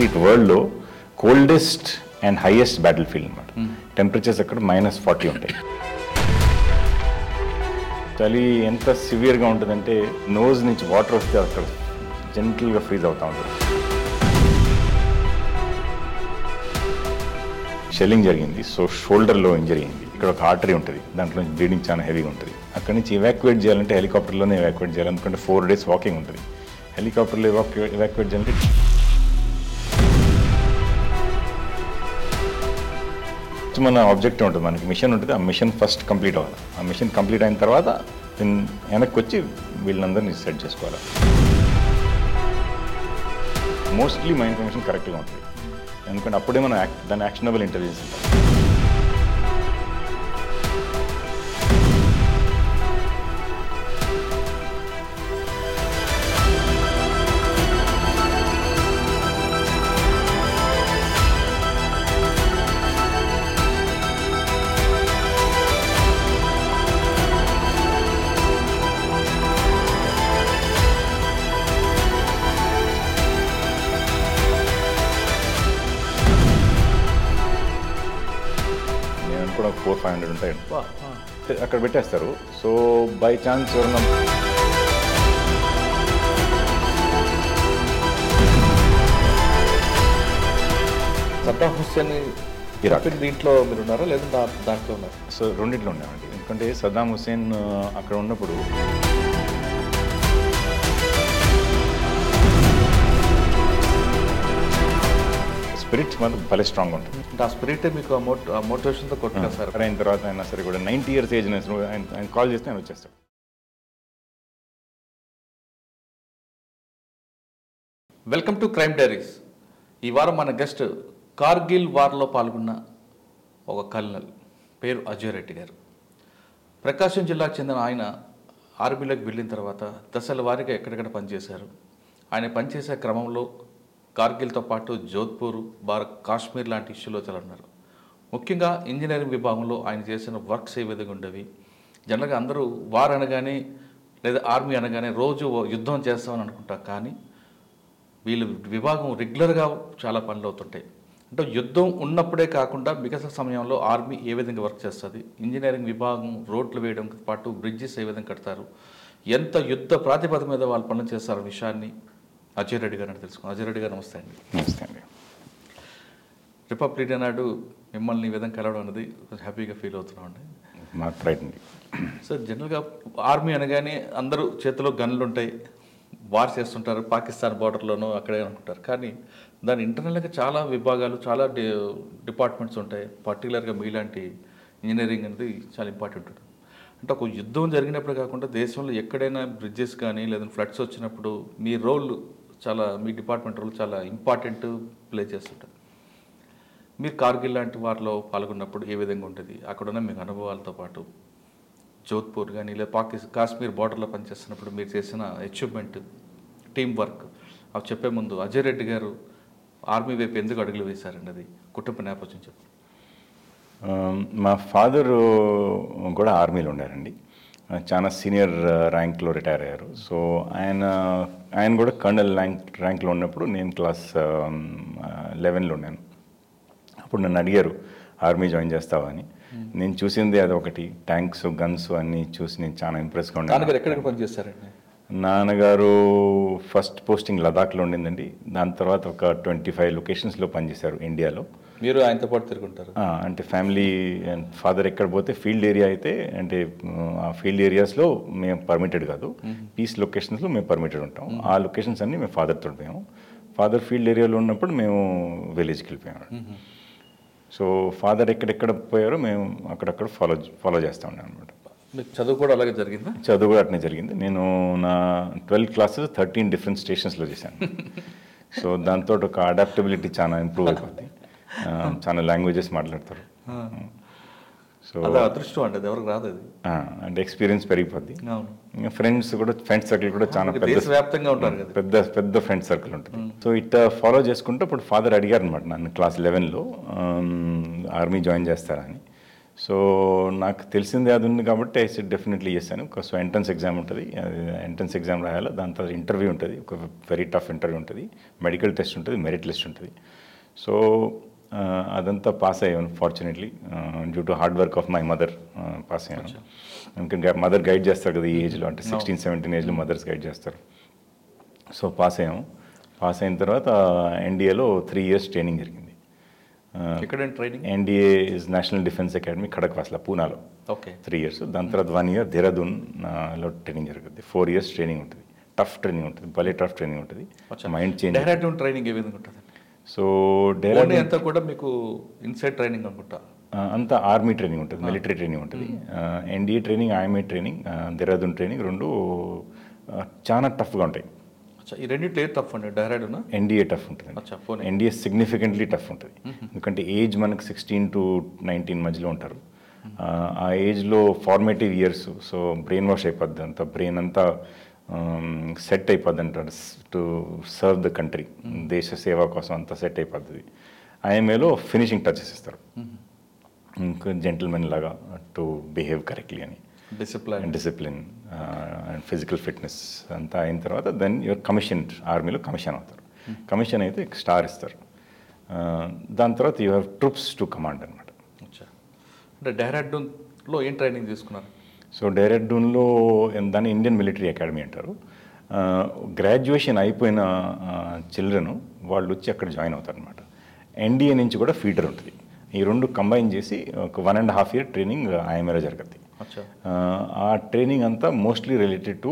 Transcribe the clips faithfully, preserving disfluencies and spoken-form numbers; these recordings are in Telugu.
complete world lo coldest and highest battlefield annమాట. టెంపరేచర్స్ అక్కడ మైనస్ ఫార్టీ ఉంటాయి. చలి ఎంత సివియర్గా ఉంటుందంటే నోజ్ నుంచి వాటర్ వస్తే అక్కడ జెంటల్గా ఫ్రీజ్ అవుతూ ఉంటుంది. షెల్లింగ్ జరిగింది, సో షోల్డర్లో ఇంజరీ అయింది. ఇక్కడ ఒక ఆర్టరీ ఉంటుంది, దాంట్లో నుంచి బ్లీడింగ్ చాలా హెవీగా ఉంటుంది. అక్కడి నుంచి ఎవాక్యువేట్ చేయాలంటే హెలికాప్టర్లోనే ఎవాక్యువేట్ చేయాలి, ఎందుకంటే ఫోర్ డేస్ వాకింగ్ ఉంటుంది. హెలికాప్టర్లో ఎవాక్యువేట్ ఎవాక్యువేట్ చేయాలంటే మన ఆబ్జెక్టివ్ ఉంటుంది, మనకి మిషన్ ఉంటుంది. ఆ మిషన్ ఫస్ట్ కంప్లీట్ అవ్వాలి. ఆ మిషన్ కంప్లీట్ అయిన తర్వాత నేను వెనక్కి వచ్చి వీళ్ళందరినీ సెట్ చేసుకోవాలి. మోస్ట్లీ మా ఇన్ఫర్మేషన్ కరెక్ట్గా ఉంటుంది, ఎందుకంటే అప్పుడే మనం యాక్ట్ దాని యాక్షనబుల్ ఇంటెలిజెన్స్ ఉంటుంది. ఫోర్ ఫైవ్ హండ్రెడ్ ఉంటాయి అక్కడ పెట్టేస్తారు. సో బై ఛాన్స్ ఎవరన్నా సద్దాం హుస్సేన్ దీంట్లో మీరు ఉన్నారా లేదా దాంట్లో ఉన్నారు? సో రెండింటిలో ఉన్నామండి, ఎందుకంటే సద్దాం హుస్సేన్ అక్కడ ఉన్నప్పుడు స్పిరిట్ మనకు భలే స్ట్రాంగ్ ఉంటుంది. అంటే ఆ స్పిరిటే మీకు ఆ మోట్ ఆ మోటివేషన్తో కొట్టినా సార్ అయిన తర్వాత అయినా సరే కూడా నైంటీ ఇయర్స్ ఏజ్ ఆయన కాల్ చేస్తే ఆయన వచ్చేస్తాడు. Welcome to crime diaries. ఈ వారం మన గెస్ట్ కార్గిల్ వార్లో పాల్గొన్న ఒక కల్నల్, పేరు అజయ్ రెడ్డి గారు. ప్రకాశం జిల్లాకు చెందిన ఆయన ఆర్మీలోకి వెళ్ళిన తర్వాత దశల వారీగా ఎక్కడెక్కడ పనిచేశారు. ఆయన పనిచేసే క్రమంలో కార్గిల్తో పాటు జోధ్పూర్, భారత్, కాశ్మీర్ లాంటి ఇష్యూలో చలన్నారు. ముఖ్యంగా ఇంజనీరింగ్ విభాగంలో ఆయన చేసిన వర్క్స్ ఏ విధంగా ఉండేవి? జనరల్గా అందరూ వార్ అనగానే లేదా ఆర్మీ అనగానే రోజు యుద్ధం చేస్తామని అనుకుంటారు, కానీ వీళ్ళు విభాగం రెగ్యులర్గా చాలా పనులు అవుతుంటాయి. అంటే యుద్ధం ఉన్నప్పుడే కాకుండా మిగతా సమయంలో ఆర్మీ ఏ విధంగా వర్క్ చేస్తుంది, ఇంజనీరింగ్ విభాగం రోడ్లు వేయడంతో పాటు బ్రిడ్జెస్ ఏ విధంగా కడతారు, ఎంత యుద్ధ ప్రాతిపద మీద వాళ్ళు పనులు చేస్తారు విషయాన్ని అజయ్ రెడ్డి గారు అని తెలుసుకున్నాం. అజయ్ రెడ్డి గారు నమస్తే అండి. నమస్తే అండి. రిపబ్లిక్ డే నాడు మిమ్మల్ని ఈ విధంగా కలవడం అనేది కొంచెం హ్యాపీగా ఫీల్ అవుతున్నాం అండి. నాకు రైట్ అండి. సో జనరల్గా ఆర్మీ అనగానే అందరూ చేతిలో గన్లు ఉంటాయి, వార్ చేస్తుంటారు, పాకిస్తాన్ బార్డర్లోనూ అక్కడే అనుకుంటారు, కానీ దాని ఇంటర్నల్గా చాలా విభాగాలు, చాలా డి డిపార్ట్మెంట్స్ ఉంటాయి. పర్టికులర్గా మీలాంటి ఇంజనీరింగ్ అనేది చాలా ఇంపార్టెంట్ ఉంటుంది. అంటే ఒక యుద్ధం జరిగినప్పుడు కాకుండా దేశంలో ఎక్కడైనా బ్రిడ్జెస్ కానీ లేదంటే ఫ్లడ్స్ వచ్చినప్పుడు మీ రోల్ చాలా, మీ డిపార్ట్మెంట్ రోల్ చాలా ఇంపార్టెంట్ ప్లే చేస్తుంటుంది. మీరు కార్గిల్ లాంటి వారిలో పాల్గొన్నప్పుడు ఏ విధంగా ఉంటుంది, అక్కడున్న మీ అనుభవాలతో పాటు జోధ్పూర్ కానీ లేదా పాకిస్తాన్, కాశ్మీర్ బార్డర్లో పనిచేస్తున్నప్పుడు మీరు చేసిన అచీవ్మెంట్, టీం వర్క్, అవి చెప్పే ముందు అజయ్ రెడ్డి గారు ఆర్మీ వైపు ఎందుకు అడుగులు వేశారండి, అది కుటుంబ నేపథ్యం చెప్పండి. మా ఫాదరు కూడా ఆర్మీలో ఉండారండి, చాలా సీనియర్ ర్యాంక్లో రిటైర్ అయ్యారు. సో ఆయన ఆయన కూడా కర్నల్ ర్యాంక్ ర్యాంక్లో ఉన్నప్పుడు నేను క్లాస్ లెవెన్లో ఉన్నాను. అప్పుడు నన్ను అడిగారు ఆర్మీ జాయిన్ చేస్తావా అని. నేను చూసింది అది ఒకటి, ట్యాంక్స్, గన్స్ అన్నీ చూసి నేను చాలా ఇంప్రెస్గా ఉన్నాను. ఎక్కడెక్కడ పనిచేస్తారండి? నాన్నగారు ఫస్ట్ పోస్టింగ్ లదాఖ్లో ఉండిందండి, దాని తర్వాత ఒక ట్వంటీ ఫైవ్ లొకేషన్స్లో పనిచేశారు ఇండియాలో. మీరు ఆయనతో పాటు తిరుగుంటారు? అంటే ఫ్యామిలీ అండ్ ఫాదర్ ఎక్కడ పోతే ఫీల్డ్ ఏరియా అయితే, అంటే ఆ ఫీల్డ్ ఏరియాస్లో మేము పర్మిటెడ్ కాదు, పీస్ లొకేషన్స్లో మేము పర్మిటెడ్ ఉంటాం. ఆ లొకేషన్స్ అన్నీ మేము ఫాదర్తో పోయాము. ఫాదర్ ఫీల్డ్ ఏరియాలో ఉన్నప్పుడు మేము విలేజ్కి వెళ్ళిపోయాము. సో ఫాదర్ ఎక్కడెక్కడ పోయారో మేము అక్కడక్కడ ఫాలో ఫాలో చేస్తూ ఉన్నాం అనమాట. చదువు కూడా అలాగే జరిగింది? చదువు కూడా అట్నే జరిగింది. నేను నా ట్వెల్త్ క్లాసెస్ థర్టీన్ డిఫరెంట్ స్టేషన్స్లో చేశాను. సో దాంతో ఒక అడాప్టబిలిటీ చాలా ఇంప్రూవ్ అయిపోతుంది, చాలా లాంగ్వేజెస్ మాట్లాడతారు. సో అదృష్టం అంటే ఎవరికి రాదు, అది అంటే ఎక్స్పీరియన్స్ పెరిగిపోద్ది. ఫ్రెండ్స్ కూడా, ఫ్రెండ్స్ సర్కిల్ కూడా చాలా వ్యాప్తంగా ఉంటారు కదా, పెద్ద పెద్ద ఫ్రెండ్ సర్కిల్ ఉంటుంది. సో ఇట్లా ఫాలో చేసుకుంటే ఇప్పుడు ఫాదర్ అడిగారు అనమాట నన్ను క్లాస్ లెవెన్లో ఆర్మీ జాయిన్ చేస్తారని. సో నాకు తెలిసింది అది ఉంది కాబట్టి ఐ సెడ్ డెఫినెట్లీ చేశాను. సో ఎంట్రన్స్ ఎగ్జామ్ ఉంటుంది, ఎంట్రన్స్ ఎగ్జామ్ రాయాలి, దాని తర్వాత ఇంటర్వ్యూ ఉంటుంది, ఒక వెరీ టఫ్ ఇంటర్వ్యూ ఉంటుంది, మెడికల్ టెస్ట్ ఉంటుంది, మెరిట్ లిస్ట్ ఉంటుంది. సో అదంతా పాస్ అయ్యాను fortunately due to hard work of my mother pass అయ్యాను. ఎందుకంటే మదర్ గైడ్ చేస్తారు కదా ఈ ఏజ్లో, అంటే సిక్స్టీన్ సెవెంటీన్ ఏజ్లో మదర్స్ గైడ్ చేస్తారు. సో పాస్ అయ్యాము. పాస్ అయిన తర్వాత ఎన్డీఏలో త్రీ ఇయర్స్ ట్రైనింగ్ జరిగింది. NDA is national defence academy Khadakwasla పూనాలో త్రీ ఇయర్స్, దాని తర్వాత వన్ ఇయర్ దేహ్రాదూన్లో ట్రైనింగ్ జరుగుతుంది. ఫోర్ ఇయర్స్ ట్రైనింగ్ ఉంటుంది, టఫ్ ట్రైనింగ్ ఉంటుంది, భలే టఫ్ ట్రైనింగ్ ఉంటుంది, మైండ్ చేంజ్. దేహ్రాదూన్ ట్రైనింగ్ ఏ విధంగా ఉంటుంది? సో దేహ్రాదూన్ అంతా కూడా మీకు ఇన్సైడ్ ట్రైనింగ్ అనుకుంటా, అంతా ఆర్మీ ట్రైనింగ్ ఉంటుంది, మిలిటరీ ట్రైనింగ్ ఉంటుంది. NDA training, IMA training, Dehradun training రెండు చాలా టఫ్గా ఉంటాయి. ఈ రెండింటి టఫ్ ఉంటుంది. డెహ్రాడూన్ ఎన్డీఏ టఫ్ ఉంటుంది, ఎన్డీఏ సిగ్నిఫికెంట్లీ టఫ్ ఉంటుంది. ఎందుకంటే ఏజ్ మనకు సిక్స్టీన్ టు నైన్టీన్ మధ్యలో ఉంటారు. ఆ ఏజ్లో formative years, so brain wash అయిపోద్ది, అంతా బ్రెయిన్ అంతా సెట్ అయిపోద్ది అంటారు టు సర్వ్ ద కంట్రీ, దేశ సేవ కోసం అంతా సెట్ అయిపోతుంది. ఐఎంఏలో ఫినిషింగ్ టచెస్ ఇస్తారు, ఇంకా జెంటిల్మెన్ లాగా టు బిహేవ్ కరెక్ట్లీ అని, discipline discipline and physical fitness అంతా అయిన తర్వాత దెన్ యువర్ కమిషన్, ఆర్మీలో కమిషన్ అవుతారు. కమిషన్ అయితే స్టార్ ఇస్తారు, దాని తర్వాత you have troops to command అనమాట. అంటే డెహ్రాడూన్లో ఏం ట్రైనింగ్ తీసుకున్నారు? సో డెహ్రాడూన్లో దాన్ని ఇండియన్ మిలిటరీ అకాడమీ అంటారు. గ్రాడ్యుయేషన్ అయిపోయిన చిల్డ్రన్ వాళ్ళు వచ్చి అక్కడ జాయిన్ అవుతారు అనమాట. ఎన్డీఏ నుంచి కూడా ఫీడర్ ఉంటుంది, ఈ రెండు కంబైన్ చేసి ఒక one and half year training ఐఎంఏలో జరుగుతుంది. ఆ ట్రైనింగ్ అంతా mostly related to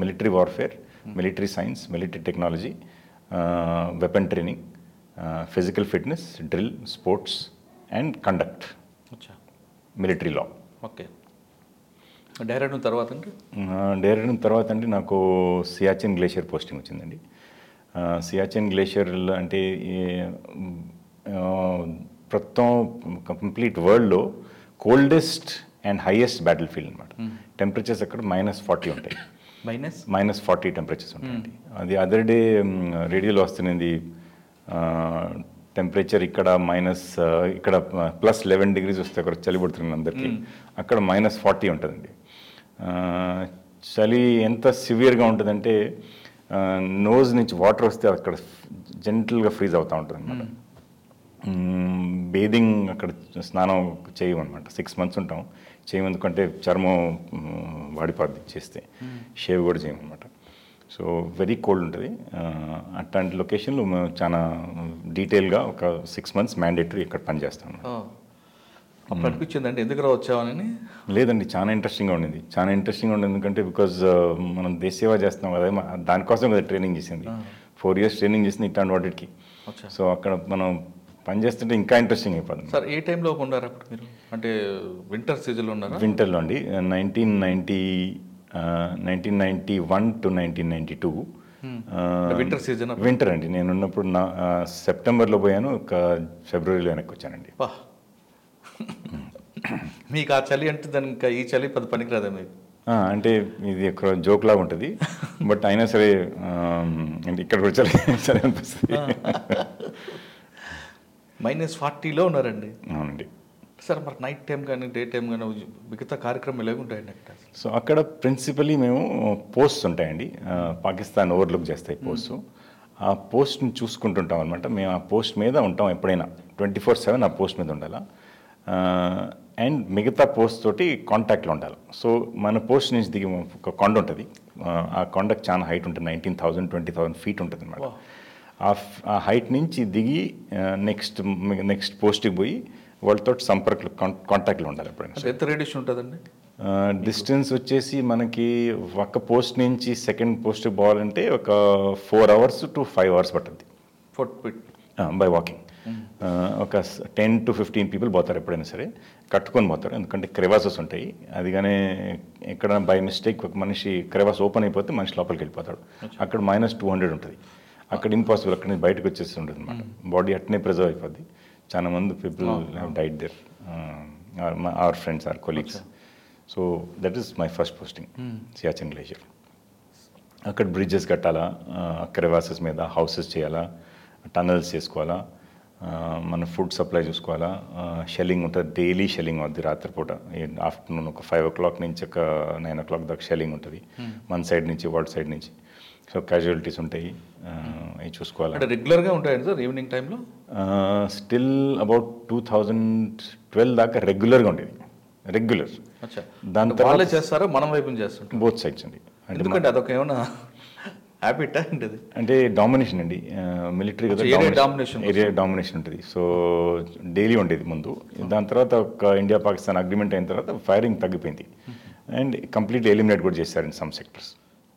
military warfare, military science, military technology, weapon training, physical fitness, drill, sports and conduct, military law. Okay. Dehradun తర్వాత అండి? డెహ్రాడూన్ తర్వాత అంటే నాకు సియాచెన్ గ్లేషియర్ పోస్టింగ్ వచ్చిందండి. సియాచెన్ గ్లేషియర్ అంటే ప్రస్తుతం కంప్లీట్ వరల్డ్లో coldest and highest battlefield అనమాట. టెంపరేచర్స్ అక్కడ మైనస్ ఫార్టీ ఉంటాయి, మైనస్ మైనస్ ఫార్టీ టెంపరేచర్స్ ఉంటాయండి. అది అదర్ డే రేడియోలో వస్తున్నది, టెంపరేచర్ ఇక్కడ మైనస్, ఇక్కడ ప్లస్ లెవెన్ డిగ్రీస్ వస్తే అక్కడ చలి పడుతుంది అందరికీ, అక్కడ మైనస్ ఫార్టీ ఉంటుందండి. చలి ఎంత సివియర్గా ఉంటుందంటే నోజ్ నుంచి వాటర్ వస్తే అక్కడ జెంటల్గా ఫ్రీజ్ అవుతూ ఉంటుంది అనమాట. బేదింగ్ అక్కడ స్నానం చేయము అనమాట, సిక్స్ మంత్స్ ఉంటాం చేయము, ఎందుకంటే చర్మం వాడిపోద్ది చేస్తే, షేవ్ కూడా చేయమన్నమాట. సో వెరీ కోల్డ్ ఉంటుంది. అట్లాంటి లొకేషన్లో మేము చాలా డీటెయిల్గా ఒక సిక్స్ మంత్స్ మ్యాండేటరీ ఇక్కడ పనిచేస్తాం. అప్పుడు అనిపించిందండి ఎందుకు రా వచ్చామని? లేదండి, చాలా ఇంట్రెస్టింగ్గా ఉండింది, చాలా ఇంట్రెస్టింగ్గా ఉండేది. ఎందుకంటే బికాజ్ మనం దేశ సేవ చేస్తాం కదా, దానికోసం కదా ట్రైనింగ్ చేసింది. ఫోర్ ఇయర్స్ ట్రైనింగ్ చేసింది ఇట్లాంటి వాటికి. సో అక్కడ మనం పని చేస్తుంటే ఇంకా ఇంట్రెస్టింగ్ అయిపోతుంది. సార్ ఏ టైంలో ఉన్నారు అప్పుడు మీరు? అంటే వింటర్ సీజన్లో ఉన్నారు? వింటర్లో అండి, nineteen ninety nineteen ninety one to nineteen ninety two winter season, winter అండి. నేను ఉన్నప్పుడు నా సెప్టెంబర్లో పోయాను, ఒక ఫిబ్రవరిలో వెనక్కి వచ్చానండి. మీకు ఆ చలి అంటే దాని ఇంకా ఈ చలి పది పనికి రాదా మీకు? అంటే ఇది ఒక జోక్ లాగా ఉంటుంది, బట్ అయినా సరే అంటే ఇక్కడ కూడా చలి చలి అనిపిస్తుంది. మైనస్ ఫార్టీలో ఉన్నారండి. అవునండి సార్. మరి నైట్ టైం కానీ డే టైం కానీ మిగతా కార్యక్రమం ఇలాగే ఉంటాయండి అక్కడ? సో అక్కడ ప్రిన్సిపలీ మేము పోస్ట్స్ ఉంటాయండి, పాకిస్తాన్ ఓవర్లుక్ చేస్తాయి పోస్ట్, ఆ పోస్ట్ని చూసుకుంటుంటాం అనమాట. మేము ఆ పోస్ట్ మీద ఉంటాం ఎప్పుడైనా, ట్వంటీ ఫోర్ సెవెన్ ఆ పోస్ట్ మీద ఉండాలి, అండ్ మిగతా పోస్ట్ తోటి కాంటాక్ట్లో ఉండాలి. సో మన పోస్ట్ నుంచి దిగి ఒక కొండ ఉంటుంది, ఆ కొండకు చాలా హైట్ ఉంటుంది, nineteen thousand twenty thousand feet ఉంటుంది అనమాట. ఆ హైట్ నుంచి దిగి నెక్స్ట్ నెక్స్ట్ పోస్ట్కి పోయి వాళ్ళతో సంపర్కలు కాంటాక్ట్లో ఉండాలి ఎప్పుడైనా. ఎంత రేడియేషన్ ఉంటుందండి? డిస్టెన్స్ వచ్చేసి మనకి ఒక పోస్ట్ నుంచి సెకండ్ పోస్ట్కి పోవాలంటే ఒక four hours to five hours పడుతుంది బై వాకింగ్. ఒక టెన్ టు ఫిఫ్టీన్ పీపుల్ పోతారు ఎప్పుడైనా సరే, కట్టుకొని పోతారు, ఎందుకంటే క్రెవాసెస్ ఉంటాయి. అదిగానే ఎక్కడ బై మిస్టేక్ ఒక మనిషి క్రెవాస్ ఓపెన్ అయిపోతే మనిషి లోపలికి వెళ్ళిపోతాడు, అక్కడ మైనస్ టూ హండ్రెడ్ ఉంటుంది, అక్కడ ఇంపాసిబుల్, అక్కడ నుంచి బయటకు వచ్చేసి ఉంటుంది అనమాట. బాడీ అట్నే ప్రిజర్వ్ అయిపోద్ది. చాలా మంది people have died there, our friends, our colleagues. So that is my first posting, Siachen glacier. అక్కడ బ్రిడ్జెస్ కట్టాలా, క్రెవాసెస్ మీద హౌసెస్ చేయాలా, టనల్స్ చేసుకోవాలా, మన ఫుడ్ సప్లై చూసుకోవాలా. షెల్లింగ్ ఉంటుంది, డైలీ షెల్లింగ్ అవుతుంది రాత్రిపూట. ఆఫ్టర్నూన్ ఒక ఫైవ్ ఓ క్లాక్ నుంచి ఒక నైన్ ఓ క్లాక్ దాకా షెల్లింగ్ ఉంటుంది మన సైడ్ నుంచి, వాట్ సైడ్ నుంచి. సో క్యాజువాలిటీస్ ఉంటాయి, అవి చూసుకోవాలి. రెగ్యులర్గా ఉంటాయండి సార్ ఈవినింగ్ టైంలో? Still about two thousand twelve దాకా రెగ్యులర్గా ఉండేది. రెగ్యులర్ దాని తర్వాత చేస్తారో మనం వైపు చేస్తాం, బోత్ సైడ్స్ అండి. ఎందుకంటే అదొక ఏమైనా హ్యాబిట్ అంటే అంటే డామినేషన్ అండి, మిలిటరీ డామినేషన్, ఏరియా డామినేషన్ ఉంటుంది. సో డైలీ ఉండేది ముందు. దాని తర్వాత ఒక ఇండియా పాకిస్తాన్ అగ్రిమెంట్ అయిన తర్వాత ఫైరింగ్ తగ్గిపోయింది అండ్ కంప్లీట్ ఎలిమినేట్ కూడా చేశారు ఇన్ సమ్ సెక్టర్స్.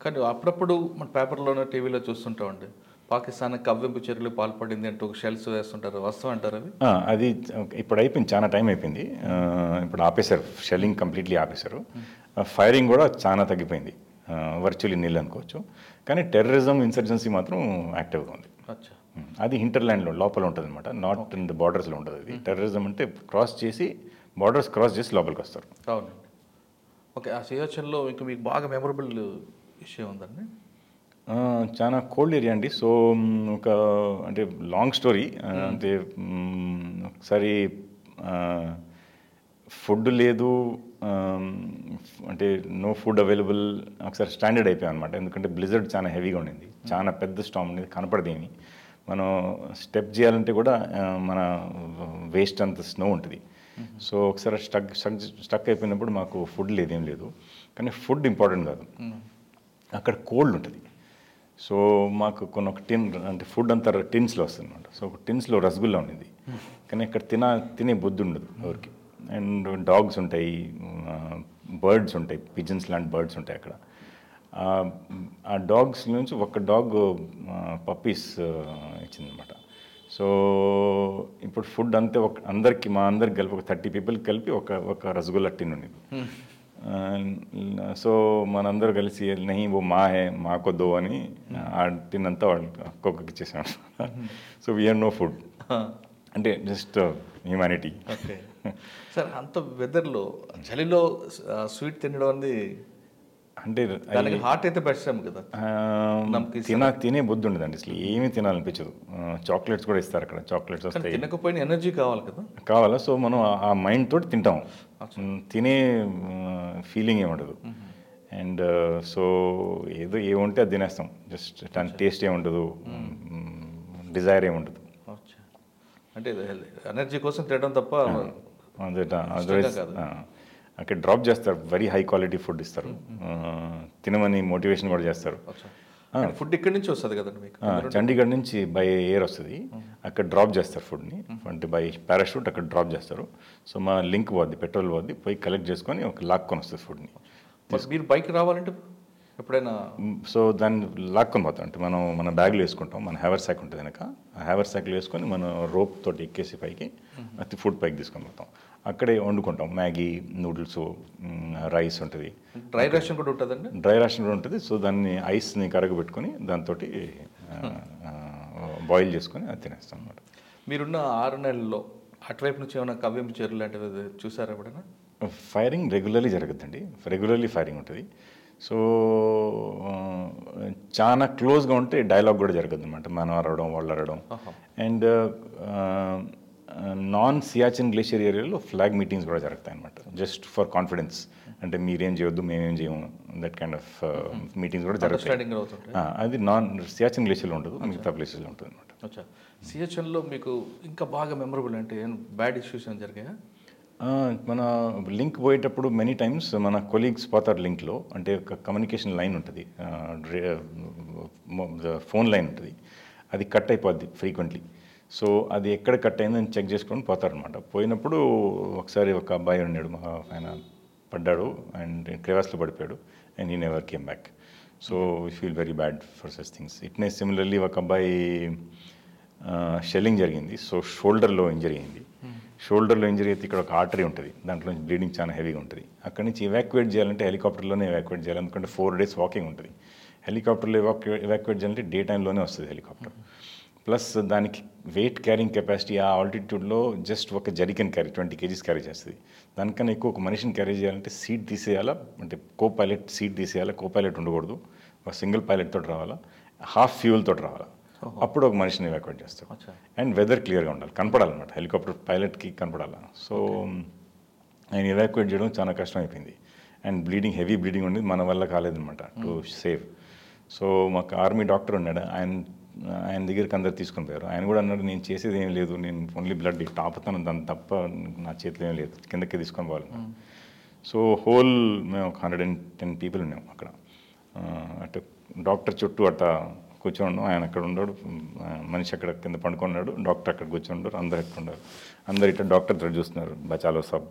కానీ అప్పుడప్పుడు మన పేపర్లోనో టీవీలో చూస్తుంటామండి, పాకిస్తాన్ కవ్వింపు చర్యలు పాల్పడింది అంటూ షెల్స్ వేస్తుంటారు, వస్తూ అంటారు. అవి అది ఇప్పుడు అయిపోయింది, చాలా టైం అయిపోయింది. ఇప్పుడు ఆపేశారు, షెల్లింగ్ కంప్లీట్లీ ఆపేశారు. ఫైరింగ్ కూడా చాలా తగ్గిపోయింది, వర్చువల్లీ నీళ్ళు అనుకోవచ్చు. కానీ టెర్రరిజం, ఇన్సర్జెన్సీ మాత్రం యాక్టివ్గా ఉంది. అది ఇంటర్లాండ్లో లోపల ఉంటుంది అనమాట, నాట్ ఇన్ ద బార్డర్స్లో ఉంటుంది. అది టెర్రరిజం అంటే క్రాస్ చేసి, బార్డర్స్ క్రాస్ చేసి లోపలికి వస్తారు. అవునండి. ఓకే, ఆ సియాచెన్లో ఇంకా మీకు బాగా మెమొరబుల్ విషయం ఉందండి? చాలా కోల్డ్ ఏరియా అండి. సో ఒక అంటే లాంగ్ స్టోరీ. అంటే ఒకసారి ఫుడ్ లేదు, అంటే నో ఫుడ్ అవైలబుల్, ఒకసారి స్టాండర్డ్ అయిపోయాం అనమాట. ఎందుకంటే బ్లిజర్డ్ చాలా హెవీగా ఉండింది, చాలా పెద్ద స్టామ్ ఉండేది, కనపడదేమి. మనం స్టెప్ చేయాలంటే కూడా మన వేస్ట్ అంత స్నో ఉంటుంది. సో ఒకసారి స్టక్ స్టక్ స్టక్ అయిపోయినప్పుడు మాకు ఫుడ్ లేదేం లేదు. కానీ ఫుడ్ ఇంపార్టెంట్ కాదు, అక్కడ కోల్డ్ ఉంటుంది. సో మాకు కొన్ని ఒక టిన్ అంటే ఫుడ్ అంతా టిన్స్లో వస్తుంది అనమాట. సో ఒక టిన్స్లో రసగుల్లా ఉండింది. కానీ అక్కడ తిన తినే బుద్ధి ఉండదు ఎవరికి. అండ్ డాగ్స్ ఉంటాయి, బర్డ్స్ ఉంటాయి, పిజన్స్ లాంటి బర్డ్స్ ఉంటాయి అక్కడ. ఆ డాగ్స్ నుంచి ఒక డాగ్ పప్పీస్ ఇచ్చిందనమాట. సో ఇప్పుడు ఫుడ్ అంతే, ఒక అందరికి మా అందరికి కలిపి ఒక థర్టీ పీపుల్కి కలిపి ఒక ఒక రసగుల్లా టిన్ ఉండేది. సో మనందరూ కలిసి నహీ ఓ మా హే మాకో దో అని ఆ టిన్ అంతా వాళ్ళు ఒక్కొక్కకి ఇచ్చేసాం. సో వీఆర్ నో ఫుడ్, అంటే జస్ట్ హ్యూమానిటీ. సార్ అంత వెదర్లో చలిలో స్వీట్ తినడం అనేది అంటే హార్ట్ అయితే పరిశ్రమ కదా, తిన తినే బుద్ధి ఉండదండి అసలు, ఏమీ తినాలనిపించదు. చాక్లెట్స్ కూడా ఇస్తారు అక్కడ, చాక్లెట్స్ వస్తాయి. తినకపోయినా ఎనర్జీ కావాలి కదా, కావాలా. సో మనం ఆ మైండ్ తోటి తింటాం, తినే ఫీలింగ్ ఏమి ఉండదు. అండ్ సో ఏదో ఏముంటే అది తినేస్తాం, జస్ట్ దాని టేస్ట్ ఏమి ఉండదు, డిజైర్ ఏమి ఉండదు. అంటే ఎనర్జీ కోసం తినడం తప్ప అదర్వైజ్ అక్కడ డ్రాప్ చేస్తారు. వెరీ హై క్వాలిటీ ఫుడ్ ఇస్తారు, తినమని మోటివేషన్ కూడా చేస్తారు. ఫుడ్ ఇక్కడ నుంచి వస్తుంది కదండి మీకు? చండీగఢ్ నుంచి బై ఎయిర్ వస్తుంది, అక్కడ డ్రాప్ చేస్తారు ఫుడ్ని. అంటే బై పారాషూట్ అక్కడ డ్రాప్ చేస్తారు. సో మా లింక్ పోద్ది, పెట్రోల్ పోద్ది, పోయి కలెక్ట్ చేసుకొని ఒక లాక్కొని వస్తుంది ఫుడ్ని. మీరు బైక్ రావాలంటే ఎప్పుడైనా సో దాన్ని లాక్కొని పోతాం. అంటే మనం మన బ్యాగ్లో వేసుకుంటాం, మన హ్యావర్ శాక్ ఉంటుంది వెనక, ఆ హ్యావర్ శాక్లో వేసుకొని మనం రోప్ తోటి ఎక్కేసి పైకి అది ఫుడ్ పైకి తీసుకొని పోతాం. అక్కడే వండుకుంటాం మ్యాగీ, నూడిల్స్, రైస్ ఉంటుంది. డ్రై రేషన్ కూడా ఉంటుందండి? డ్రై రేషన్ కూడా ఉంటుంది. సో దాన్ని ఐస్ని కరగబెట్టుకొని దాంతో బాయిల్ చేసుకొని అది తినేస్తాం అన్నమాట. మీరున్న ఆరు నెలల్లో అటువైపు నుంచి ఏమైనా కవ్వింపు చర్యలు లాంటివి చూసారా ఎప్పుడైనా? ఫైరింగ్ రెగ్యులర్లీ జరుగుతుందండి, రెగ్యులర్లీ ఫైరింగ్ ఉంటుంది. సో చాలా క్లోజ్గా ఉంటే డైలాగ్ కూడా జరగదు అనమాట, మనం అరవడం వాళ్ళు అరవడం. అండ్ నాన్ సియాచిన్ గ్లేషియర్ ఏరియాలో ఫ్లాగ్ మీటింగ్స్ కూడా జరుగుతాయి అనమాట, జస్ట్ ఫర్ కాన్ఫిడెన్స్. అంటే మీరేం చేయొద్దు, మేమేం చేయము, దట్ కైండ్ ఆఫ్ మీటింగ్స్ కూడా జరుగుతాయి. అది నాన్ సియాచిన్ గ్లేషియర్లో ఉండదు, మిగతా ప్లేసెస్లో ఉంటుంది అనమాట. సియాచిన్లో మీకు ఇంకా బాగా మెమరబుల్ అంటే బ్యాడ్ ఇష్యూస్ అని జరిగాయా? మన లింక్ పోయేటప్పుడు మెనీ టైమ్స్ మన కొలీగ్స్ పోతారు లింక్లో. అంటే ఒక కమ్యూనికేషన్ లైన్ ఉంటుంది, ఫోన్ లైన్ ఉంటుంది, అది కట్ అయిపోద్ది ఫ్రీక్వెంట్లీ. సో అది ఎక్కడ కట్ అయిందని చెక్ చేసుకొని పోతారు అనమాట. పోయినప్పుడు ఒకసారి ఒక అబ్బాయి ఉన్నాడు, ఆయన పడ్డాడు అండ్ క్రేవాస్లో పడిపోయాడు and he never came back. So we feel very bad for such things. ఇట్నే సిమిలర్లీ ఒక అబ్బాయి షెల్లింగ్ జరిగింది. సో షోల్డర్లో ఇంజరీ అయింది. షోల్డర్లో ఇంజరీ అయితే ఇక్కడ ఒక ఆర్టరీ ఉంటుంది, దాంట్లో నుంచి బ్లీడింగ్ చాలా హెవీగా ఉంటుంది. అక్కడి నుంచి ఎవాక్యువేట్ చేయాలంటే హెలికాప్టర్లోనే ఎవాక్యువేట్ చేయాలి, ఎందుకంటే ఫోర్ డేస్ వాకింగ్ ఉంటుంది. హెలికాప్టర్లో ఎవాక్యు ఎవాక్యువేట్ చేయాలంటే డే టైంలోనే వస్తుంది హెలికాప్టర్. ప్లస్ దానికి వెయిట్ క్యారింగ్ కెపాసిటీ ఆ ఆల్టిట్యూడ్లో జస్ట్ ఒక jerrican carry twenty kgs carry చేస్తుంది. దానికన్నా ఎక్కువ ఒక మనిషిని క్యారీ చేయాలంటే సీట్ తీసేయాలా, అంటే కో పైలట్ సీట్ తీసేయాలా, కో పైలట్ ఉండకూడదు, ఒక సింగిల్ పైలట్ తోటి రావాలా, హాఫ్ ఫ్యూల్ తోటి రావాలా. అప్పుడు ఒక మనిషిని ఎవాక్యుయేట్ చేస్తాడు. అండ్ వెదర్ క్లియర్గా ఉండాలి, కనపడాలన్నమాట. హెలికాప్టర్ పైలట్కి కనపడాలి. సో ఆయన ఎవాక్యుయేట్ చేయడం చాలా కష్టం అయిపోయింది. అండ్ బ్లీడింగ్, హెవీ బ్లీడింగ్ ఉండేది, మన వల్ల కాలేదనమాట టు సేవ్. సో మాకు ఆర్మీ డాక్టర్ ఉన్నాడు, ఆయన ఆయన దగ్గరికి అందరు తీసుకుని పోయారు. ఆయన కూడా అన్నాడు, నేను చేసేది ఏం లేదు, నేను ఓన్లీ బ్లడ్ ఇట్ ఆపుతాను, దాని తప్ప నా చేతిలో ఏం లేదు, కిందకి తీసుకొని పోవాలన్నా. సో హోల్ మేము ఒక హండ్రెడ్ అండ్ టెన్ పీపుల్ ఉన్నాము అక్కడ. అటు డాక్టర్ చుట్టూ అట్ట కూర్చోండు, ఆయన అక్కడ ఉన్నాడు, మనిషి అక్కడ కింద పండుకున్నాడు, డాక్టర్ అక్కడ కూర్చుంటారు, అందరు అక్కడ ఉన్నారు. అందరు ఇట్లా డాక్టర్ దగ్గర చూస్తున్నారు, బచాలో సాబ్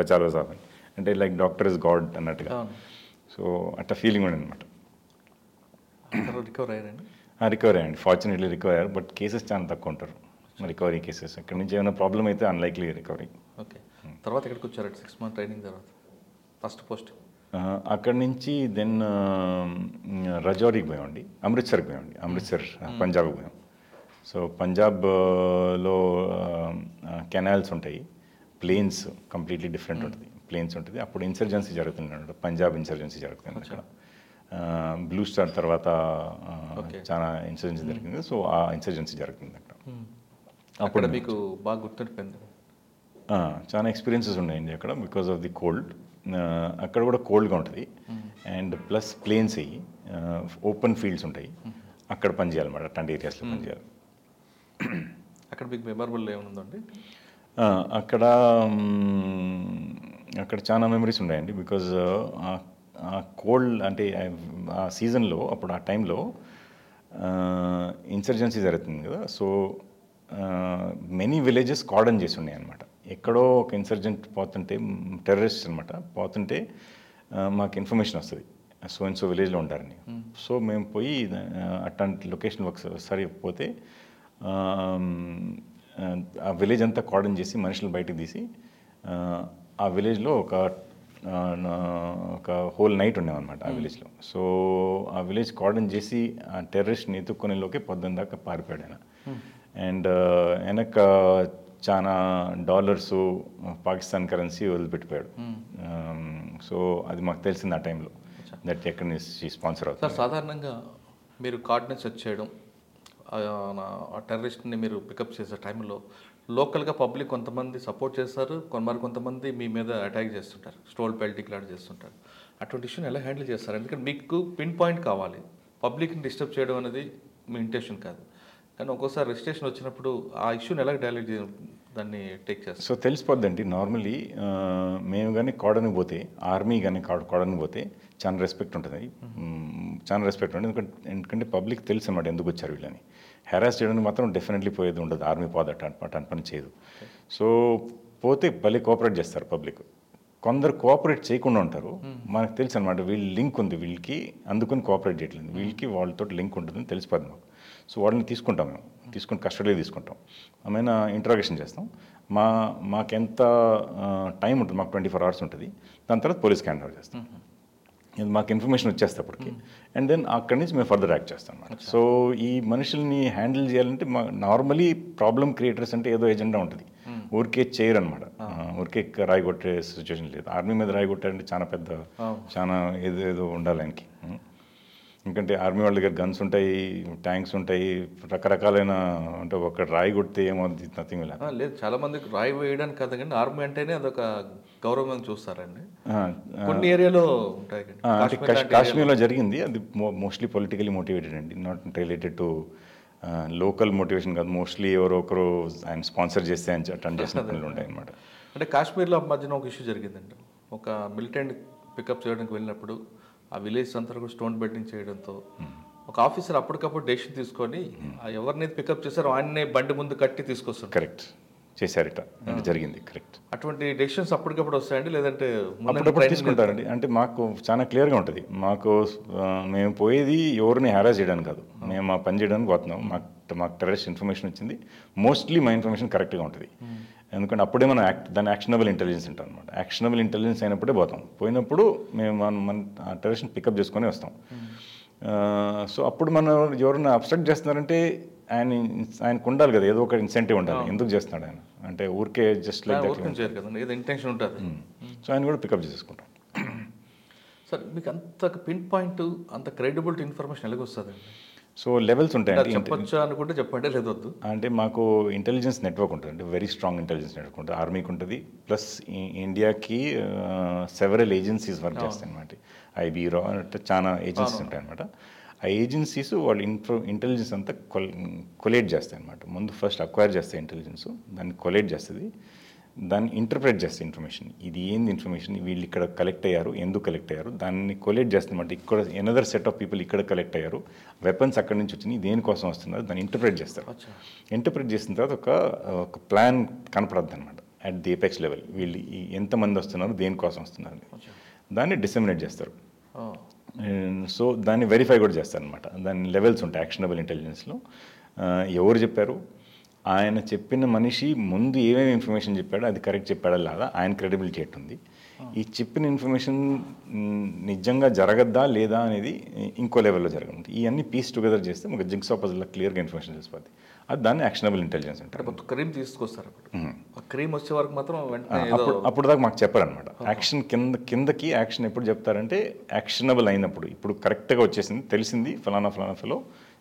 బచాలో సాబ్ అని, అంటే లైక్ డాక్టర్ ఇస్ గాడ్ అన్నట్టుగా. సో అట్లా ఫీలింగ్ ఉండే అనమాట. రికవర్ అయ్యారండి? రికవర్ అయ్యండి, ఫార్చునేట్లీ రికవర్ అయ్యారు. బట్ కేసెస్ చాలా తక్కువ ఉంటారు రికవరీ కేసెస్. అక్కడ నుంచి ఏమైనా ప్రాబ్లం అయితే అన్లైక్లీ రికవరీ. ఓకే, తర్వాత ఎక్కడికి వచ్చారు? సిక్స్ మంత్ ట్రైనింగ్ తర్వాత ఫస్ట్ పోస్ట్ అక్కడి నుంచి దెన్ రజౌరికి పోయామండి, అమృత్సర్కి పోయామండి, అమృత్సర్ పంజాబ్కి పోయాం. సో పంజాబ్లో కెనాల్స్ ఉంటాయి, ప్లేన్స్ కంప్లీట్లీ డిఫరెంట్ ఉంటుంది, ప్లేన్స్ ఉంటుంది. అప్పుడు ఇన్సర్జెన్సీ జరుగుతుంది, పంజాబ్ ఇన్సర్జెన్సీ జరుగుతుంది అక్కడ. బ్లూ స్టార్ తర్వాత చాలా ఇన్సర్జెన్సీ జరిగింది. సో ఆ ఇన్సర్జెన్సీ జరుగుతుంది అక్కడ. అప్పుడు మీకు బాగా గుర్తుండిపోయింది? చాలా ఎక్స్పీరియన్సెస్ ఉన్నాయండి అక్కడ బికాస్ ఆఫ్ ది కోల్డ్. అక్కడ కూడా కోల్డ్గా ఉంటుంది అండ్ ప్లస్ ప్లేన్స్ అయ్యి ఓపెన్ ఫీల్డ్స్ ఉంటాయి, అక్కడ పనిచేయాలి అన్నమాట, అట్లాంటి ఏరియాస్లో పనిచేయాలి. అక్కడ మీకు మెమరబుల్ ఏముందండి? అక్కడ అక్కడ చాలా మెమరీస్ ఉన్నాయండి బికాజ్ ఆ కోల్డ్ అంటే ఆ సీజన్లో, అప్పుడు ఆ టైంలో ఇన్సర్జెన్సీ జరుగుతుంది కదా. సో మెనీ విలేజెస్ కార్డన్ చేసి ఉన్నాయి అన్నమాట. ఎక్కడో ఒక ఇన్సర్జెంట్ పోతుంటే, టెర్రరిస్ట్ అనమాట పోతుంటే, మాకు ఇన్ఫర్మేషన్ వస్తుంది సో అండ్ సో విలేజ్లో ఉంటారని. సో మేము పోయి అట్లాంటి లొకేషన్ ఒకసారి పోతే ఆ విలేజ్ అంతా కార్డన్ చేసి మనుషులు బయటకు తీసి ఆ విలేజ్లో ఒక ఒక హోల్ నైట్ ఉన్నామన్నమాట ఆ విలేజ్లో. సో ఆ విలేజ్ కార్డన్ చేసి ఆ టెర్రరిస్ట్ని ఎత్తుక్కునేలోకి పొద్దున్న దాకా పారిపోయాడు ఆయన. అండ్ వెనక చాలా డాలర్సు, పాకిస్తాన్ కరెన్సీ వదిలిపెట్టిపోయాడు. సో అది మాకు తెలిసింది ఆ టైంలో, దట్ ఎక్కడి నుంచి స్పాన్సర్ అవుతుంది. సాధారణంగా మీరు కార్డ్ని సెర్చ్ చేయడం, ఆ టెర్రరిస్ట్ని మీరు పికప్ చేసే టైంలో లోకల్గా పబ్లిక్ కొంతమంది సపోర్ట్ చేస్తారు, మరి కొంతమంది మీ మీద అటాక్ చేస్తుంటారు, స్టోల్ పెల్టింగ్ లాంటి చేస్తుంటారు. అటువంటి ఇష్యూని ఎలా హ్యాండిల్ చేస్తారు? ఎందుకంటే మీకు పిన్ పాయింట్ కావాలి, పబ్లిక్ని డిస్టర్బ్ చేయడం అనేది మీ ఇంటెన్షన్ కాదు. కానీ ఒక్కోసారి రిజిస్ట్రేషన్ వచ్చినప్పుడు ఆ ఇష్యూని ఎలా డైలెక్ట్ చేయ దాన్ని టేక్ చేస్తాం? సో తెలిసిపోద్దండి. నార్మలీ మేము కానీ కాడని పోతే, ఆర్మీ కానీ కాడని పోతే చాలా రెస్పెక్ట్ ఉంటుంది, చాలా రెస్పెక్ట్ ఉంటుంది. ఎందుకంటే ఎందుకంటే పబ్లిక్ తెలుసు అన్నమాట ఎందుకు వచ్చారు వీళ్ళని. హెరాస్ చేయడానికి మాత్రం డెఫినెట్లీ పోయేది ఉండదు, ఆర్మీ పోదు, అటు పని చేయదు. సో పోతే భలే కోఆపరేట్ చేస్తారు పబ్లిక్. కొందరు కోఆపరేట్ చేయకుండా ఉంటారు, మనకు తెలుసు అనమాట వీళ్ళ లింక్ ఉంది వీళ్ళకి, అందుకని కోఆపరేట్ చేయట్లేదు, వీళ్ళకి వాళ్ళతో లింక్ ఉంటుందని తెలిసిపోద్ది మాకు. సో వాళ్ళని తీసుకుంటాం మేము, తీసుకుని కస్టడీలో తీసుకుంటాం, ఏమైనా ఇంటరాగేషన్ చేస్తాం. మా మాకెంత టైం ఉంటుంది, మాకు ట్వంటీ ఫోర్ అవర్స్ ఉంటుంది, దాని తర్వాత పోలీస్కి హ్యాండ్ ఓవర్ చేస్తాం. ఇది మాకు ఇన్ఫర్మేషన్ వచ్చేస్తప్పటికి అండ్ దెన్ అక్కడి నుంచి మేము ఫర్దర్ యాక్ట్ చేస్తాం అన్నమాట. సో ఈ మనుషుల్ని హ్యాండిల్ చేయాలంటే మా నార్మలీ ప్రాబ్లం క్రియేటర్స్ అంటే ఏదో ఎజెండా ఉంటుంది, ఊరికే చేయరు అనమాట, ఊరికే రాయగొట్టే సిచ్యువేషన్ లేదు. ఆర్మీ మీద రాయగొట్టారంటే చాలా పెద్ద, చాలా ఏదో ఏదో ఉండాలి ఆయనకి. ఎందుకంటే ఆర్మీ వాళ్ళ దగ్గర గన్స్ ఉంటాయి, ట్యాంక్స్ ఉంటాయి, రకరకాలైన, అంటే ఒక రాయి కొడితే ఏమవుతుంది, నథింగ్ లేదు. చాలా మందికి రాయి వేయడానికి కదా, కానీ ఆర్మీ అంటేనే అదొక గౌరవంగా చూస్తారండి. కొన్ని ఏరియాలో ఉంటాయి, కాశ్మీర్లో జరిగింది అది మోస్ట్లీ పొలిటికలీ మోటివేటెడ్ అండి, not related to local motivation కాదు. మోస్ట్లీ ఎవరో ఒకరు ఆయన స్పాన్సర్ చేస్తే అని అటెండ్ చేసిన పనులు ఉంటాయి అనమాట. అంటే కాశ్మీర్లో మధ్యన ఒక ఇష్యూ జరిగిందండి, ఒక మిలిటెంట్ పికప్ చేయడానికి వెళ్ళినప్పుడు ఆ విలేజ్ అంతా కూడా స్టోన్ బెట్టింగ్ చేయడంతో ఒక ఆఫీసర్ అప్పటికప్పుడు డెసిషన్ తీసుకొని ఎవరినైతే పికప్ చేశారో ఆయన్నే బండి ముందు కట్టి తీసుకొస్తారు. కరెక్ట్ చేశారట, అంటే జరిగింది. కరెక్ట్, అటువంటి డెసిషన్స్ అప్పటికప్పుడు వస్తాయండి, లేదంటే అప్పుడప్పుడు తీసుకుంటారండి. అంటే మాకు చాలా క్లియర్గా ఉంటుంది, మాకు మేము పోయేది ఎవరిని హ్యారాస్ చేయడానికి కాదు, మేము మా పని చేయడానికి పోతున్నాం. మాకు మాకు టెర్రరిస్ట్ ఇన్ఫర్మేషన్ వచ్చింది, మోస్ట్లీ మా ఇన్ఫర్మేషన్ కరెక్ట్గా ఉంటుంది. ఎందుకంటే అప్పుడే మనం యాక్ట్ దాని యాక్షనబుల్ ఇంటెలిజెన్స్ ఉంటాం అనమాట. యాక్షనబుల్ ఇంటెలిజెన్స్ అయినప్పుడే పోతాం, పోయినప్పుడు మేము మన ఆ టెర్రరిస్ట్ని పికప్ చేసుకొని వస్తాం. సో అప్పుడు మనం ఎవరైనా అబ్స్ట్రాక్ట్ చేస్తున్నారంటే ఆయన ఆయనకు ఉండాలి కదా, ఏదో ఒక ఇన్సెంటివ్ ఉండాలి, ఎందుకు చేస్తున్నాడు ఆయన అంటే, ఊరికే జస్ట్ లైక్ ఇంటెన్షన్ ఉంటుంది. సో ఆయన కూడా పికప్ చేసుకుంటాం. సార్ మీకు అంత పిన్ పాయింట్, అంత క్రెడిబిలిటీ ఇన్ఫర్మేషన్ ఎలాగొస్తుంది? సో లెవెల్స్ ఉంటాయండి. చెప్పొచ్చు అనుకుంటే చెప్పండి, లేదొద్దు అంటే మాకు ఇంటెలిజెన్స్ నెట్వర్క్ ఉంటుంది, అంటే వెరీ స్ట్రాంగ్ ఇంటెలిజెన్స్ నెట్వర్క్ ఉంటుంది ఆర్మీకి ఉంటుంది. ప్లస్ ఇండియాకి సెవరల్ ఏజెన్సీస్ వర్క్ చేస్తాయి అనమాట. ఐబీ, రా అంటే చాలా ఏజెన్సీస్ ఉంటాయి అనమాట. ఆ ఏజెన్సీస్ వాళ్ళు ఇన్ఫో ఇంటెలిజెన్స్ అంతా కొల్ కొలేట్ చేస్తాయి అనమాట. ముందు ఫస్ట్ అక్వైర్ చేస్తాయి ఇంటెలిజెన్స్, దాన్ని కొలేట్ చేస్తుంది, దాన్ని ఇంటర్ప్రెట్ చేస్తాయి ఇన్ఫర్మేషన్. ఇది ఏంది ఇన్ఫర్మేషన్, వీళ్ళు ఇక్కడ కలెక్ట్ అయ్యారు, ఎందుకు కలెక్ట్ అయ్యారు, దాన్ని కొలేట్ చేస్తుందన్నమాట. ఇక్కడ ఎనదర్ సెట్ ఆఫ్ పీపుల్ ఇక్కడ కలెక్ట్ అయ్యారు, వెపన్స్ అక్కడి నుంచి వచ్చింది, దేనికోసం వస్తున్నారు, దాన్ని ఇంటర్ప్రెట్ చేస్తారు. ఇంటర్ప్రెట్ చేసిన తర్వాత ఒక ఒక ప్లాన్ కనపడద్దు అనమాట. అట్ ది ఎపెక్స్ లెవెల్ వీళ్ళు ఎంతమంది వస్తున్నారు, దేనికోసం వస్తున్నారు, దాన్ని డిసెమినేట్ చేస్తారు. సో దాన్ని వెరిఫై కూడా చేస్తారనమాట. దాని లెవెల్స్ ఉంటాయి యాక్షనబుల్ ఇంటెలిజెన్స్లో. ఎవరు చెప్పారు, ఆయన చెప్పిన మనిషి ముందు ఏమేమి ఇన్ఫర్మేషన్ చెప్పాడో అది కరెక్ట్ చెప్పాడా లేదా, ఆయన క్రెడిబిలిటీ ఎట్టుంది, ఈ చెప్పిన ఇన్ఫర్మేషన్ నిజంగా జరగద్దా లేదా అనేది ఇంకో లెవెల్లో జరగదు. ఇవన్నీ పీస్ టుగెదర్ చేస్తే ఒక జిగ్సా పజిల్లో క్లియర్గా ఇన్ఫర్మేషన్ తెలిసిపోద్ది. అది దాన్ని యాక్షనబుల్ ఇంటెలిజెన్స్ అంటారు. క్రైమ్ తీసుకొస్తారు, క్రైమ్ వచ్చే వరకు మాత్రం అప్పుడు అప్పుడు దాకా మాకు చెప్పారనమాట. యాక్షన్ కింద కిందకి యాక్షన్ ఎప్పుడు చెప్తారంటే యాక్షనబుల్ అయినప్పుడు. ఇప్పుడు కరెక్ట్గా వచ్చేసింది, తెలిసింది ఫలానా ఫలానా ఫలో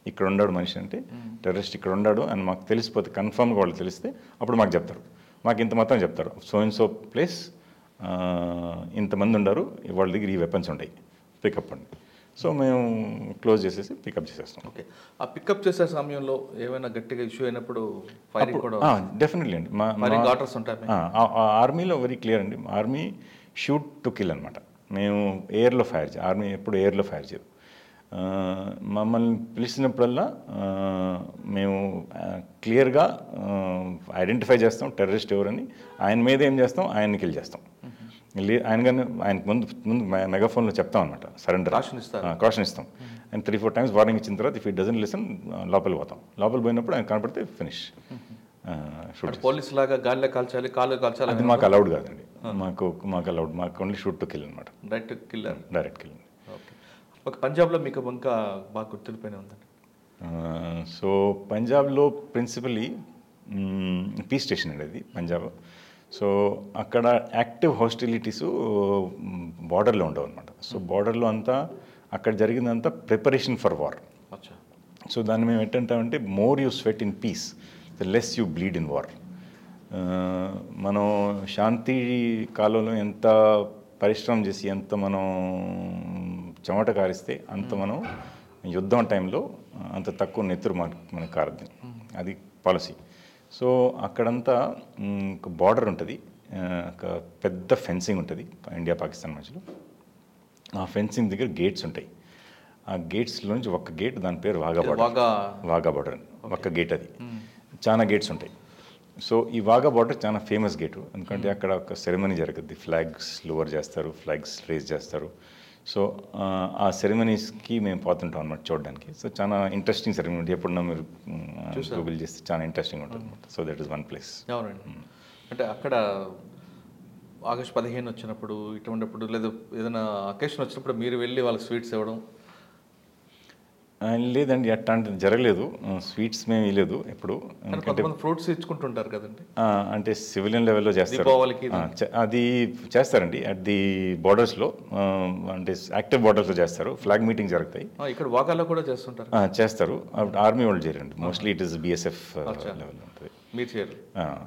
ఇక్కడ ఉన్నాడు మనిషి, అంటే టెర్రరిస్ట్ ఇక్కడ ఉన్నాడు అని మాకు తెలిసిపోతే, కన్ఫర్మ్గా వాళ్ళు తెలిస్తే అప్పుడు మాకు చెప్తారు. మాకు ఇంత మాత్రం చెప్తారు, సో అండ్ సో ప్లేస్ ఇంతమంది ఉన్నారు, వాళ్ళ దగ్గర ఈ వెపన్స్ ఉంటాయి, పికప్ అండి. సో మేము క్లోజ్ చేసేసి పికప్ చేసేస్తాం. ఓకే, ఆ పికప్ చేసే సమయంలో ఏమైనా గట్టిగా ఇష్యూ అయినప్పుడు ఫైరింగ్ కూడా డెఫినెట్లీ అండి. మా ఆర్డర్స్ ఉంటాయి ఆర్మీలో వెరీ క్లియర్ అండి. ఆర్మీ షూట్ టు కిల్ అనమాట. మేము ఎయిర్లో ఫైర్ చేయాలి, ఆర్మీ ఎప్పుడు ఎయిర్లో ఫైర్ చేయదు. మమ్మల్ని పిలిచినప్పుడల్లా మేము క్లియర్గా ఐడెంటిఫై చేస్తాం టెర్రరిస్ట్ ఎవరని, ఆయన మీద ఏం చేస్తాం, ఆయన్ని కిల్ చేస్తాం. ఆయన కానీ ఆయనకు ముందు ముందు మెగాఫోన్లో చెప్తాం అనమాట, సరెండర్ కాషన్ ఇస్తాం. ఆయన త్రీ ఫోర్ టైమ్స్ వార్నింగ్ ఇచ్చిన తర్వాత ఇఫ్ ఇట్ డజంట్ లిసన్ లోపలికి పోతాం. లోపలికి పోయినప్పుడు ఆయన కనపడితే ఫినిష్. పోలీసు లాగా గాలిలో కాల్చాలి, కాలు కాల్చాలి, అది మాకు అలౌడ్ కాదండి. మాకు మాకు అలౌడ్ మాకు ఓన్లీ షూట్ టు కిల్ అనమాట, డైరెక్ట్ కిల్ డైరెక్ట్ కిల్ ఒక పంజాబ్లో మీకు ఇంకా బాగా గుర్తుపోయినా ఉందండి? సో పంజాబ్లో ప్రిన్సిపలీ పీ స్టేషన్ అండి అది పంజాబ్. సో అక్కడ యాక్టివ్ హాస్టిలిటీసు బార్డర్లో ఉండవు అనమాట. సో బార్డర్లో అంతా అక్కడ జరిగిందంతా ప్రిపరేషన్ ఫర్ వార్. సో దాన్ని మేము ఏంటంటామంటే more you sweat in peace, the less you bleed in war. మనం శాంతి కాలంలో ఎంత పరిశ్రమం చేసి ఎంత మనం చెమట కారిస్తే అంత మనం యుద్ధం టైంలో అంత తక్కువ నెత్తురు మా మనకు కారద్దు, అది పాలసీ. సో అక్కడంతా బార్డర్ ఉంటుంది, ఒక పెద్ద ఫెన్సింగ్ ఉంటుంది ఇండియా పాకిస్తాన్ మధ్యలో. ఆ ఫెన్సింగ్ దగ్గర గేట్స్ ఉంటాయి. ఆ గేట్స్లో నుంచి ఒక్క గేట్, దాని పేరు వాఘా బార్డర్, వాఘా బార్డర్ ఒక్క గేట్. అది చాలా గేట్స్ ఉంటాయి. సో ఈ వాఘా బార్డర్ చాలా ఫేమస్ గేటు, ఎందుకంటే అక్కడ ఒక సెరమనీ జరుగుద్ది, ఫ్లాగ్స్ లోవర్ చేస్తారు, ఫ్లాగ్స్ రేజ్ చేస్తారు. సో ఆ సెరమనీస్కి మేము పోతుంటాం అనమాట చూడడానికి. సో చాలా ఇంట్రెస్టింగ్ సెరమనీ, ఎప్పుడన్నా మీరు గూగుల్ చేస్తే చాలా ఇంట్రెస్టింగ్ ఉంటుంది అనమాట. So that is one place. అవునండి, అంటే అక్కడ ఆగస్ట్ పదిహేను వచ్చినప్పుడు ఇటువంటిప్పుడు లేదా ఏదైనా అకేషన్ వచ్చినప్పుడు మీరు వెళ్ళి వాళ్ళకి స్వీట్స్ ఇవ్వడం? లేదండి, అట్లాంటిది జరగలేదు. స్వీట్స్ మేము ఇవ్వలేదు ఎప్పుడు. ఫ్రూట్స్ ఇచ్చుకుంటుంటారు కదండి, అంటే సివిలియన్ లెవెల్లో చేస్తారు, అది చేస్తారండి అట్ ది బార్డర్స్లో, అంటే యాక్టివ్ బార్డర్స్లో చేస్తారు. ఫ్లాగ్ మీటింగ్ జరుగుతాయి ఇక్కడ, వాకాలో కూడా చేస్తుంటారు, చేస్తారు. ఆర్మీ వాళ్ళు చేయరండి, మోస్ట్లీ ఇట్ ఇస్ బీఎస్ఎఫ్ లెవెల్లో ఉంటుంది. మీరు చేయరు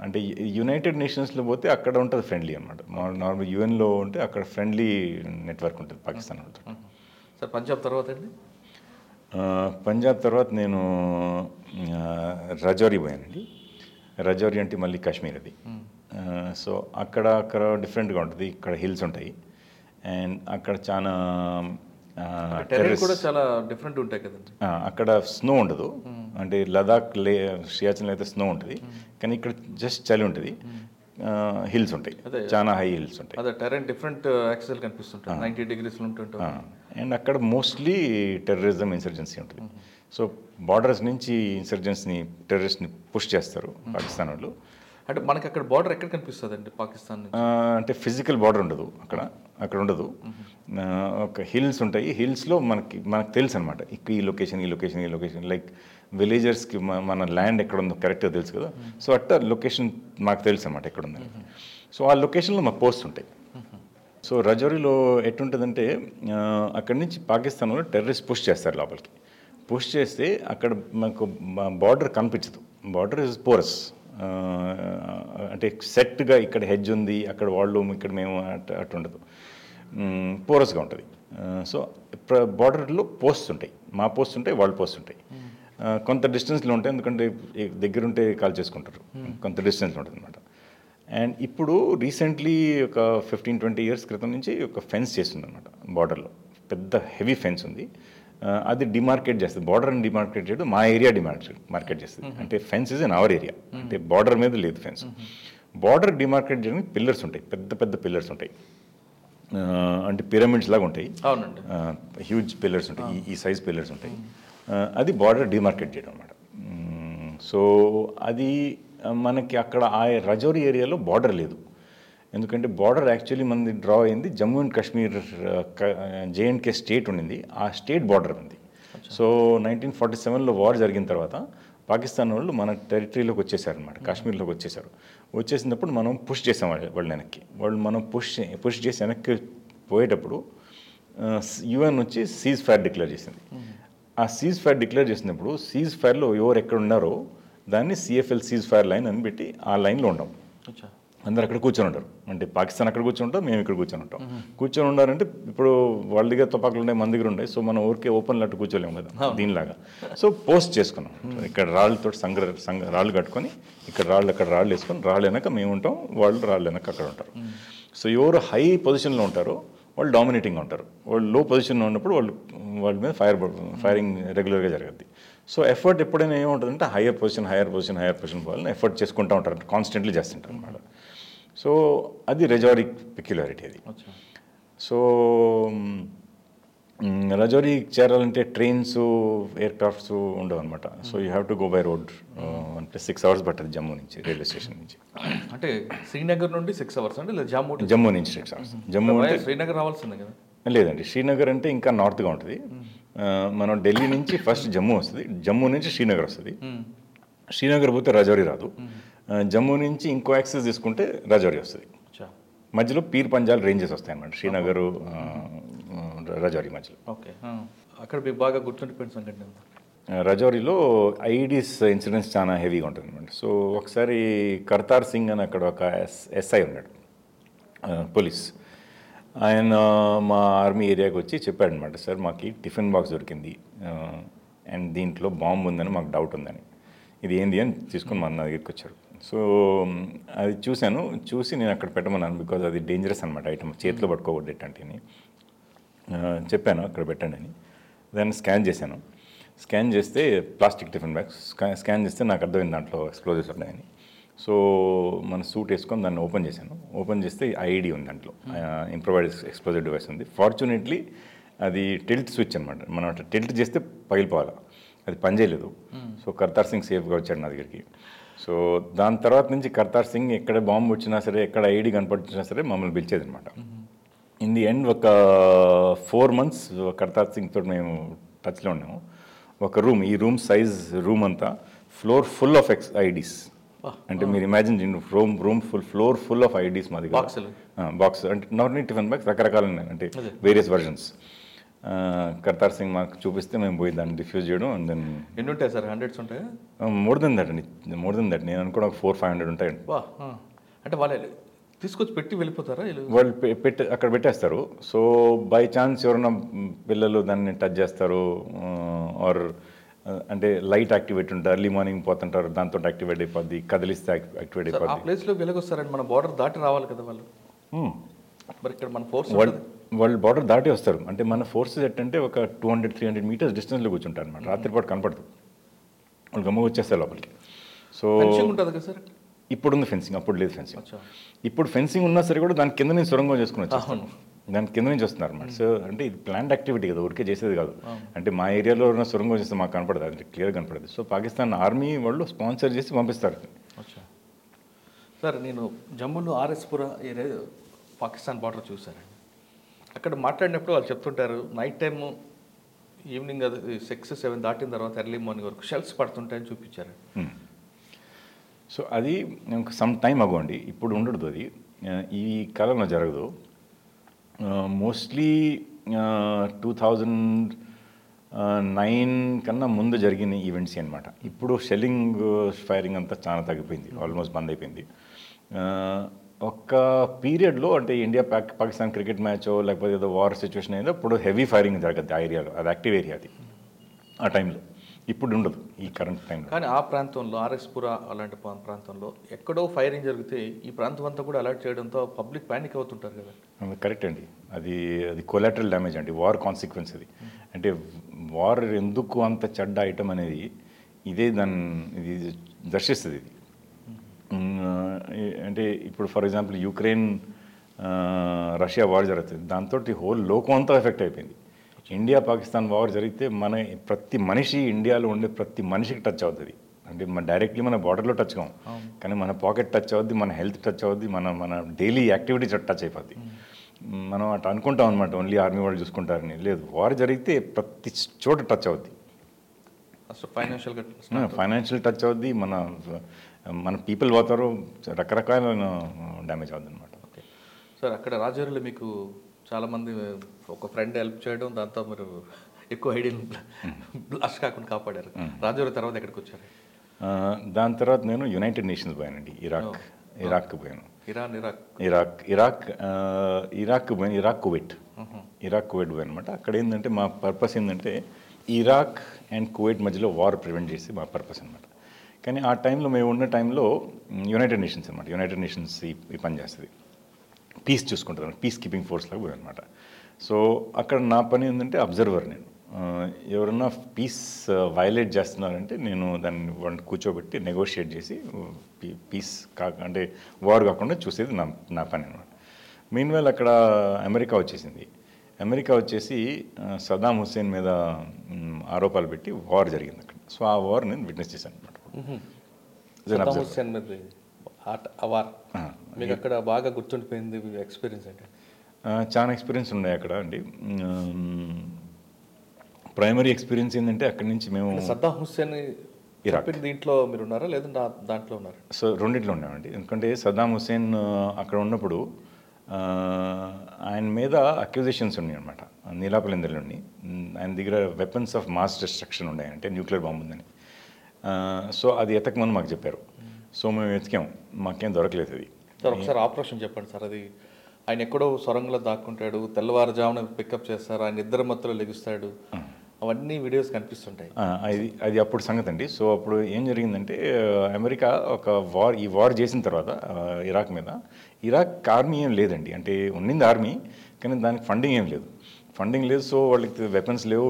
అంటే యునైటెడ్ నేషన్స్లో పోతే అక్కడ ఉంటుంది ఫ్రెండ్లీ అనమాట. నార్మల్ యూఎన్లో ఉంటే అక్కడ ఫ్రెండ్లీ నెట్వర్క్ ఉంటుంది పాకిస్తాన్ వాళ్ళతో. సార్ పంజాబ్ తర్వాత అండి? పంజాబ్ తర్వాత నేను రజౌరి పోయానండి. రజౌరి అంటే మళ్ళీ కాశ్మీర్ అది. సో అక్కడ అక్కడ డిఫరెంట్గా ఉంటుంది, ఇక్కడ హిల్స్ ఉంటాయి అండ్ అక్కడ చాలా కూడా చాలా డిఫరెంట్ ఉంటాయి కదండి. అక్కడ స్నో ఉండదు, అంటే లదాఖ్ లే సియాచిన్లో అయితే స్నో ఉంటుంది, కానీ ఇక్కడ జస్ట్ చలి ఉంటుంది. హిల్స్ ఉంటాయి, చాలా హై హిల్స్ ఉంటాయి. అదే టెరెన్ డిఫరెంట్ యాక్సెల్ కనిపిస్తుంటాయి, నైంటీ డిగ్రీస్లో ఉంటుంటాయి. అండ్ అక్కడ మోస్ట్లీ టెర్రరిజం ఇన్సర్జెన్సీ ఉంటుంది. సో బార్డర్స్ నుంచి ఇన్సర్జెన్సీని టెర్రరిస్ట్ని పుష్ చేస్తారు పాకిస్తాన్ వాళ్ళు. అంటే మనకి అక్కడ బార్డర్ ఎక్కడ కనిపిస్తుంది అండి పాకిస్తాన్? అంటే ఫిజికల్ బార్డర్ ఉండదు అక్కడ, అక్కడ ఉండదు. ఒక హిల్స్ ఉంటాయి, హిల్స్లో మనకి మనకు తెలుసు అనమాట, ఈ లొకేషన్ ఈ లొకేషన్ ఈ లొకేషన్ లైక్ విలేజర్స్కి మన ల్యాండ్ ఎక్కడ ఉందో కరెక్ట్గా తెలుసు కదా. సో అట్ట లొకేషన్ మాకు తెలుసు అనమాట ఎక్కడ ఉందని. సో ఆ లొకేషన్లో మాకు పోస్ట్ ఉంటాయి. సో రజౌరిలో ఎట్టుంటుందంటే అక్కడి నుంచి పాకిస్తాన్లో టెర్రరిస్ట్ పుష్ చేస్తారు లోపలికి. పుష్ చేస్తే అక్కడ మనకు బార్డర్ కనిపించదు, బార్డర్ ఇస్ పోరస్. అంటే సెట్గా ఇక్కడ హెడ్జ్ ఉంది, అక్కడ వాళ్ళు, ఇక్కడ మేము అట్ అటు ఉండదు, పోరస్గా ఉంటుంది. సో బార్డర్లో పోస్ట్ ఉంటాయి, మా పోస్ట్ ఉంటాయి, వాళ్ళు పోస్ట్ ఉంటాయి, కొంత డిస్టెన్స్లో ఉంటాయి, ఎందుకంటే దగ్గరుంటే కాల్ చేసుకుంటారు, కొంత డిస్టెన్స్లో ఉంటుంది అనమాట. అండ్ ఇప్పుడు రీసెంట్లీ ఒక ఫిఫ్టీన్ ట్వంటీ ఇయర్స్ క్రితం నుంచి ఒక ఫెన్స్ చేస్తుంది అనమాట బార్డర్లో, పెద్ద హెవీ ఫెన్స్ ఉంది, అది డిమార్కెట్ చేస్తుంది. బార్డర్ని డిమార్కెట్ చేయడం మా ఏరియా డిమార్కెట్ మార్కెట్ చేస్తుంది. అంటే fence is in our area, అంటే బార్డర్ మీద లేదు ఫెన్స్. బార్డర్ డిమార్కెట్ చేయడానికి పిల్లర్స్ ఉంటాయి, పెద్ద పెద్ద పిల్లర్స్ ఉంటాయి, అంటే పిరమిడ్స్ లాగా ఉంటాయి, హ్యూజ్ పిల్లర్స్ ఉంటాయి, ఈ సైజ్ పిల్లర్స్ ఉంటాయి, అది బార్డర్ డిమార్కెట్ చేయడం అన్నమాట. సో అది మనకి అక్కడ ఆ రజౌరి ఏరియాలో బార్డర్ లేదు, ఎందుకంటే బార్డర్ యాక్చువల్లీ మనది డ్రా అయింది Jammu and Kashmir, J&K state ఉండింది, ఆ స్టేట్ బార్డర్ ఉంది. సో నైన్టీన్ ఫార్టీ సెవెన్లో వార్ జరిగిన తర్వాత పాకిస్తాన్ వాళ్ళు మన టెరిటరీలోకి వచ్చేసారనమాట, కాశ్మీర్లోకి వచ్చేసారు. వచ్చేసినప్పుడు మనం పుష్ చేసాం వాళ్ళ వెనక్కి, వాళ్ళు మనం పుష్ పుష్ చేసి వెనక్కి పోయేటప్పుడు యుఎన్ వచ్చి సీజ్ ఫైర్ డిక్లేర్ చేసింది. ఆ సీజ్ ఫైర్ డిక్లేర్ చేసినప్పుడు సీజ్ ఫైర్లో ఎవరు ఎక్కడ ఉన్నారో దాన్ని సిఎఫ్ఎల్ సీజ్ ఫైర్ లైన్ అని పెట్టి ఆ లైన్లో ఉన్నాం. అందరు అక్కడ కూర్చొని ఉంటారు, అంటే పాకిస్తాన్ అక్కడ కూర్చొని ఉంటాం, మేము ఇక్కడ కూర్చొని ఉంటాం. కూర్చొని ఉండాలంటే ఇప్పుడు వాళ్ళ దగ్గర తుపాకులు ఉన్నాయి, మన దగ్గర ఉన్నాయి, సో మనం ఊరికే ఓపెన్ లట్టు కూర్చోలేము కదా దీనిలాగా. సో పోస్ట్ చేసుకున్నాం, ఇక్కడ రాళ్ళతో సంగ్ర సంగ రాళ్ళు కట్టుకొని ఇక్కడ రాళ్ళు అక్కడ రాళ్ళు వేసుకొని, రాళ్ళు వెనక మేము ఉంటాం, వాళ్ళు రాళ్ళు వెనక అక్కడ ఉంటారు. సో ఎవరు హై పొజిషన్లో ఉంటారో వాళ్ళు డామినేటింగ్గా ఉంటారు, వాళ్ళు లో పొజిషన్లో ఉన్నప్పుడు వాళ్ళు వాళ్ళ మీద ఫైర్ ఫైరింగ్ రెగ్యులర్గా జరుగుద్ది. సో ఎఫర్ట్ ఎప్పుడైనా ఏముంటుందంటే higher position higher position higher position పోవాలని ఎఫర్ట్ చేసుకుంటూ ఉంటారు, కాన్స్టెంట్లీ చేస్తుంటారు అన్నమాట. సో అది రజౌరి పెక్యులారిటీ అది. సో రజౌరి చేరాలంటే ట్రైన్స్ ఎయిర్ క్రాఫ్ట్స్ ఉండవు అనమాట. So you have to go by road, అంటే సిక్స్ అవర్స్ పట్టదు జమ్మూ నుంచి, రైల్వే స్టేషన్ నుంచి. అంటే శ్రీనగర్ నుండి సిక్స్ అవర్స్ అంటే జమ్మూ జమ్మూ నుంచి సిక్స్ అవర్స్ జమ్మూ అంటే శ్రీనగర్ రావాల్సిందే కదా? లేదండి, శ్రీనగర్ అంటే ఇంకా నార్త్గా ఉంటుంది. మనం ఢిల్లీ నుంచి ఫస్ట్ జమ్మూ వస్తుంది, జమ్మూ నుంచి శ్రీనగర్ వస్తుంది, శ్రీనగర్ పోతే రజౌరి రాదు, జమ్మూ నుంచి ఇంకో యాక్సెస్ తీసుకుంటే రజౌరి వస్తుంది. మధ్యలో పీర్ పంజాల్ రేంజెస్ వస్తాయి అన్నమాట, శ్రీనగర్ రజౌరి మధ్యలో. ఓకే, అక్కడ మీకు బాగా గుర్తుండిపోయిన సంఘటన రజౌరిలో ఐఈడీస్ ఇన్సిడెంట్స్ చాలా హెవీగా ఉంటుంది అనమాట. సో ఒకసారి కర్తార్ సింగ్ అని అక్కడ ఒక ఎస్ ఎస్ఐ ఉన్నాడు, పోలీస్, ఆయన మా ఆర్మీ ఏరియాకి వచ్చి చెప్పాడు అనమాట, సార్ మాకు టిఫిన్ బాక్స్ దొరికింది అండ్ దీంట్లో బాంబు ఉందని మాకు డౌట్ ఉందని, ఇది ఏంది అని తీసుకుని మా అన్న దగ్గరికి వచ్చారు. సో అది చూశాను, చూసి నేను అక్కడ పెట్టమన్నాను, బికాజ్ అది డేంజరస్ అనమాట ఐటమ్, చేతిలో పట్టుకోకూడదంటేని చెప్పాను, అక్కడ పెట్టండి అని. దాన్ని స్కాన్ చేశాను, స్కాన్ చేస్తే ప్లాస్టిక్ టిఫిన్ బ్యాగ్స్, స్కాన్ చేస్తే నాకు అర్థమైంది దాంట్లో ఎక్స్ప్లోజర్స్ ఉన్నాయని. సో మన సూట్ వేసుకొని దాన్ని ఓపెన్ చేశాను, ఓపెన్ చేస్తే ఐఈడీ ఉంది దాంట్లో, ఇంప్రొవైజ్డ్ ఎక్స్ప్లోజివ్ డివైస్ ఉంది. ఫార్చునేట్లీ అది టెల్ట్ స్విచ్ అనమాట, మనం అట్లా టెల్ట్ చేస్తే పగిలిపోవాలి, అది పనిచేయలేదు. సో కర్తార్ సింగ్ సేఫ్గా వచ్చాడు నా దగ్గరికి. సో దాని తర్వాత నుంచి కర్తార్ సింగ్ ఎక్కడ బాంబు వచ్చినా సరే, ఎక్కడ ఐఈడీ కనపడినా సరే మమ్మల్ని పిలిచేది అనమాట. ఇన్ ది ఎండ్ ఒక ఫోర్ మంత్స్ కర్తార్ సింగ్ తోటి మేము టచ్లో ఉన్నాము. ఒక రూమ్, ఈ రూమ్ సైజ్ రూమ్ అంతా floor full of ex IDs, అంటే మీరు imagine room room full floor full of IDs మా దగ్గర, బాక్స్ అంటే నాట్ ఓన్లీ టిఫిన్ బ్యాగ్స్ రకరకాలు ఉన్నాయి, అంటే వేరియస్ వర్జన్స్. కర్తార్ సింగ్ మాకు చూపిస్తే మేము పోయి దాన్ని డిఫ్యూజ్ చేయడం. అండ్ దెన్ ఎన్ని ఉంటాయి సార్? హండ్రెడ్స్ ఉంటాయి, మోర్ దెన్ దట్ అండి, మోర్ దెన్ దట్ నేను అనుకోవడం ఒక ఫోర్ ఫైవ్ హండ్రెడ్ ఉంటాయండి. అంటే వాళ్ళు తీసుకొచ్చి పెట్టి వెళ్ళిపోతారా? వాళ్ళు పెట్టి అక్కడ పెట్టేస్తారు. సో బై ఛాన్స్ ఎవరైనా పిల్లలు దాన్ని టచ్ చేస్తారు, ఆర్ అంటే లైట్ యాక్టివేట్ ఉంటారు, ఎర్లీ మార్నింగ్ పోతుంటారు, దాంతో యాక్టివేట్ అయిపోద్ది, కదిలిస్తే యాక్టివేట్ అయిపోద్ది. ఆ ప్లేస్లో వెలగొస్తారండి, మన బార్డర్ దాటి రావాలి కదా వాళ్ళు. మరి ఇక్కడ మన ఫోర్స్ వాళ్ళు వాళ్ళు బార్డర్ దాటి వస్తారు, అంటే మన ఫోర్సెస్ ఏంటంటే ఒక two hundred three hundred meters డిస్టెన్స్లో కూర్చుంటారు అనమాట. రాత్రిపాటు కనపడదు, వాళ్ళు గమ్మ వచ్చేస్తారు లోపలికి. సో ఉంటుంది కదా సార్, ఇప్పుడుంది ఫెన్సింగ్, అప్పుడు లేదు ఫెన్సింగ్. ఇప్పుడు ఫెన్సింగ్ ఉన్నా సరే కూడా దాని కింద నుంచి సొరంగం చేసుకుని వచ్చేస్తాను, దాని కింద నుంచి వస్తున్నారు అన్నమాట. సో అంటే ఇది ప్లాంట్ యాక్టివిటీ కదా, ఊరికే చేసేది కాదు. అంటే మా ఏరియాలో ఉన్న సొరంగం చేస్తే మాకు కనపడదు, అది క్లియర్గా కనపడదు. సో పాకిస్తాన్ ఆర్మీ వాళ్ళు స్పాన్సర్ చేసి పంపిస్తారు. సార్ నేను జమ్మూలో ఆర్ఎస్పురా ఏరియా పాకిస్తాన్ బార్డర్ చూశానండి. అక్కడ మాట్లాడినప్పుడు వాళ్ళు చెప్తుంటారు, నైట్ టైము ఈవినింగ్ అది సిక్స్ సెవెన్ దాటిన తర్వాత ఎర్లీ మార్నింగ్ వరకు షెల్స్ పడుతుంటాయని చూపించారు. సో అది సమ్ టైం అగోండి, ఇప్పుడు ఉండదు, అది ఈ కాలంలో జరగదు. మోస్ట్లీ టూ థౌజండ్ nine కన్నా ముందు జరిగిన ఈవెంట్స్ అనమాట. ఇప్పుడు షెల్లింగ్ ఫైరింగ్ అంతా చాలా తగ్గిపోయింది, ఆల్మోస్ట్ బంద్ అయిపోయింది. ఒక్క పీరియడ్లో అంటే ఇండియా పాక్ పాకిస్తాన్ క్రికెట్ మ్యాచో లేకపోతే ఏదో వార్ సిచ్యువేషన్ అయిందో అప్పుడు హెవీ ఫైరింగ్ జరగద్ది ఆ ఏరియాలో, అది యాక్టివ్ ఏరియా అది ఆ టైంలో. ఇప్పుడు ఉండదు ఈ కరెంట్ టైంలో. కానీ ఆ ప్రాంతంలో ఆర్ఎస్పుర అలాంటి ప్రాంతంలో ఎక్కడో ఫైరింగ్ జరిగితే ఈ ప్రాంతం అంతా కూడా అలర్ట్ చేయడంతో పబ్లిక్ ప్యానిక్ అవుతుంటారు కదా. కరెక్ట్ అండి, అది అది కొలాటరల్ డ్యామేజ్ అండి, వార్ కాన్సిక్వెన్స్ అది. అంటే వార్ ఎందుకు అంత చెడ్డ ఐటమ్ అనేది ఇదే దాన్ని ఇది దర్శిస్తుంది ఇది. అంటే ఇప్పుడు for example Ukraine Russia war జరుగుతుంది, దాంతో హోల్ లోకం అంతా ఎఫెక్ట్ అయిపోయింది. ఇండియా పాకిస్తాన్ వార్ జరిగితే మన ప్రతి మనిషి, ఇండియాలో ఉండే ప్రతి మనిషికి టచ్ అవుతుంది. అంటే మన డైరెక్ట్లీ మన బార్డర్లో టచ్ కాం, కానీ మన పాకెట్ టచ్ అవుద్ది, మన హెల్త్ టచ్ అవుద్ది, మన మన డైలీ యాక్టివిటీస్ టచ్ అయిపోద్ది. మనం అటు అనుకుంటాం అనమాట ఓన్లీ ఆర్మీ వాళ్ళు చూసుకుంటారని. లేదు, వార్ జరిగితే ప్రతి చోట టచ్ అవుద్ది. అసలు ఫైనాన్షియల్గా ఫైనాన్షియల్ టచ్ అవుద్ది, మన మన పీపుల్ పోతారు, రకరకాల డ్యామేజ్ అవుద్ది అనమాట. ఓకే సార్, అక్కడ రాజౌరిలో మీకు చాలామంది ఒక ఫ్రెండ్ హెల్ప్ చేయడం, దాంతో మీరు ఎక్కువ ఐడియా బ్లాస్ట్ కాకుండా కాపాడారు. రాజౌరి తర్వాత ఎక్కడికి వచ్చారు? దాని తర్వాత నేను యునైటెడ్ నేషన్స్ పోయానండి, ఇరాక్ ఇరాక్కి పోయాను. Iran Iraq Iraq Iraq Iraq పోయాను, ఇరాక్ కువైట్ ఇరాక్ కువైట్ పోయాను అనమాట. అక్కడ ఏంటంటే మా పర్పస్ ఏంటంటే ఇరాక్ అండ్ కువైట్ మధ్యలో వార్ ప్రివెంట్ చేసి మా పర్పస్ అనమాట. కానీ ఆ టైంలో మేము ఉన్న టైంలో యునైటెడ్ నేషన్స్ అనమాట, యునైటెడ్ నేషన్స్ ఈ పని చేస్తుంది, పీస్ చూసుకుంటాను, పీస్ కీపింగ్ ఫోర్స్ లాగా పోయాను అనమాట. సో అక్కడ నా పని ఏంటంటే అబ్జర్వర్. నేను ఎవరన్నా పీస్ వయలేట్ చేస్తున్నారంటే నేను దాన్ని వాళ్ళు కూర్చోబెట్టి నెగోషియేట్ చేసి పీస్ కా అంటే వార్ కాకుండా చూసేది నా నా పని అనమాట. మీన్వైల్ అక్కడ అమెరికా వచ్చేసింది. అమెరికా వచ్చేసి సదాం హుస్సేన్ మీద ఆరోపాలు పెట్టి వార్ జరిగింది అక్కడ. సో ఆ వార్ నేను విట్నెస్ చేశాను అనమాట. సదాం హుస్సేన్ మీద ఆ వార్ మీకు అక్కడ బాగా గుర్తుండిపోయింది ఎక్స్పీరియన్స్ అంటే? చాలా ఎక్స్పీరియన్స్ ఉన్నాయి అక్కడ అండి. ప్రైమరీ ఎక్స్పీరియన్స్ ఏంటంటే అక్కడి నుంచి మేము సద్దాం హుస్సేన్ ఇరాక్ దీంట్లో మీరు ఉన్నారా లేదంటే దాంట్లో ఉన్నారు? సో రెండింటిలో ఉన్నామండి. ఎందుకంటే సద్దాం హుస్సేన్ అక్కడ ఉన్నప్పుడు ఆయన మీద అక్యూజేషన్స్ ఉన్నాయి అనమాట, నీలాపలేందరిలో ఉన్నాయి. ఆయన దగ్గర వెపన్స్ ఆఫ్ మాస్ డిస్ట్రక్షన్ ఉన్నాయి, అంటే న్యూక్లియర్ బాంబు ఉందని. సో అది ఎతకమని మాకు చెప్పారు. సో మేము వెతికాము, మాకేం దొరకలేదు అది. సార్ ఒకసారి ఆపరేషన్ చెప్పండి సార్. అది ఆయన ఎక్కడో సొరంగంలో దాక్కుంటాడు, తెల్లవారుజామున పికప్ చేస్తారు, ఆయన ఇద్దరు మత్తులో లెగుస్తాడు, అవన్నీ వీడియోస్ కనిపిస్తుంటాయి. అది అది అప్పుడు సంగతి అండి. సో అప్పుడు ఏం జరిగిందంటే అమెరికా ఒక వార్ ఈ వార్ చేసిన తర్వాత ఇరాక్ మీద, ఇరాక్ ఆర్మీ ఏం లేదండి, అంటే ఉన్నింది ఆర్మీ కానీ దానికి ఫండింగ్ ఏం లేదు, ఫండింగ్ లేదు. సో వాళ్ళకి వెపన్స్ లేవు,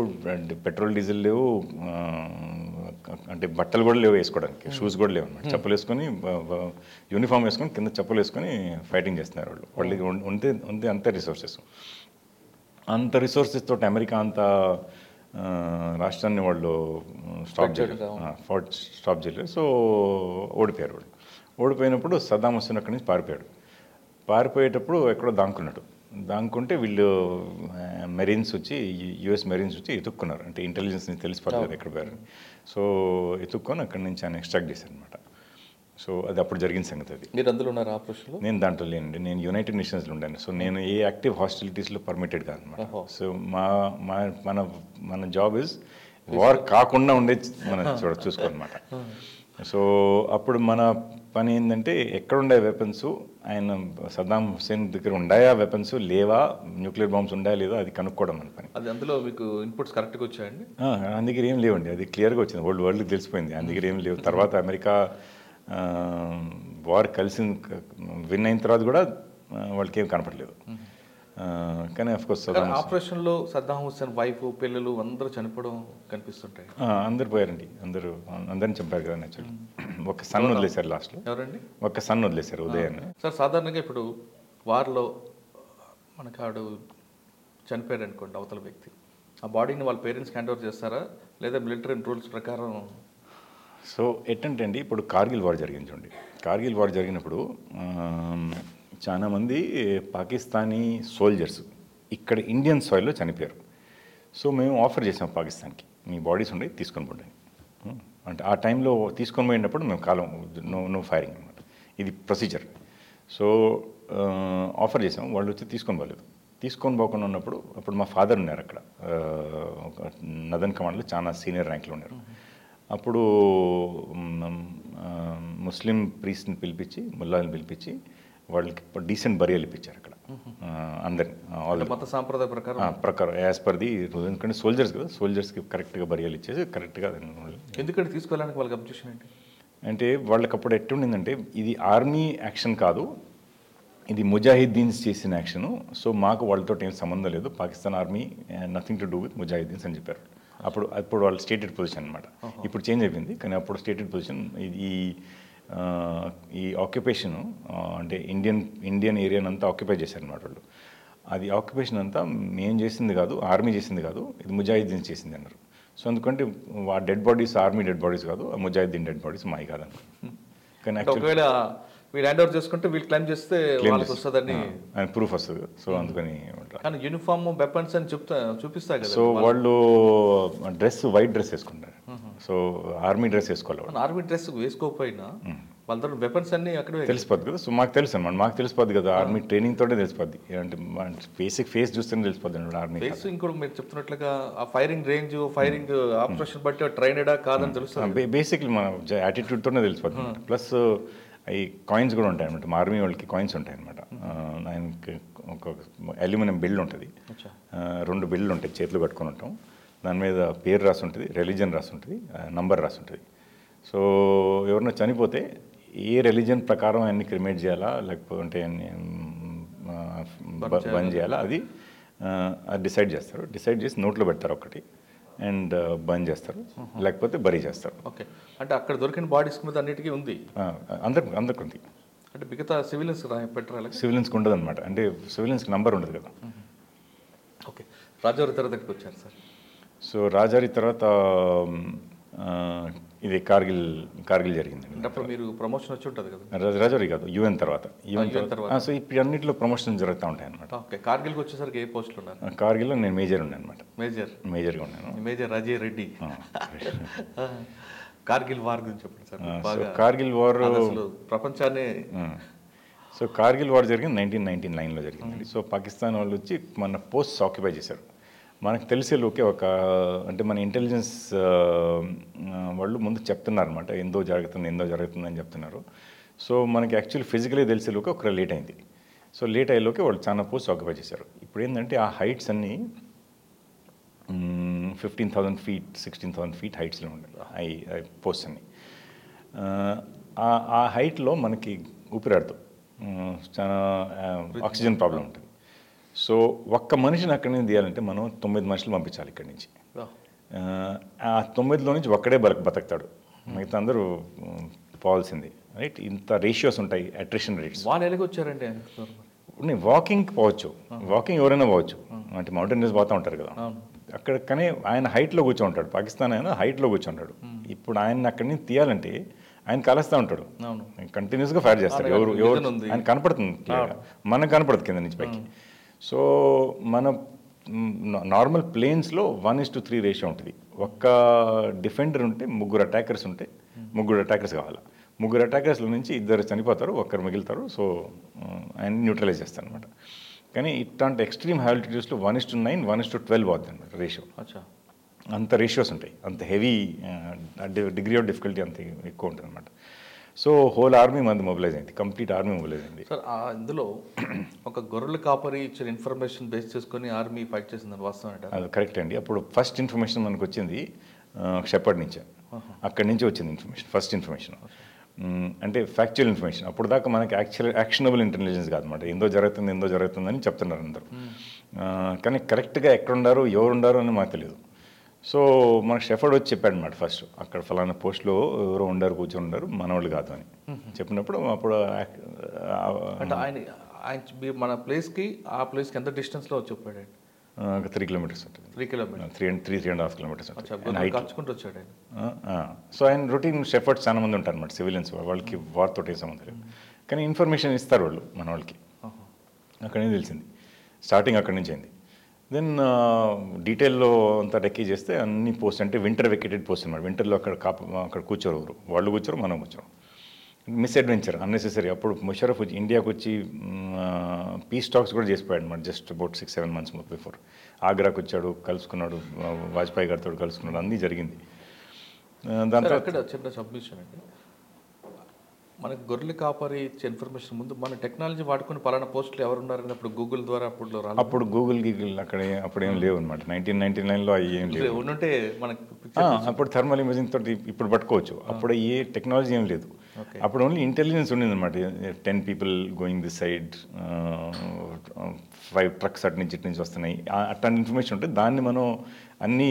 పెట్రోల్ డీజిల్ లేవు, అంటే బట్టలు కూడా లేవు వేసుకోవడానికి, షూస్ కూడా లేవు అనమాట. చెప్పులు వేసుకొని యూనిఫామ్ వేసుకొని కింద చెప్పులు వేసుకొని ఫైటింగ్ చేస్తున్నారు వాళ్ళు. వాళ్ళకి ఉంటే ఉంటే అంత రిసోర్సెస్, అంత రిసోర్సెస్ తోటి అమెరికా అంత రాష్ట్రాన్ని వాళ్ళు స్టాప్ చేయలేదు, ఫౌట్ స్టాప్ చేయలేదు. సో ఓడిపోయారు వాళ్ళు. ఓడిపోయినప్పుడు సద్దాం హుస్సేన్ అక్కడి నుంచి పారిపోయాడు. పారిపోయేటప్పుడు ఎక్కడో దాంకున్నాడు. దాంకుంటే వీళ్ళు మెరీన్స్ వచ్చి యుఎస్ మెరీన్స్ వచ్చి ఎతుక్కున్నారు, అంటే ఇంటెలిజెన్స్ నుంచి తెలిసిపోతుంది ఎక్కడ పోయారు. సో ఎతుక్కొని అక్కడి నుంచి ఆయన ఎక్స్ట్రాక్ట్ చేశారు అనమాట. సో అది అప్పుడు జరిగిన సంగతి అది. మీరు అందులో ఉన్నారు ఆపరేషన్లో? నేను దాంట్లో లేనండి, నేను యునైటెడ్ నేషన్స్లో ఉండాను. సో నేను ఏ యాక్టివ్ హాస్టిలిటీస్లో పర్మిటెడ్ కాదనమాట. సో మా మన మన జాబ్ ఇస్ వార్ కాకుండా ఉండే మనం చూడ చూసుకోనమాట. సో అప్పుడు మన పని ఏంటంటే ఎక్కడుండే వెపన్స్, ఆయన సద్దాం హుస్సేన్ దగ్గర ఉన్నాయా వెపన్స్, లేవా, న్యూక్లియర్ బాంబ్స్ ఉన్నాయా లేదా, అది కనుక్కోవడం మన పని. అది అందులో మీకు ఇన్పుట్స్ కరెక్ట్గా వచ్చాయండి? ఆయన దగ్గర ఏం లేవండి, అది క్లియర్గా వచ్చింది, వరల్డ్ వరల్డ్కి తెలిసిపోయింది ఆయన దగ్గర ఏం లేవు. తర్వాత అమెరికా వార్ కలిసి విన్ అయిన తర్వాత కూడా వాళ్ళకి ఏం కనపడలేదు. కానీ అఫ్కోర్స్ ఆపరేషన్లో సద్దాం హుస్సేన్ వైఫ్ పిల్లలు అందరూ చనిపోవడం కనిపిస్తుంటాయి. అందరు పోయారండి, అందరూ అందరిని చంపారు కదా యాక్చువల్లీ. ఒక సన్ వదిలేశారు లాస్ట్లో. ఎవరండి? ఒక సన్ వదిలేశారు, ఉదయాన్నే. సార్ సాధారణంగా ఇప్పుడు వార్లో మనకు ఆడు చనిపోయారు అనుకోండి, అవతల వ్యక్తి, ఆ బాడీని వాళ్ళ పేరెంట్స్కి హ్యాండ్ ఓవర్ చేస్తారా లేదా మిలిటరీ రూల్స్ ప్రకారం? సో ఎట్టంటే అండి, ఇప్పుడు కార్గిల్ వార్ జరిగింది చూడండి. కార్గిల్ వార్ జరిగినప్పుడు చాలామంది పాకిస్తానీ సోల్జర్స్ ఇక్కడ ఇండియన్ సాయిల్లో చనిపోయారు. సో మేము ఆఫర్ చేసాం పాకిస్తాన్కి, మీ బాడీస్ ఉండే తీసుకొని పోండి అంటే. ఆ టైంలో తీసుకొని పోయినప్పుడు మేము కాలం నో నో ఫైరింగ్ అనమాట, ఇది ప్రొసీజర్. సో ఆఫర్ చేసాం, వాళ్ళు వచ్చి తీసుకొని పోలేదు. తీసుకొని పోకుండా ఉన్నప్పుడు అప్పుడు మా ఫాదర్ ఉన్నారు అక్కడ నదన్ కమాండ్లో, చాలా సీనియర్ ర్యాంక్లో ఉన్నారు. అప్పుడు ముస్లిం ప్రీస్ని పిలిపించి ముల్లాల్ని పిలిపించి వాళ్ళకి డీసెంట్ బరియల్ ఇప్పించారు అక్కడ అందరినీ, ఆల్ మత సాంప్రదాయ ప్రకారం ప్రకారం యాజ్ పర్ ది రూల్. ఎందుకంటే సోల్జర్స్ కదా, సోల్జర్స్కి కరెక్ట్గా బరియల్ ఇచ్చేసి కరెక్ట్గా. ఎందుకంటే తీసుకోవడానికి వాళ్ళకి అబ్జెక్షన్ ఏంటి అంటే, వాళ్ళకి అప్పుడు ఎట్టుండిందంటే ఇది ఆర్మీ యాక్షన్ కాదు, ఇది ముజాహిద్దీన్స్ చేసిన యాక్షను, సో మాకు వాళ్ళతో ఏం సంబంధం లేదు, Pakistan army nothing to do with ముజాహిద్దీన్స్ అని చెప్పారు. అప్పుడు అప్పుడు వాళ్ళ స్టేటెడ్ పొజిషన్ అనమాట. ఇప్పుడు చేంజ్ అయిపోయింది, కానీ అప్పుడు స్టేటెడ్ పొజిషన్ ఈ ఈ ఆక్యుపేషను అంటే ఇండియన్ ఇండియన్ ఏరియాని అంతా ఆక్యుపై చేశారనమాట వాళ్ళు. అది ఆక్యుపేషన్ అంతా మేం చేసింది కాదు, ఆర్మీ చేసింది కాదు, ఇది ముజాహిద్దీన్స్ చేసింది అన్నారు. సో ఎందుకంటే ఆ dead bodies army dead bodies కాదు, ఆ ముజాహిద్దీన్ డెడ్ బాడీస్ మావి కాదన్నారు. కానీ ఒకవేళ వీళ్ళు హ్యాండ్ ఓవర్ చేసుకుంటే వీళ్ళు క్లెయిమ్ చేస్తే వాళ్ళకి వస్తుందని ప్రూఫ్ వస్తుంది. సో అందుకని కానీ యూనిఫామ్ వెపన్స్ అని చెప్తా చూపిస్తా కదా. సో వాళ్ళు డ్రెస్ వైట్ డ్రెస్ వేసుకుంటారు, సో ఆర్మీ డ్రెస్ వేసుకోవాలి. ఆర్మీ డ్రెస్ వేసుకోకపోయినా వాళ్ళ వెపన్స్ అన్ని అక్కడ తెలిసిపోద్ది కదా. సో మాకు తెలుసు అనమాట, మాకు తెలిసిపోద్ది కదా, ఆర్మీ ట్రైనింగ్ తోటే తెలిసిపోద్ది. అంటే బేసిక్ ఫేస్ చూస్తేనే తెలిసిపోద్ది అనమాట ఆర్మీ ఫేస్. ఇంకోటి మీరు చెప్తున్నట్లుగా ఆ ఫైరింగ్ రేంజ్ ఫైరింగ్ ఆపరేషన్ బట్టి ట్రైనడా కాదని తెలుస్తుంది, బేసిక్లీ మన యాటిట్యూడ్తోనే తెలిసిపోద్ది. ప్లస్ ఈ కాయిన్స్ కూడా ఉంటాయి అనమాట, మా ఆర్మీ వాళ్ళకి కాయిన్స్ ఉంటాయి అనమాట. ఆయనకి ఒక అల్యూమినియం బిల్డ్ ఉంటుంది, రెండు బిల్లు ఉంటాయి, చేతులు కట్టుకొని ఉంటాం, దాని మీద పేరు రాసి ఉంటుంది, రిలీజన్ రాసి ఉంటుంది, నంబర్ రాసి ఉంటుంది. సో ఎవరైనా చనిపోతే ఏ రిలీజన్ ప్రకారం ఆయన్ని క్రిమేట్ చేయాలా లేకపోతే బంద్ చేయాలా అది డిసైడ్ చేస్తారు. డిసైడ్ చేసి నోట్లో పెడతారు ఒకటి అండ్ బంద్ చేస్తారు, లేకపోతే బరీ చేస్తారు. ఓకే, అంటే అక్కడ దొరికిన బాడీస్ మీద అన్నిటికీ ఉంది, అందరికి అందరికి ఉంది. అంటే మిగతా సివిలియన్స్ పెట్టాలి, సివిలియన్స్కి ఉండదు అనమాట, అంటే సివిలియన్స్కి నంబర్ ఉండదు కదా. ఓకే, రాజౌరి తర్వాత ఎక్కడికి వచ్చారు సార్? సో రాజౌరి తర్వాత ఇది కార్గిల్ కార్గిల్ జరిగిందండి. అప్పుడు మీరు ప్రమోషన్ వచ్చి ఉంటుంది కదా? రాజౌరి కాదు, యూఎన్ తర్వాత. యూఎన్ తర్వాత సో ఇప్పుడు అన్నింటిలో ప్రమోషన్ జరుగుతూ ఉంటాయి అనమాట. ఓకే, కార్గిల్కి వచ్చేసరికి ఏ పోస్టులు ఉన్నారు? కార్గిల్లో నేను మేజర్ ఉన్నాను అనమాట. మేజర్ మేజర్గా ఉన్నాను. మేజర్ రాజయ్ రెడ్డి. కార్గిల్ వార్ గురించి చెప్పండి సార్. కార్గిల్ వార్ ప్రపంచాన్ని సో కార్గిల్ వార్ జరిగింది నైన్టీన్ నైన్టీ నైన్లో జరిగిందండి. సో పాకిస్తాన్ వాళ్ళు వచ్చి మన పోస్ట్స్ ఆక్యుపై చేశారు. మనకు తెలిసే లోకే ఒక అంటే మన ఇంటెలిజెన్స్ వాళ్ళు ముందు చెప్తున్నారు అనమాట, ఎంతో జరుగుతుంది ఎంతో జరుగుతుంది అని చెప్తున్నారు. సో మనకి యాక్చువల్లీ ఫిజికలీ తెలిసే లోకే ఒక లేట్ అయింది. సో లేట్ అయ్యేలోకి వాళ్ళు చాలా పోస్ట్ ఆక్యుపై చేశారు. ఇప్పుడు ఏంటంటే ఆ హైట్స్ అన్నీ fifteen thousand feet sixteen thousand feet హైట్స్లో ఉండదు హై పోస్ట్ అన్నీ. ఆ హైట్లో మనకి ఊపిరాడదు, చాలా ఆక్సిజన్ ప్రాబ్లం ఉంటుంది. సో ఒక్క మనిషిని అక్కడి నుంచి తీయాలంటే మనం తొమ్మిది మనుషులు పంపించాలి ఇక్కడి నుంచి. ఆ తొమ్మిదిలో నుంచి ఒక్కడే బతక బతుకుతాడు మిగతా అందరూ పోవాల్సింది, రైట్? ఇంత రేషియోస్ ఉంటాయి, అట్రిషన్ రేట్స్. వాళ్ళు ఎలాగ వచ్చారంటే నేను వాకింగ్కి పోవచ్చు, వాకింగ్ ఎవరైనా పోవచ్చు, అంటే మౌంటైనర్స్ పోతూ ఉంటారు కదా అక్కడ. కానీ ఆయన హైట్లో కూర్చోంటాడు, పాకిస్తాన్ ఆయన హైట్లో కూర్చోంటాడు. ఇప్పుడు ఆయన అక్కడి నుంచి తీయాలంటే ఆయన కలుస్తూ ఉంటాడు, కంటిన్యూస్గా ఫైర్ చేస్తాడు. ఎవరు ఎవరు ఆయన కనపడుతుంది, మనకు కనపడుతుంది కింద నుంచి పైకి. సో మన నార్మల్ ప్లేన్స్లో one is to three ratio ఉంటుంది. ఒక్క డిఫెండర్ ఉంటే ముగ్గురు అటాకర్స్ ఉంటే ముగ్గురు అటాకర్స్ కావాలి. ముగ్గురు అటాకర్స్లో నుంచి ఇద్దరు చనిపోతారు, ఒక్కరు మిగులుతారు. సో ఆయన న్యూట్రలైజ్ చేస్తాను అనమాట. కానీ ఇట్లాంటి ఎక్స్ట్రీమ్ హైల్టిట్యూడ్స్లో one is to nine one is to twelve అవుతుంది అనమాట రేషియో. అంత రేషియోస్ ఉంటాయి, అంత హెవీ డిగ్రీ ఆఫ్ డిఫికల్టీ అంత ఎక్కువ ఉంటుంది అనమాట. సో హోల్ ఆర్మీ మంది మొబిలైజ్ అయింది, కంప్లీట్ ఆర్మీ మొబిలైజ్ అయింది సార్. అందులో ఒక గొర్రెల కాపరి ఇచ్చిన ఇన్ఫర్మేషన్ బేస్ చేసుకుని ఆర్మీ ఫైట్ చేసింది వాస్తవం, అది కరెక్ట్ అండి. అప్పుడు ఫస్ట్ ఇన్ఫర్మేషన్ మనకు వచ్చింది షెపర్డ్ నుంచే, అక్కడి నుంచి వచ్చింది ఇన్ఫర్మేషన్, ఫస్ట్ ఇన్ఫర్మేషన్ అంటే ఫ్యాక్చువల్ ఇన్ఫర్మేషన్. అప్పుడు దాకా మనకి యాక్చువల్ యాక్షనబుల్ ఇంటెలిజెన్స్ కాదనమాట, ఎంతో జరుగుతుంది ఎంతో జరుగుతుందని చెప్తున్నారు అందరూ, కానీ కరెక్ట్గా ఎక్కడున్నారు ఎవరున్నారు అని మాకు తెలియదు. సో మనకు షెఫర్డ్ వచ్చి చెప్పాడు అనమాట ఫస్ట్, అక్కడ ఫలానా పోస్ట్లో ఎవరో ఉండరు కూర్చొని ఉండరు మనవాళ్ళు కాదు అని చెప్పినప్పుడు అప్పుడు అంటే ఆయన ఆయన మన ప్లేస్కి ఆ ప్లేస్కి ఎంత డిస్టెన్స్లో చెప్పాడు ఆయన? ఒక త్రీ కిలోమీటర్స్ ఉంటుంది, three kilometer three and three three and half kilometers ఉంటుంది. కలుచుకుంటూ వచ్చాడు ఆయన. సో ఆయన రొటీన్ షెఫర్డ్ చాలా మంది ఉంటారు అనమాట, సివిలియన్స్ వాళ్ళకి వార్తో ఏ సంబంధం లేదు, కానీ ఇన్ఫర్మేషన్ ఇస్తారు వాళ్ళు మన వాళ్ళకి. అక్కడ నుంచి తెలిసింది, స్టార్టింగ్ అక్కడి నుంచి అయింది. దెన్ డీటెయిల్లో అంతా రెక్కీ చేస్తే అన్ని పోస్ట్ అంటే వింటర్ వెకేటెడ్ పోస్ట్ అనమాట. వింటర్లో అక్కడ కాప అక్కడ కూర్చోరు, వాళ్ళు కూర్చోరు మనం కూర్చోరు. misadventure, unnecessary. Appudu Musharraf India kuchhi peace talks kuda chesipoyadu man just about six seven months before. Agra kuchadu kalusukunnadu Vajpayee gartho kalusukunnadu andi jarigindi. Dantra akkada chepna submission ante మనకు గొర్రెలు కాపరి ఇచ్చే ఇన్ఫర్మేషన్ ముందు మన టెక్నాలజీ వాడుకుని పలానా పోస్టులు ఎవరు ఉన్నారని అప్పుడు గూగుల్ ద్వారా అప్పుడు అప్పుడు గూగుల్ గీగుల్ అక్కడ అప్పుడేం లేవు అనమాట. నైన్టీన్ నైన్టీ నైన్లో అవి ఏం లేవు ఉంటే మనకి అప్పుడు థర్మల్ ఇమేజింగ్ తోటి ఇప్పుడు పట్టుకోవచ్చు. అప్పుడు ఏ టెక్నాలజీ ఏం లేదు. అప్పుడు ఓన్లీ ఇంటెలిజెన్స్ ఉండింది అనమాట. Ten people going this side, five trucks అటు నుంచి ఇటు నుంచి వస్తున్నాయి అట్లాంటి ఇన్ఫర్మేషన్ ఉంటే దాన్ని మనం అన్నీ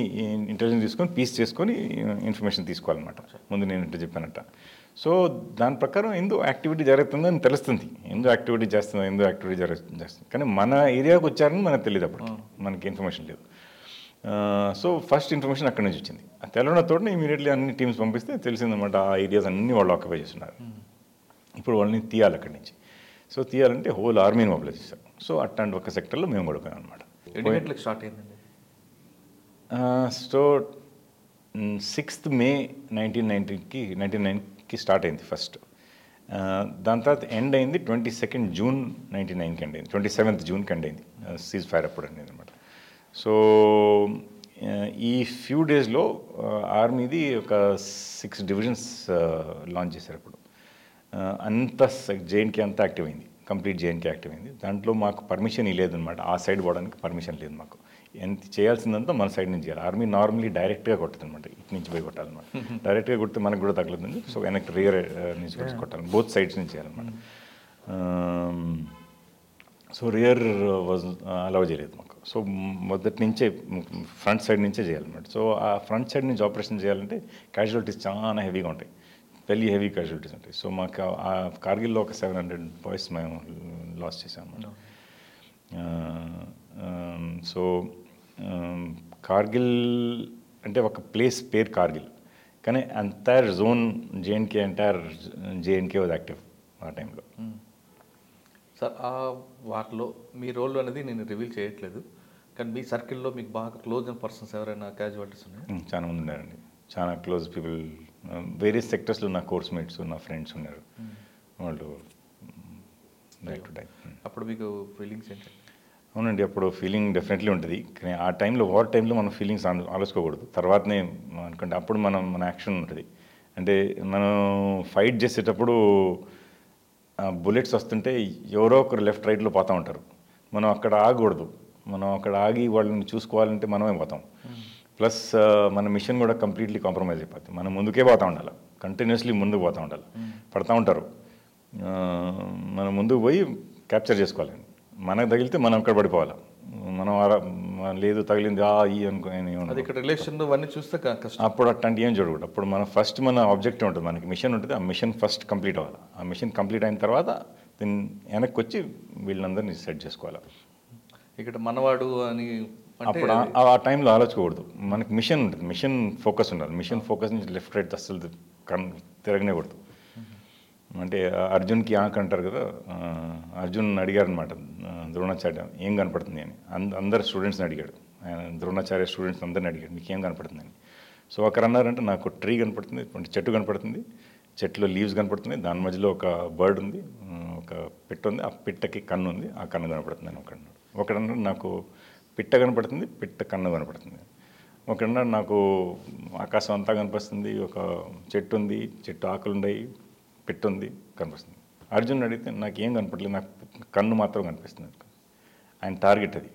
ఇంటెలిజెన్స్ తీసుకొని పీస్ చేసుకొని ఇన్ఫర్మేషన్ తీసుకోవాలన్నమాట. ముందు నేను ఇంటూ చెప్పానట. సో దాని ప్రకారం ఎందు యాక్టివిటీ జరుగుతుందో అని తెలుస్తుంది, ఎందు యాక్టివిటీ చేస్తుందో ఎందు యాక్టివిటీ జరు చేస్తుంది కానీ మన ఏరియాకు వచ్చారని మనకు తెలియదు. అప్పుడు మనకి ఇన్ఫర్మేషన్ లేదు. సో ఫస్ట్ ఇన్ఫర్మేషన్ అక్కడి నుంచి వచ్చింది. ఆ తెలవడంతో ఇమీడియట్లీ అన్ని టీమ్స్ పంపిస్తే తెలిసిందన్నమాట ఆ ఏరియాస్ అన్నీ వాళ్ళు ఆక్యుపై చేస్తున్నారు. ఇప్పుడు వాళ్ళని తీయాలి అక్కడి నుంచి. సో తీయాలంటే హోల్ ఆర్మీని మొబిలైజ్ చేశారు. సో అట్లాంటి ఒక సెక్టర్లో మేము పడిపోయాం అనమాట. ఎన్నిగంటలకు స్టార్ట్ అయిందండి? సో సిక్స్త్ మే నైన్టీన్ నైన్టీన్కి నైన్టీన్ నైన్ స్టార్ట్ అయింది ఫస్ట్. దాని తర్వాత ఎండ్ అయింది ట్వంటీ సెకండ్ జూన్ నైన్టీ నైన్కి ఎండ్ అయింది, ట్వంటీ సెవెంత్ జూన్కి ఎండ్ అయింది సీజ్ ఫైర్ అప్పుడు అనేది అనమాట. సో ఈ ఫ్యూ డేస్లో ఆర్మీది ఒక సిక్స్ డివిజన్స్ లాంచ్ చేశారు. అప్పుడు అంత జేఎన్కే అంతా యాక్టివ్ అయింది, కంప్లీట్ జేఎన్కే యాక్టివ్ అయింది. దాంట్లో మాకు పర్మిషన్ లేదనమాట, ఆ సైడ్ పోవడానికి పర్మిషన్ లేదు మాకు. ఎంత చేయాల్సిందంతా మన సైడ్ నుంచి చేయాలి. ఆర్మీ నార్మలీ డైరెక్ట్గా కొట్టదు అనమాట, ఇటు నుంచి పోయి కొట్టాలన్నమాట. డైరెక్ట్గా కొడితే మనకు కూడా తగలదండి. సో వెనక్కి రియర్ నుంచి కొట్టి కొట్టాలి, బోత్ సైడ్స్ నుంచి చేయాలన్నమాట. సో రియర్ వాజ్ అలౌ చేయలేదు మాకు. సో మొదటి నుంచే ఫ్రంట్ సైడ్ నుంచే చేయాలన్నమాట. సో ఆ ఫ్రంట్ సైడ్ నుంచి ఆపరేషన్ చేయాలంటే క్యాజువాలిటీస్ చాలా హెవీగా ఉంటాయి, వెరీ హెవీ క్యాజువాలిటీస్ ఉంటాయి. సో మాకు ఆ కార్గిల్లో ఒక సెవెన్ హండ్రెడ్ బాయ్స్ మేము లాస్ చేసాం అనమాట. సో కార్గిల్ అంటే ఒక ప్లేస్ పేరు కార్గిల్, కానీ entire zone JNK, entire JNK was active ఆ టైంలో. సార్ ఆ వార్లో మీ రోల్ అనేది నేను రివీల్ చేయట్లేదు, కానీ మీ సర్కిల్లో మీకు బాగా క్లోజ్ అయిన పర్సన్స్ ఎవరైనా క్యాజువాలిటీస్ ఉన్నాయి? చాలా మంది ఉన్నారండి, చాలా క్లోజ్ పీపుల్. వేరియస్ సెక్టర్స్లో నా కోర్స్ మేట్స్, నా ఫ్రెండ్స్ ఉన్నారు వాళ్ళు రైట్ టు టైం. అప్పుడు మీకు ఫీలింగ్స్ ఏంటి? అవునండి, అప్పుడు ఫీలింగ్ డెఫినెట్లీ ఉంటుంది, కానీ ఆ టైంలో వార్ టైంలో మనం ఫీలింగ్స్ ఆలోచుకోకూడదు. తర్వాతనే అనుకుంటే అప్పుడు మనం మన యాక్షన్ ఉంటుంది. అంటే మనం ఫైట్ చేసేటప్పుడు బుల్లెట్స్ వస్తుంటే ఎవరో ఒకరు లెఫ్ట్ రైట్లో పోతూ ఉంటారు. మనం అక్కడ ఆగకూడదు, మనం అక్కడ ఆగి వాళ్ళని చూసుకోవాలంటే మనమే పోతాం. ప్లస్ మన మిషన్ కూడా కంప్లీట్లీ కాంప్రమైజ్ అయిపోతుంది. మనం ముందుకే పోతూ ఉండాలి, కంటిన్యూస్లీ ముందుకు పోతూ ఉండాలి. పడతా ఉంటారు, మనం ముందుకు పోయి క్యాప్చర్ చేసుకోవాలండి. మనకు తగిలితే మనం అక్కడ పడిపోవాలి, మనం లేదు తగిలింది ఆ ఈ అనుకోని చూస్తే అప్పుడు అట్లాంటివి ఏం చూడకూడదు. అప్పుడు మనం ఫస్ట్ మన ఆబ్జెక్టివ్ ఉంటుంది, మనకి మిషన్ ఉంటుంది. ఆ మిషన్ ఫస్ట్ కంప్లీట్ అవ్వాలి. ఆ మిషన్ కంప్లీట్ అయిన తర్వాత దీన్ని వెనక్కి వచ్చి వీళ్ళందరినీ సెట్ చేసుకోవాలి. ఇక్కడ మనవాడు అని అప్పుడు ఆ టైంలో ఆలోచకూడదు. మనకి మిషన్ ఉంటుంది, మిషన్ ఫోకస్ ఉండాలి. మిషన్ ఫోకస్ నుంచి లెఫ్ట్ రైట్ అస్సలు తిరగనేకూడదు. అంటే అర్జున్కి ఆంక్ అంటారు కదా, అర్జున్ అడిగారు అనమాట ద్రోణాచార్య ఏం కనపడుతుంది అని. అందరు స్టూడెంట్స్ని అడిగాడు ఆయన, ద్రోణాచార్య స్టూడెంట్స్ అందరిని అడిగాడు మీకు ఏం కనపడుతుంది అని. సో ఒకరు అన్నారంటే నాకు ట్రీ కనపడుతుంది, చెట్టు కనపడుతుంది, చెట్టులో లీవ్స్ కనపడుతుంది, దాని మధ్యలో ఒక బర్డ్ ఉంది, ఒక పిట్ట ఉంది, ఆ పిట్టకి కన్ను ఉంది, ఆ కన్ను కనపడుతుంది అని ఒకడన్నాడు. ఒకడన్నాడు నాకు పిట్ట కనపడుతుంది, పిట్ట కన్ను కనపడుతుంది. ఒకడన్నాడు నాకు ఆకాశం అంతా కనిపిస్తుంది, ఒక చెట్టు ఉంది, చెట్టు ఆకులు ఉన్నాయి, పెట్టుంది కనిపిస్తుంది. అర్జున్ అడిగితే నాకు ఏం కనపడలేదు, నాకు కన్ను మాత్రం కనిపిస్తుంది. ఆయన టార్గెట్ అది,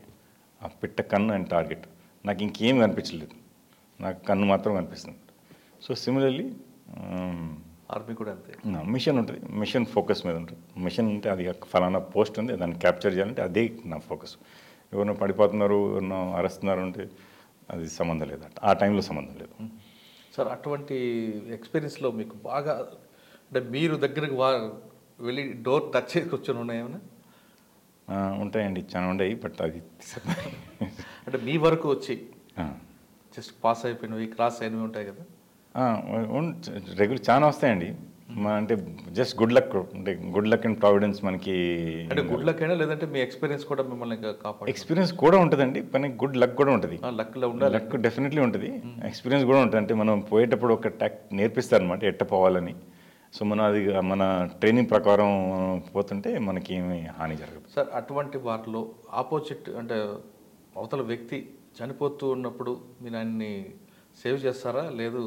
ఆ పిట్ట కన్ను ఆయన టార్గెట్. నాకు ఇంకేం కనిపించలేదు, నాకు కన్ను మాత్రం కనిపిస్తుంది. సో సిమిలర్లీ ఆర్మీ కూడా అంతే, మిషన్ ఉంటుంది, మిషన్ ఫోకస్ మీద ఉంటుంది. మిషన్ అంటే అది ఫలానా పోస్ట్ ఉంది, దాన్ని క్యాప్చర్ చేయాలంటే అదే నా ఫోకస్. ఎవరినో పడిపోతున్నారు, ఎవరినో అరెస్తున్నారు అంటే అది సంబంధం లేదు, ఆ టైంలో సంబంధం లేదు. సార్ అటువంటి ఎక్స్పీరియన్స్లో మీకు బాగా అంటే మీరు దగ్గరకు వా వెళ్ళి డోర్ టచ్ చేసి కూర్చొని ఉన్నాయేమన్నా? ఉంటాయండి, చాలా ఉన్నాయి. బట్ అది అంటే మీ వరకు వచ్చి జస్ట్ పాస్ అయిపోయినవి, క్రాస్ అయినవి ఉంటాయి కదా? రెగ్యులర్ చాలా వస్తాయండి. మన అంటే జస్ట్ గుడ్ లక్, అంటే గుడ్ లక్ అండ్ ప్రావిడెన్స్ మనకి. అంటే గుడ్ లక్ అయినా లేదంటే మీ ఎక్స్పీరియన్స్ కూడా మిమ్మల్ని కాపాడు. ఎక్స్పీరియన్స్ కూడా ఉంటుందండి, కానీ గుడ్ లక్ కూడా ఉంటుంది. లక్లో ఉండాలి, లక్ డెఫినెట్లీ ఉంటుంది, ఎక్స్పీరియన్స్ కూడా ఉంటుంది. అంటే మనం పోయేటప్పుడు ఒక టాక్ నేర్పిస్తారు అనమాట, ఎట్ట పోవాలని. సో మన అది మన ట్రైనింగ్ ప్రకారం పోతుంటే మనకి ఏమి హాని జరగదు సార్. అటువంటి వాటిలో ఆపోజిట్ అంటే అవతల వ్యక్తి చనిపోతూ ఉన్నప్పుడు మీరు ఆయన్ని సేవ్ చేస్తారా? లేదు,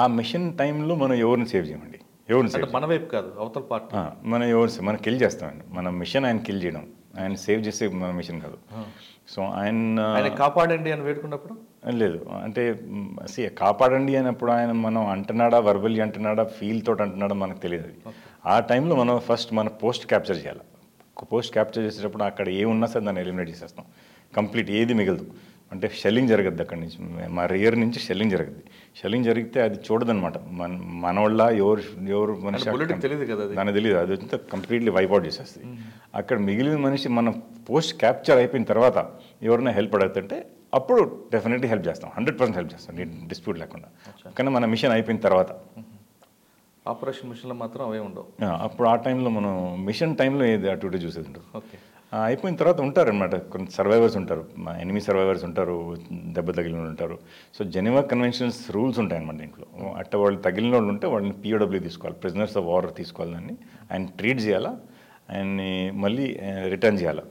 ఆ మిషన్ టైంలో మనం ఎవరిని సేవ్ చేయమండి, ఎవరిని సేవ్ మన వైపు కాదు అవతల పార్టీ మనం ఎవరిని మనం కిల్ చేస్తామండి. మన మిషన్ ఆయన కిల్ చేయడం, ఆయన సేవ్ చేసే మన మిషన్ కాదు. సో ఆయన కాపాడండి అని వేడుకున్నప్పుడు లేదు అంటే సి కాపాడండి అన్నప్పుడు ఆయన మనం అంటున్నాడా, వర్బల్లీ అంటున్నాడా, ఫీల్ తోటి అంటున్నాడా మనకు తెలియదు. అది ఆ టైంలో మనం ఫస్ట్ మన పోస్ట్ క్యాప్చర్ చేయాలి. పోస్ట్ క్యాప్చర్ చేసేటప్పుడు అక్కడ ఏ ఉన్నా సరే దాన్ని ఎలిమినేట్ చేసేస్తాం కంప్లీట్, ఏది మిగలదు. అంటే షెల్లింగ్ జరగద్దు అక్కడి నుంచి, మా రియర్ నుంచి షెల్లింగ్ జరగద్ది. షెల్లింగ్ జరిగితే అది చూడదనమాట. మన మనోళ్ళ ఎవరు ఎవరు మనిషి దాన్ని తెలియదు, అది వచ్చి కంప్లీట్లీ వైప్అవుట్ చేసేస్తుంది. అక్కడ మిగిలిన మనిషి మనం పోస్ట్ క్యాప్చర్ అయిపోయిన తర్వాత ఎవరైనా హెల్ప్ అడుగుతుంటే అప్పుడు డెఫినెట్లీ హెల్ప్ చేస్తాం, హండ్రెడ్ పర్సెంట్ హెల్ప్ చేస్తాం, డిస్ప్యూట్ లేకుండా. కానీ మన మిషన్ అయిపోయిన తర్వాత ఆపరేషన్ మిషన్లో మాత్రం అవే ఉండవు. అప్పుడు ఆ టైంలో మనం మిషన్ టైంలో ఏది అటు ఇటు చూసేది ఉండదు. ఓకే, అయిపోయిన తర్వాత ఉంటారు అనమాట కొంత సర్వైవర్స్ ఉంటారు, మా ఎనిమీ సర్వైవర్స్ ఉంటారు, దెబ్బ తగిలిన ఉంటారు. సో జెనీవా కన్వెన్షన్స్ రూల్స్ ఉంటాయన్నమాట దీంట్లో. అట్ట వాళ్ళు తగిలిన వాళ్ళు ఉంటే వాళ్ళని పిఓడబ్ల్యూ తీసుకోవాలి, ప్రిజనర్స్ ఆఫ్ వార్ తీసుకోవాలి, దాన్ని ఆయన ట్రీట్ చేయాలా, ఆయన్ని మళ్ళీ రిటర్న్ చేయాలి.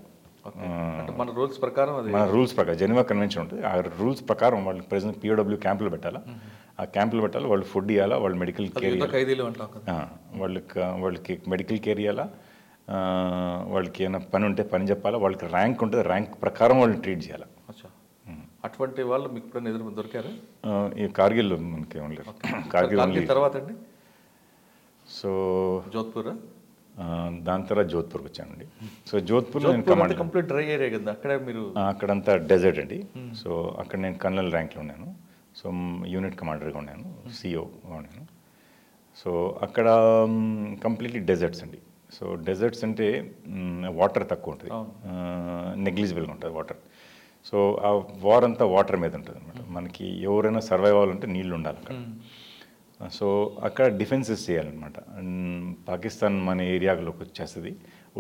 మన రూల్స్ ప్రకారం మన రూల్స్ ప్రకారం జెనీవా కన్వెన్షన్ ఉంటుంది, ఆ రూల్స్ ప్రకారం వాళ్ళు ప్రెజెంట్ పిఓడబ్ల్యూ క్యాంపులు పెట్టాలా, ఆ క్యాంపులు పెట్టాలి, వాళ్ళు ఫుడ్ ఇవ్వాలా, వాళ్ళు మెడికల్ కేర్ వాళ్ళకి వాళ్ళకి మెడికల్ కేర్ ఇవ్వాలా, వాళ్ళకి ఏమైనా పని ఉంటే పని చెప్పాలా, వాళ్ళకి ర్యాంక్ ఉంటుంది, ర్యాంక్ ప్రకారం వాళ్ళని ట్రీట్ చేయాలి. అటువంటి వాళ్ళు మీకు ఎప్పుడైనా ఎదురు దొరికారు? ఈ కార్గిల్ మనకి ఏం లేదు. కార్గిల్ తర్వాత అండి సో జోధ్పూర్, దాని తర్వాత జోధ్పూర్కి వచ్చానండి. సో జోధ్పూర్లో నేను కమాండ్ కంప్లీట్ డ్రై ఏరియా కదా, అక్కడ మీరు అక్కడంతా డెజర్ట్ అండి. సో అక్కడ నేను కల్నల్ ర్యాంక్లో ఉన్నాను, సో యూనిట్ కమాండర్గా ఉన్నాను, సిఓగా ఉన్నాను. సో అక్కడ కంప్లీట్లీ డెజర్ట్స్ అండి. సో డెజర్ట్స్ అంటే వాటర్ తక్కువ ఉంటుంది, నెగ్లిజిబుల్గా ఉంటుంది వాటర్. సో ఆ వార్ అంతా వాటర్ మీద ఉంటుంది అనమాట. మనకి ఎవరైనా సర్వైవ్ అవ్వాలంటే నీళ్ళు ఉండాలి అక్కడ. సో అక్కడ డిఫెన్సెస్ చేయాలన్నమాట. పాకిస్తాన్ మన ఏరియాలోకి వచ్చేస్తుంది,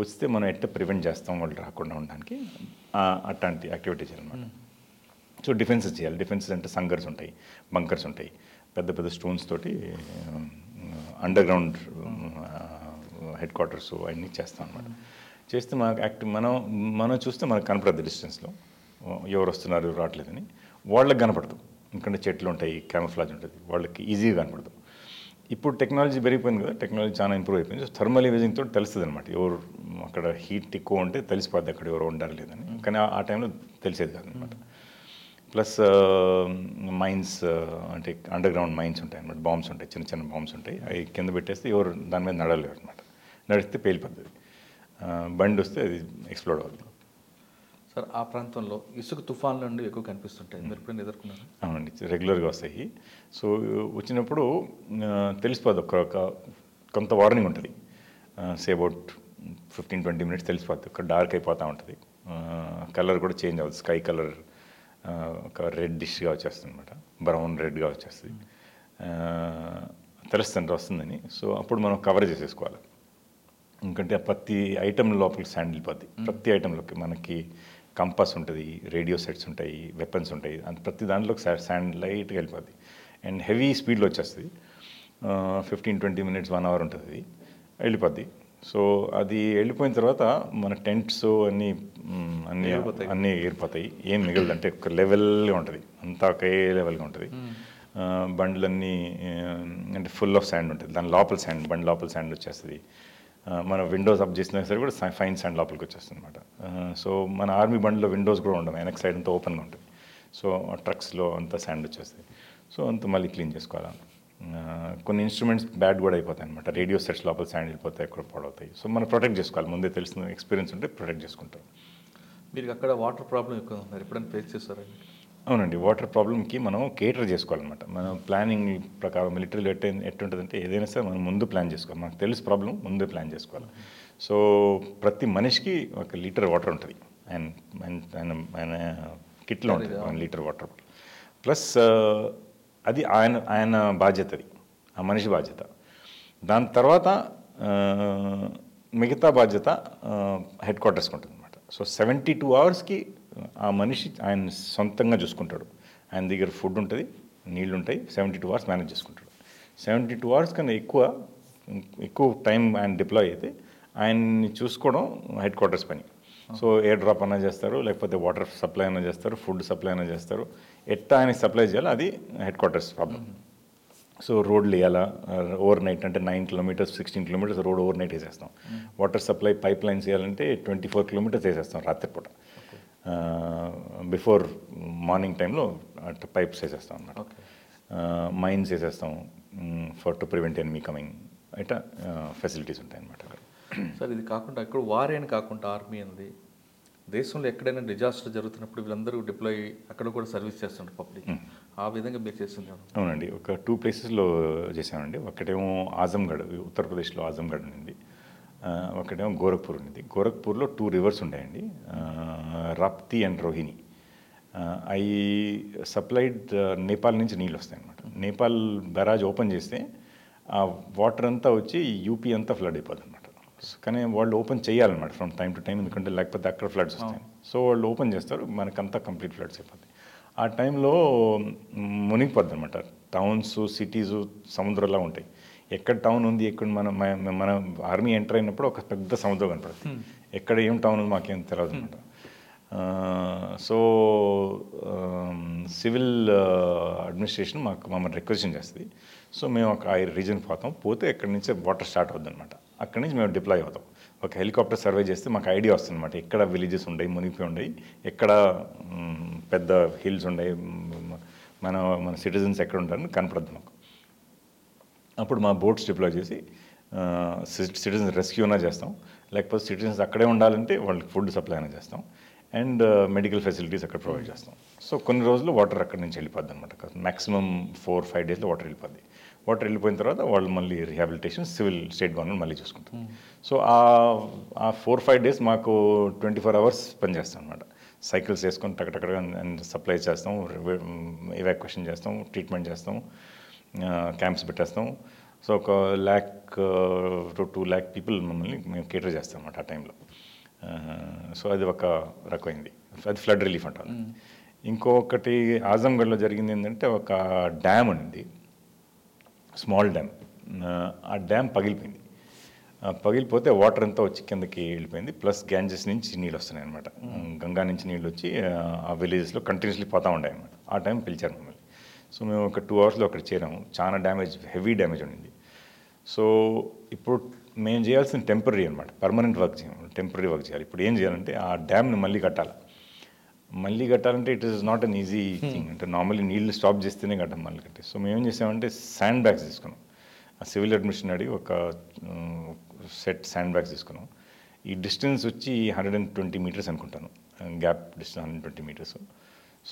వస్తే మనం ఎట్లా ప్రివెంట్ చేస్తాం వాళ్ళు రాకుండా ఉండడానికి, అట్లాంటి యాక్టివిటీ చేయాలన్నమాట. సో డిఫెన్సెస్ చేయాలి. డిఫెన్సెస్ అంటే సంగర్స్ ఉంటాయి, బంకర్స్ ఉంటాయి, పెద్ద పెద్ద స్టోన్స్ తోటి అండర్గ్రౌండ్ హెడ్ క్వార్టర్స్ అవన్నీ చేస్తాం అన్నమాట. చేస్తే మనకు యాక్ట్ మనం మనం చూస్తే మనకు కనపడదు డిస్టెన్స్లో ఎవరు వస్తున్నారు ఎవరు రావట్లేదని. వాళ్ళకి కనపడదు, ఎందుకంటే చెట్లు ఉంటాయి, క్యామఫ్లాజ్ ఉంటుంది, వాళ్ళకి ఈజీగా కనపడదు. ఇప్పుడు టెక్నాలజీ పెరిగిపోయింది కదా, టెక్నాలజీ చాలా ఇంప్రూవ్ అయిపోయింది. సో థర్మల్ ఇమేజింగ్ తోటి తెలుస్తుంది అనమాట. ఎవరు అక్కడ హీట్ ఎక్కువ ఉంటే తెలిసిపోద్ది అక్కడ ఎవరు ఉండాలి లేదని, కానీ ఆ టైంలో తెలిసేది కాదనమాట. ప్లస్ మైన్స్ అంటే అండర్గ్రౌండ్ మైన్స్ ఉంటాయి అన్నమాట, బాంబ్స్ ఉంటాయి, చిన్న చిన్న బాంబ్స్ ఉంటాయి. అవి కింద పెట్టేస్తే ఎవరు దాని మీద నడలేరు అనమాట, నడిస్తే పేలిపోతుంది, బండి వస్తే అది ఎక్స్ప్లోడ్ అవుతుంది. సార్ ఆ ప్రాంతంలో ఇసుక తుఫాన్లు అండి ఎక్కువ కనిపిస్తుంటాయి, మీరు ఎప్పుడైనా ఎదుర్కొన్నారు? అవునండి, రెగ్యులర్గా వస్తాయి. సో వచ్చినప్పుడు తెలిసిపోద్ది, ఒక కొంత వార్నింగ్ ఉంటుంది, say about fifteen twenty minutes తెలిసిపోద్ది. ఒక డార్క్ అయిపోతూ ఉంటుంది, కలర్ కూడా చేంజ్ అవుతుంది, స్కై కలర్ ఒక రెడ్ డిష్గా వచ్చేస్తుంది అనమాట, బ్రౌన్ రెడ్గా వచ్చేస్తుంది, తెలుస్తుంది వస్తుందని. సో అప్పుడు మనం కవర్ చేసేసుకోవాలి, ఎందుకంటే ప్రతి ఐటమ్ లోపలికి శాండ్ వెళ్ళిపోద్ది. ప్రతి ఐటెంలోకి మనకి కంపాస్ ఉంటుంది, రేడియో సెట్స్ ఉంటాయి, వెపన్స్ ఉంటాయి, అంత ప్రతి దాంట్లోకి శాండ్ లైట్గా వెళ్ళిపోద్ది. అండ్ హెవీ స్పీడ్లో వచ్చేస్తుంది, fifteen twenty minutes one hour ఉంటుంది, వెళ్ళిపోద్ది. సో అది వెళ్ళిపోయిన తర్వాత మన టెంట్స్ అన్నీ అన్నీ అన్నీ ఏరిపోతాయి, ఏం మిగలదు. అంటే ఒక లెవెల్గా ఉంటుంది, అంతా ఒకే లెవెల్గా ఉంటుంది. బండ్లన్నీ అంటే ఫుల్ ఆఫ్ శాండ్ ఉంటుంది, దాని లోపల శాండ్, బండి లోపల శాండ్ వచ్చేస్తుంది. మన విండోస్ అప్ చేసినా సరే కూడా ఫైన్ శాండ్ లోపలికి వచ్చేస్తుంది అనమాట. సో మన ఆర్మీ బండిలో విండోస్ కూడా ఉండవు, వెనక్ సైడ్ అంతా ఓపెన్గా ఉంటుంది. సో ట్రక్స్లో అంతా శాండ్ వచ్చేస్తుంది. సో అంత మళ్ళీ క్లీన్ చేసుకోవాలి. కొన్ని ఇన్స్ట్రుమెంట్స్ బ్యాడ్ కూడా అయిపోతాయి అనమాట, రేడియో సెట్స్ లోపల శాండ్ వెళ్ళిపోతాయి, ఎక్కడ పాడవుతాయి. సో మనం ప్రొటెక్ట్ చేసుకోవాలి, ముందే తెలిసిన ఎక్స్పీరియన్స్ ఉంటే ప్రొటెక్ట్ చేసుకుంటాం. మీరు అక్కడ వాటర్ ప్రాబ్లం ఎక్కువ ఉన్నారు, ఎప్పుడైనా ఫేస్ చేస్తారండి? అవునండి, వాటర్ ప్రాబ్లంకి మనం కేటర్ చేసుకోవాలన్నమాట. మనం ప్లానింగ్ ప్రకారం మిలిటరీలో ఎట్ ఎట్టుంటుందంటే ఏదైనా సరే మనం ముందు ప్లాన్ చేసుకోవాలి, మనకు తెలుసు ప్రాబ్లం, ముందే ప్లాన్ చేసుకోవాలి. సో ప్రతి మనిషికి ఒక లీటర్ వాటర్ ఉంటుంది, అండ్ ఆయన ఆయన కిట్లో ఉంటుంది వన్ లీటర్ వాటర్. ప్లస్ అది ఆయన ఆయన బాధ్యత, అది ఆ మనిషి బాధ్యత. దాని తర్వాత మిగతా బాధ్యత హెడ్ క్వార్టర్స్కి ఉంటుంది అనమాట. సో సెవెంటీ టూ అవర్స్కి ఆ మనిషి ఆయన సొంతంగా చూసుకుంటాడు, ఆయన దగ్గర ఫుడ్ ఉంటుంది, నీళ్ళు ఉంటాయి, సెవెంటీ టూ అవర్స్ మేనేజ్ చేసుకుంటాడు. సెవెంటీ టూ అవర్స్ కన్నా ఎక్కువ ఎక్కువ టైం ఆయన డిప్లాయ్ అయితే ఆయన్ని చూసుకోవడం హెడ్ క్వార్టర్స్ పని. సో ఎయిర్ డ్రాప్ అన్నా చేస్తారు, లేకపోతే వాటర్ సప్లై అయినా చేస్తారు, ఫుడ్ సప్లై అయినా చేస్తారు. ఎట్లా ఆయనకి సప్లై చేయాలి అది హెడ్ క్వార్టర్స్ ప్రాబ్లం. సో రోడ్లు వేయాలా ఓవర్ నైట్, అంటే nine kilometers sixteen kilometers road over night వేసేస్తాం. వాటర్ సప్లై పైప్ లైన్స్ వేయాలంటే ట్వంటీ ఫోర్ కిలోమీటర్స్ వేసేస్తాం రాత్రిపూట, బిఫోర్ మార్నింగ్ టైంలో పైప్స్ వేసేస్తాం అన్నమాట. మైన్స్ వేసేస్తాం for to prevent enemy coming, ఇట్లా ఫెసిలిటీస్ ఉంటాయి అన్నమాట అక్కడ. సార్ ఇది కాకుండా ఇక్కడ వార్ అయినా కాకుండా ఆర్మీ అనేది దేశంలో ఎక్కడైనా డిజాస్టర్ జరుగుతున్నప్పుడు వీళ్ళందరూ డిప్లాయ్ అక్కడ కూడా సర్వీస్ చేస్తుంటారు పబ్లిక్. ఆ విధంగా మీరు చేస్తున్నారు? అవునండి, ఒక టూ ప్లేసెస్లో చేశామండి. ఒకటేమో ఆజంగఢ్, ఉత్తరప్రదేశ్లో ఆజంగఢ్ ఉండింది, ఒకటేమో గోరఖ్పూర్ ఉండింది. గోరఖ్పూర్లో టూ రివర్స్ ఉంటాయండి, రాప్తి అండ్ రోహిణి. అవి సప్లైడ్ నేపాల్ నుంచి నీళ్ళు వస్తాయి అన్నమాట. నేపాల్ బ్యారాజ్ ఓపెన్ చేస్తే ఆ వాటర్ అంతా వచ్చి యూపీ అంతా ఫ్లడ్ అయిపోతుంది అన్నమాట. కానీ వాళ్ళు ఓపెన్ చేయాలన్నమాట ఫ్రమ్ టైం టు టైం, ఎందుకంటే లేకపోతే అక్కడ ఫ్లడ్స్ వస్తాయి. సో వాళ్ళు ఓపెన్ చేస్తారు, మనకంతా కంప్లీట్ ఫ్లడ్స్ అయిపోతాయి. ఆ టైంలో మునిగిపోద్ది అనమాట. టౌన్స్ సిటీసు సముద్రంలా ఉంటాయి. ఎక్కడ టౌన్ ఉంది, ఎక్కడ మన మన ఆర్మీ ఎంటర్ అయినప్పుడు ఒక పెద్ద సముద్రం కనపడుతుంది. ఎక్కడ ఏం టౌన్ ఉంది మాకేం తెలియదు అనమాట. సో సివిల్ అడ్మినిస్ట్రేషన్ మాకు మమ్మల్ని రిక్వెస్ట్ చేస్తుంది. సో మేము ఒక ఆ రీజన్ పోతాం, పోతే ఎక్కడి నుంచి వాటర్ స్టార్ట్ అవుద్ది అనమాట. అక్కడి నుంచి మేము డిప్లాయ్ అవుతాం. ఒక హెలికాప్టర్ సర్వే చేస్తే మాకు ఐడియా వస్తుంది అనమాట, ఎక్కడ విలేజెస్ ఉన్నాయి మునిగిపోయి ఉన్నాయి, ఎక్కడ పెద్ద హిల్స్ ఉన్నాయి, మన మన సిటిజన్స్ ఎక్కడ ఉంటారని కనపడద్దు మాకు. అప్పుడు మా బోట్స్ డిప్లాయ్ చేసి సిటిజన్స్ రెస్క్యూ అయినా చేస్తాం, లేకపోతే సిటిజన్స్ అక్కడే ఉండాలంటే వాళ్ళకి ఫుడ్ సప్లై అయినా చేస్తాం, అండ్ మెడికల్ ఫెసిలిటీస్ అక్కడ ప్రొవైడ్ చేస్తాం. సో కొన్ని రోజులు వాటర్ అక్కడి నుంచి వెళ్ళిపోద్ది అనమాట. మ్యాక్సిమం ఫోర్ ఫైవ్ డేస్లో వాటర్ వెళ్ళిపోద్ది. వాటర్ వెళ్ళిపోయిన తర్వాత వాళ్ళు మళ్ళీ రిహాబిలిటేషన్ సివిల్ స్టేట్ గవర్నమెంట్ మళ్ళీ చూసుకుంటారు. సో ఆ ఫోర్ ఫైవ్ డేస్ మాకు ట్వంటీ ఫోర్ అవర్స్ పనిచేస్తాం అనమాట. సైకిల్స్ వేసుకొని టక్కటక్కడగా అండ్ సప్లై చేస్తాం, ఎవాక్యుయేషన్ చేస్తాం, ట్రీట్మెంట్ చేస్తాం, క్యాంప్స్ పెట్టేస్తాం. సో ఒక lakh to two lakh people మమ్మల్ని మేము కేటర్ చేస్తాం అన్నమాట ఆ టైంలో. సో అది ఒక రకమైంది, అది ఫ్లడ్ రిలీఫ్ అంటారు. ఇంకొకటి ఆజంగఢ్లో జరిగింది ఏంటంటే ఒక డ్యామ్ ఉంది, స్మాల్ డ్యామ్. ఆ డ్యామ్ పగిలిపోయింది. పగిలిపోతే వాటర్ అంతా వచ్చి కిందకి వెళ్ళిపోయింది. ప్లస్ గ్యాంజెస్ నుంచి నీళ్ళు వస్తున్నాయి అనమాట, గంగా నుంచి నీళ్ళు వచ్చి ఆ విలేజెస్లో కంటిన్యూస్లీ పోతూ ఉన్నాయి అనమాట. ఆ టైం పిలిచారు మమ్మల్ని. సో మేము ఒక టూ అవర్స్లో అక్కడ చేరాము. చాలా డ్యామేజ్, హెవీ డ్యామేజ్ ఉండింది. సో ఇప్పుడు మేము చేయాల్సిన టెంపరీ అనమాట, పర్మనెంట్ వర్క్ చేయాలి, టెంపరీ వర్క్ చేయాలి. ఇప్పుడు ఏం చేయాలంటే ఆ డ్యామ్ని మళ్ళీ కట్టాలి. మళ్ళీ కట్టాలంటే it is not an easy thing. అంటే నార్మల్లీ నీళ్ళు స్టాప్ చేస్తేనే కట్టాం, మళ్ళీ కట్టే. సో మేమేం చేసామంటే శాండ్ బ్యాగ్స్ తీసుకున్నాం. ఆ సివిల్ అడ్మిషన్ అడిగి ఒక సెట్ శాండ్ బ్యాగ్స్ తీసుకున్నాం. ఈ డిస్టెన్స్ వచ్చి హండ్రెడ్ అండ్ ట్వంటీ మీటర్స్ అనుకుంటాను, gap distance hundred twenty meters.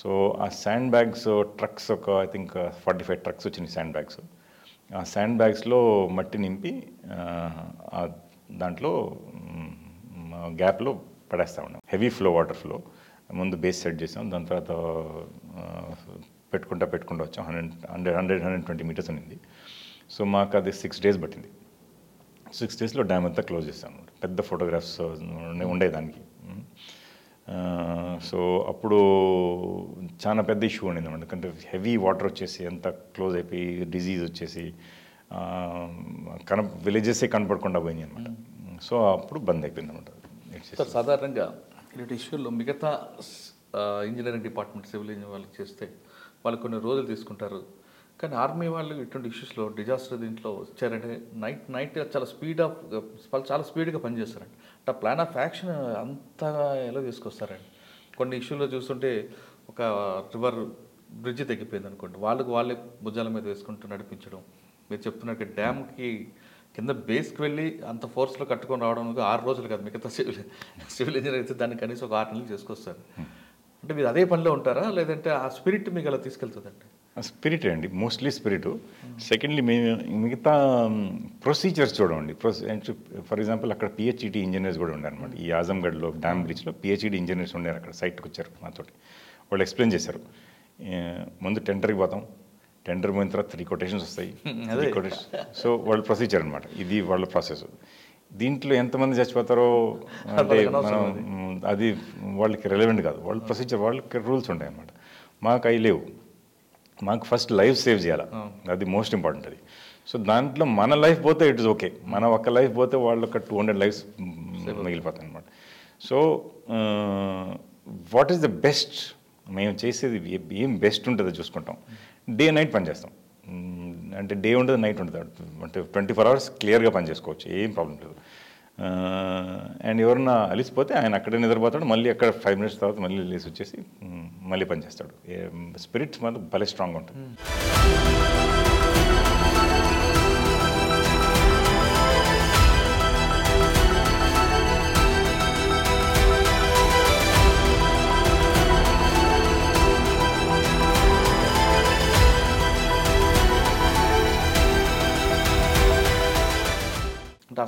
So ఆ శాండ్ బ్యాగ్స్ ట్రక్స్ ఒక I think forty five trucks వచ్చినాయి శాండ్ బ్యాగ్స్. ఆ శాండ్ బ్యాగ్స్లో మట్టి నింపి దాంట్లో గ్యాప్లో పడేస్తూ ఉన్నాం. హెవీ ఫ్లో, వాటర్ ఫ్లో ముందు బేస్ సెట్ చేసాం, దాని తర్వాత పెట్టుకుంటా పెట్టుకుంటూ వచ్చాం. Hundred hundred hundred hundred twenty meters ఉన్నింది. సో మాకు అది సిక్స్ డేస్ పట్టింది. సిక్స్ డేస్లో డ్యామ్ అంతా క్లోజ్ చేస్తాం. పెద్ద ఫోటోగ్రాఫ్స్ ఉండేదానికి. సో అప్పుడు చాలా పెద్ద ఇష్యూ ఉండేది, ఎందుకంటే హెవీ వాటర్ వచ్చేసి అంతా క్లోజ్ అయిపోయి డిజీజ్ వచ్చేసి కన విలేజెసే కనపడకుండా పోయింది అనమాట. సో అప్పుడు బంద్ అయిపోయింది అనమాట. సాధారణంగా ఇలాంటి ఇష్యూలో మిగతా ఇంజనీరింగ్ డిపార్ట్మెంట్ సివిల్ ఇంజనీరింగ్ వాళ్ళకి చేస్తే వాళ్ళు కొన్ని రోజులు తీసుకుంటారు, కానీ ఆర్మీ వాళ్ళు ఇటువంటి ఇష్యూస్లో డిజాస్టర్ దీంట్లో వచ్చారంటే నైట్ నైట్ చాలా స్పీడ్ ఆఫ్ వాళ్ళు చాలా స్పీడ్గా పనిచేస్తారండి. అంటే ప్లాన్ ఆఫ్ యాక్షన్ అంతగా ఎలా తీసుకొస్తారండి? కొన్ని ఇష్యూలో చూస్తుంటే ఒక రివర్ బ్రిడ్జ్ తగ్గిపోయింది అనుకోండి, వాళ్ళకు వాళ్ళే భుజాల మీద వేసుకుంటూ నడిపించడం. మీరు చెప్తున్నట్టు డ్యామ్కి కింద బేస్కి వెళ్ళి అంత ఫోర్స్లో కట్టుకొని రావడం ఆరు రోజులు కాదు, మిగతా సివిల్ సివిల్ ఇంజనీర్ అయితే దాన్ని కనీసం ఒక ఆరు నెలలు చేసుకొస్తారు. అంటే మీరు అదే పనిలో ఉంటారా, లేదంటే ఆ స్పిరిట్ మీకు అలా తీసుకెళ్తుందండి? స్పిరిటే అండి, మోస్ట్లీ స్పిరిటు. సెకండ్లీ మేము మిగతా ప్రొసీజర్స్ చూడండి. ఫర్ ఎగ్జాంపుల్ అక్కడ పిహెచ్ఈడి ఇంజనీర్స్ కూడా ఉన్నారు అనమాట. ఈ ఆజంగఢ్లో డ్యామ్ బ్రిడ్జ్లో పిహెచ్ఈడి ఇంజనీర్స్ ఉన్నారు. అక్కడ సైట్కి వచ్చారు మాతోటి, వాళ్ళు ఎక్స్ప్లెయిన్ చేశారు. ముందు టెండర్కి పోతాం, టెండర్ పోయిన తర్వాత త్రీ కొటేషన్స్ వస్తాయి, త్రీ కొటేషన్. సో వాళ్ళ ప్రొసీజర్ అనమాట, ఇది వాళ్ళ ప్రాసెస్. దీంట్లో ఎంతమంది చచ్చిపోతారో అంటే మనం అది వాళ్ళకి రెలవెంట్ కాదు. వాళ్ళ ప్రొసీజర్ వాళ్ళకి రూల్స్ ఉంటాయి అనమాట. మాకు అవి లేవు. మాకు ఫస్ట్ లైఫ్ సేవ్ చేయాలి, అది మోస్ట్ ఇంపార్టెంట్. అది సో దాంట్లో మన లైఫ్ పోతే ఇట్ ఇస్ ఓకే, మన ఒక్క లైఫ్ పోతే వాళ్ళు ఒక టూ హండ్రెడ్ లైఫ్స్ మిగిలిపోతాయి అనమాట. So what is the best, మేము చేసేది ఏం బెస్ట్ ఉంటుందో చూసుకుంటాం. డే నైట్ పని చేస్తాం, అంటే డే ఉండదు నైట్ ఉంటుంది, అంటే ట్వంటీ ఫోర్ అవర్స్ క్లియర్గా పని చేసుకోవచ్చు, ఏం ప్రాబ్లం లేదు. అండ్ ఎవరన్నా అలిసిపోతే ఆయన అక్కడే నిద్రపోతాడు, మళ్ళీ అక్కడ ఫైవ్ మినిట్స్ తర్వాత మళ్ళీ లేసి వచ్చేసి మళ్ళీ పనిచేస్తాడు. స్పిరిట్ మాత్రం భలే స్ట్రాంగ్ ఉంటుంది.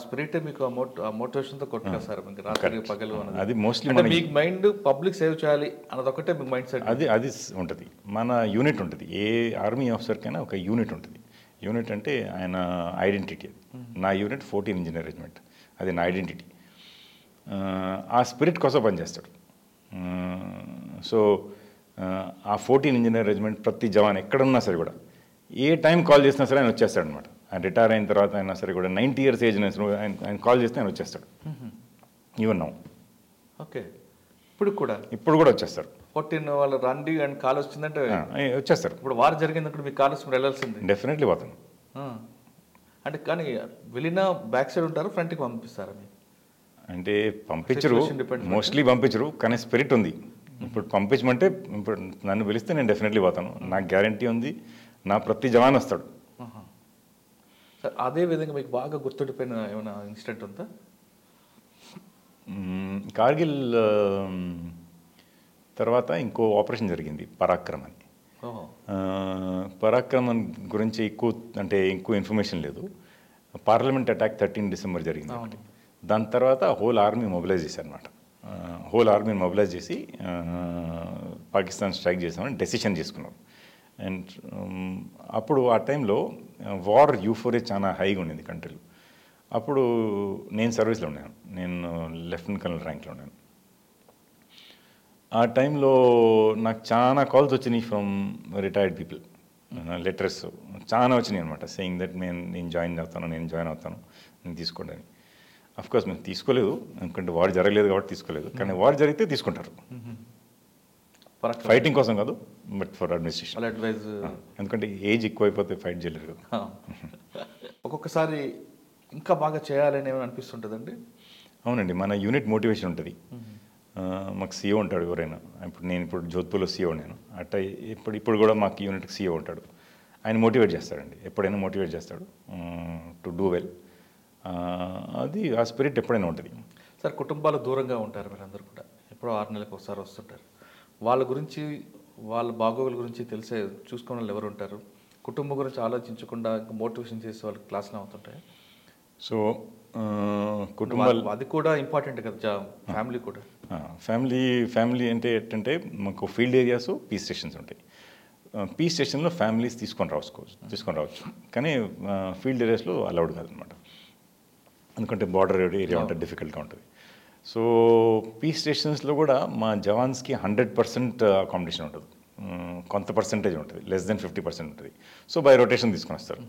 స్పిరిట్ మీకు మోటివేషన్తో కొట్టుకొస్తారు మీకు రాత్రి పగలు అన్నది. అది మోస్ట్లీ మీకు మైండ్ పబ్లిక్ సేవ్ చేయాలి అన్నదొక్కటే మీకు మైండ్ సెట్. అది అది ఉంటుంది, మన యూనిట్ ఉంటుంది. ఏ ఆర్మీ ఆఫీసర్కైనా ఒక యూనిట్ ఉంటుంది. యూనిట్ అంటే ఆయన ఐడెంటిటీ. అది నా యూనిట్ ఫోర్టీన్ ఇంజనీర్ రెజిమెంట్, అది నా ఐడెంటిటీ. ఆ స్పిరిట్ కోసం పనిచేస్తాడు. సో ఆ ఫోర్టీన్ ఇంజనీర్ రెజిమెంట్ ప్రతి జవాన్ ఎక్కడున్నా సరే కూడా ఏ టైం కాల్ చేసినా సరే ఆయన వచ్చేస్తాడు అనమాట. ఆయన రిటైర్ అయిన తర్వాత అయినా సరే కూడా నైంటీ ఇయర్స్ ఏజ్ అయినా సరే ఆయన ఆయన కాల్ చేస్తే ఆయన వచ్చేస్తాడు. ఈవెన్ నౌ ఓకే, ఇప్పుడు కూడా ఇప్పుడు కూడా వచ్చేస్తారు. ఫోర్టీన్ వాళ్ళు రండి అండ్ కాల్ వచ్చిందంటే వచ్చేస్తారు. ఇప్పుడు వార్ జరిగిందంటే మీకు కాల్ వస్తుంది, వెళ్ళాల్సింది డెఫినెట్లీ పోతాను అంటే. కానీ వెళ్ళినా బ్యాక్ సైడ్ ఉంటారు, ఫ్రంట్కి పంపిస్తారు అంటే పంపించరు, మోస్ట్లీ పంపించరు. కానీ స్పిరిట్ ఉంది. ఇప్పుడు పంపించమంటే ఇప్పుడు నన్ను పిలిస్తే నేను డెఫినెట్లీ పోతాను, నాకు గ్యారంటీ ఉంది. నా ప్రతి జవాన్ వస్తాడు. సార్ అదేవిధంగా మీకు బాగా గుర్తుండిపోయిన ఏమైనా ఇన్సిడెంట్ ఉందా? కార్గిల్ తర్వాత ఇంకో ఆపరేషన్ జరిగింది, పరాక్రమ్ అని. పరాక్రమ్ గురించి ఎక్కువ అంటే ఎక్కువ ఇన్ఫర్మేషన్ లేదు. పార్లమెంట్ అటాక్ థర్టీన్ డిసెంబర్ జరిగింది ఒకటి. దాని తర్వాత హోల్ ఆర్మీ మొబిలైజ్ చేశారు అనమాట. హోల్ ఆర్మీని మొబిలైజ్ చేసి పాకిస్తాన్ స్ట్రైక్ చేసామని డెసిషన్ తీసుకున్నారు. అండ్ అప్పుడు ఆ టైంలో వార్ యూఫోరియా చాలా హైగా ఉండింది కంట్రీలో. అప్పుడు నేను సర్వీస్లో ఉన్నాను, నేను లెఫ్టినెంట్ కర్నల్ ర్యాంక్లో ఉన్నాను. ఆ టైంలో నాకు చాలా కాల్స్ వచ్చినాయి ఫ్రమ్ రిటైర్డ్ పీపుల్, లెటర్స్ చాలా వచ్చినాయి అనమాట. సేయింగ్ దట్ నేను నేను జాయిన్ అవుతాను, నేను జాయిన్ అవుతాను, నేను తీసుకోండి అని. అఫ్కోర్స్ మేము తీసుకోలేదు, ఎందుకంటే వార్ జరగలేదు కాబట్టి తీసుకోలేదు. కానీ వార్ జరిగితే తీసుకుంటారు, ఫైటింగ్ కోసం కాదు, బట్ ఫర్ అడ్మినిస్ట్రేషన్ అడ్వైజ్. ఎందుకంటే ఏజ్ ఎక్కువ అయిపోతే ఫైట్ చేయలేరు కదా. ఒక్కొక్కసారి ఇంకా బాగా చేయాలని ఏమైనా అనిపిస్తుంటుందండి? అవునండి, మన యూనిట్ మోటివేషన్ ఉంటుంది. మాకు సీఓ ఉంటాడు ఎవరైనా. ఇప్పుడు నేను ఇప్పుడు జోధ్పూర్లో సీఓ నేను అట్ట. ఇప్పుడు ఇప్పుడు కూడా మాకు యూనిట్కి సీఓ ఉంటాడు. ఆయన మోటివేట్ చేస్తాడండి, ఎప్పుడైనా మోటివేట్ చేస్తాడు టు డూ వెల్. అది ఆ స్పిరిట్ ఎప్పుడైనా ఉంటుంది. సార్ కుటుంబాలు దూరంగా ఉంటారు మీరందరూ కూడా, ఎప్పుడో ఆరు నెలలకు ఒకసారి వస్తుంటారు. వాళ్ళ గురించి వాళ్ళ బాగోగుల గురించి తెలిసే చూసుకునే వాళ్ళు ఎవరు ఉంటారు? కుటుంబం గురించి ఆలోచించకుండా ఇంకా మోటివేషన్ చేసే వాళ్ళకి క్లాసులు అవుతుంటాయి. సో కుటుంబాలు అది కూడా ఇంపార్టెంట్ కదా. ఫ్యామిలీ కూడా, ఫ్యామిలీ ఫ్యామిలీ అంటే ఏంటంటే మాకు ఫీల్డ్ ఏరియాస్, పీస్ స్టేషన్స్ ఉంటాయి. పీస్ స్టేషన్లో ఫ్యామిలీస్ తీసుకొని రావచ్చు తీసుకొని రావచ్చు కానీ ఫీల్డ్ ఏరియాస్లో అలౌడ్ కాదనమాట. ఎందుకంటే బార్డర్ ఏరియా ఉంటుంది, డిఫికల్ట్గా ఉంటుంది. సో పీస్ స్టేషన్స్లో కూడా మా జవాన్స్కి హండ్రెడ్ పర్సెంట్ అకామిడేషన్ ఉంటుంది, కొంత పర్సెంటేజ్ ఉంటుంది, లెస్ దెన్ ఫిఫ్టీ పర్సెంట్ ఉంటుంది. సో బై రొటేషన్ తీసుకొని వస్తారు.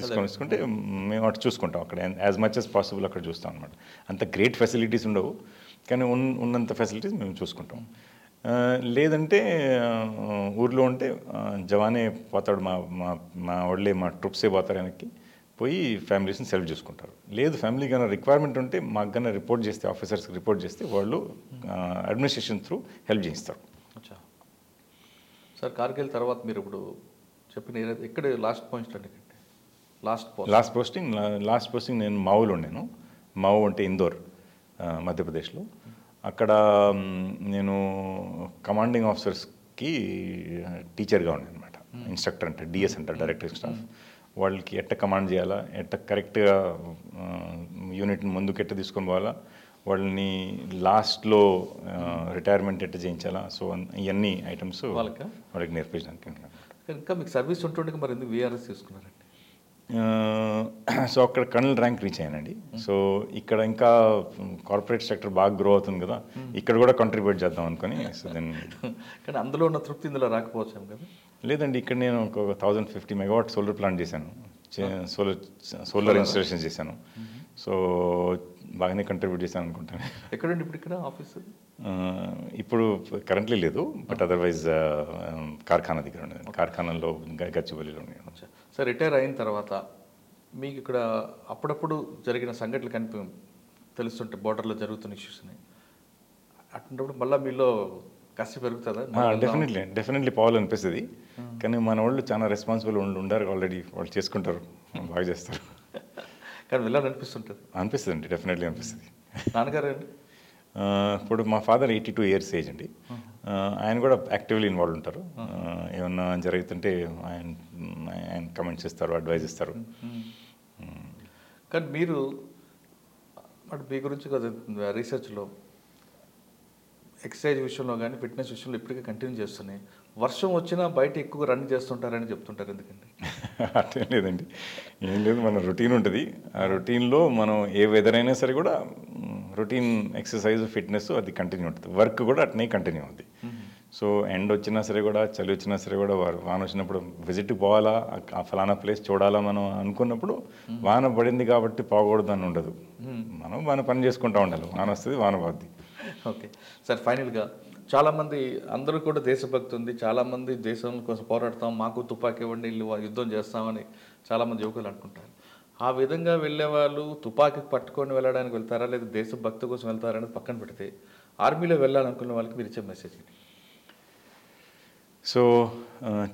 తీసుకొని తీసుకుంటే మేము అటు చూసుకుంటాం, అక్కడ యాజ్ మచ్ యాజ్ పాసిబుల్ అక్కడ చూస్తాం అనమాట. అంత గ్రేట్ ఫెసిలిటీస్ ఉండవు, కానీ ఉన్నంత ఫెసిలిటీస్ మేము చూసుకుంటాం. లేదంటే ఊర్లో ఉంటే జవానే పోతాడు, మా మా వాళ్ళే మా ట్రూప్సే పోతారు వెనక్కి పోయి ఫ్యామిలీస్ని సెల్ఫ్ చూసుకుంటారు. లేదు ఫ్యామిలీ కన్నా రిక్వైర్మెంట్ ఉంటే మాకు కన్నా రిపోర్ట్ చేస్తే, ఆఫీసర్స్కి రిపోర్ట్ చేస్తే వాళ్ళు అడ్మినిస్ట్రేషన్ త్రూ హెల్ప్ చేయిస్తారు. సార్ కార్గిల్ తర్వాత మీరు ఇప్పుడు చెప్పిన ఎక్కడ లాస్ట్ పోస్ట్ అండి? Last last posting last posting నేను మావులో ఉన్నాను. మావు అంటే ఇందోర్, మధ్యప్రదేశ్లో. అక్కడ నేను కమాండింగ్ ఆఫీసర్స్కి టీచర్గా ఉన్నాను అనమాట. ఇన్స్ట్రక్టర్ అంటే డిఎస్ అంటారు, డైరెక్టర్ స్టాఫ్. వాళ్ళకి ఎట్ట కమాండ్ చేయాలా, ఎట్ట కరెక్ట్గా యూనిట్ని ముందుకు ఎట్ట తీసుకొని పోవాలా, వాళ్ళని లాస్ట్లో రిటైర్మెంట్ ఎట్ట చేయించాలా, సో ఇవన్నీ ఐటమ్స్ వాళ్ళకి వాళ్ళకి నేర్పించడానికి. ఇంకా మీకు సర్వీస్ ఉంటుండగా మరి ఎందుకు వీఆర్ఎస్ తీసుకున్నారండి? సో అక్కడ కర్నల్ ర్యాంక్ రీచ్ అయ్యానండి. సో ఇక్కడ ఇంకా కార్పొరేట్ సెక్టర్ బాగా గ్రో అవుతుంది కదా, ఇక్కడ కూడా కాంట్రిబ్యూట్ చేద్దాం అనుకుని. సో దెన్ కానీ అందులో ఉన్న తృప్తి ఇందులో రాకపోవచ్చు కదా. లేదండి, ఇక్కడ నేను ఒక thousand fifty megawatt solar plant చేశాను. సోలార్ సోలార్ ఇన్స్టాలేషన్ చేశాను. సో బాగానే కంట్రిబ్యూట్ చేశాను అనుకుంటాను. ఎక్కడండి ఇప్పుడు ఇక్కడ ఆఫీస్? ఇప్పుడు కరెంట్లీ లేదు, బట్ అదర్వైజ్ కార్ఖానా దగ్గర ఉండేది, కార్ఖానాలో గచ్చిబౌలిలో ఉండేది. సార్ రిటైర్ అయిన తర్వాత మీకు ఇక్కడ అప్పుడప్పుడు జరిగిన సంఘటనలు కనిపి తెలుస్తుంటాయి, బోర్డర్లో జరుగుతున్న ఇష్యూస్ అని. అటువంటిప్పుడు మళ్ళీ మీలో కసి పెరుగుతుందా? డెఫినెట్లీ డెఫినెట్లీ పోవాలనిపిస్తుంది, కానీ మన వాళ్ళు చాలా రెస్పాన్సిబుల్ ఉండరు, ఆల్రెడీ వాళ్ళు చేసుకుంటారు, బాగా చేస్తారు, కానీ వెళ్ళాలనిపిస్తుంటుంది. అనిపిస్తుంది అండి, డెఫినెట్లీ అనిపిస్తుంది. నాన్నగారు ఇప్పుడు మా father eighty two years age అండి, ఆయన కూడా యాక్టివ్లీ ఇన్వాల్వ్ ఉంటారు. ఏమన్నా జరుగుతుంటే ఆయన ఆయన కమెంట్స్ ఇస్తారు, అడ్వైజ్ ఇస్తారు. కానీ మీరు బట్ మీ గురించి రీసెర్చ్లో ఎక్సర్సైజ్ విషయంలో కానీ ఫిట్నెస్ విషయంలో ఇప్పటికే కంటిన్యూ చేస్తున్నాయి. వర్షం వచ్చినా బయట ఎక్కువ రన్ చేస్తుంటారని చెప్తుంటారు, ఎందుకండి? అట్లేం లేదండి, ఏం లేదు, మన రొటీన్ ఉంటుంది. ఆ రొటీన్లో మనం ఏ వెదర్ అయినా సరే కూడా రొటీన్ ఎక్సర్సైజ్ ఫిట్నెస్ అది కంటిన్యూ ఉంటుంది. వర్క్ కూడా అట్నే కంటిన్యూ అవుతుంది. సో ఎండ్ వచ్చినా సరే కూడా, చలి వచ్చినా సరే కూడా, వాన వచ్చినప్పుడు విజిట్ పోవాలా, ఆ ఫలానా ప్లేస్ చూడాలా మనం అనుకున్నప్పుడు, వాన పడింది కాబట్టి పోకూడదు అని ఉండదు, మనం వాన పని చేసుకుంటూ ఉండాలి, వాన వస్తుంది వాన పోద్ది. ఓకే సార్, ఫైనల్గా చాలామంది అందరూ కూడా దేశభక్తి ఉంది, చాలామంది దేశం కోసం పోరాడతాం, మాకు తుపాకీ ఇవ్వండి, ఇల్లు యుద్ధం చేస్తామని చాలామంది యువకులు అనుకుంటారు. ఆ విధంగా వెళ్ళేవాళ్ళు తుపాకీ పట్టుకొని వెళ్ళడానికి వెళ్తారా, లేదా దేశభక్తి కోసం వెళ్తారా అనేది పక్కన పెడితే, ఆర్మీలో వెళ్ళాలనుకునే వాళ్ళకి మీరు ఇచ్చే మెసేజ్? సో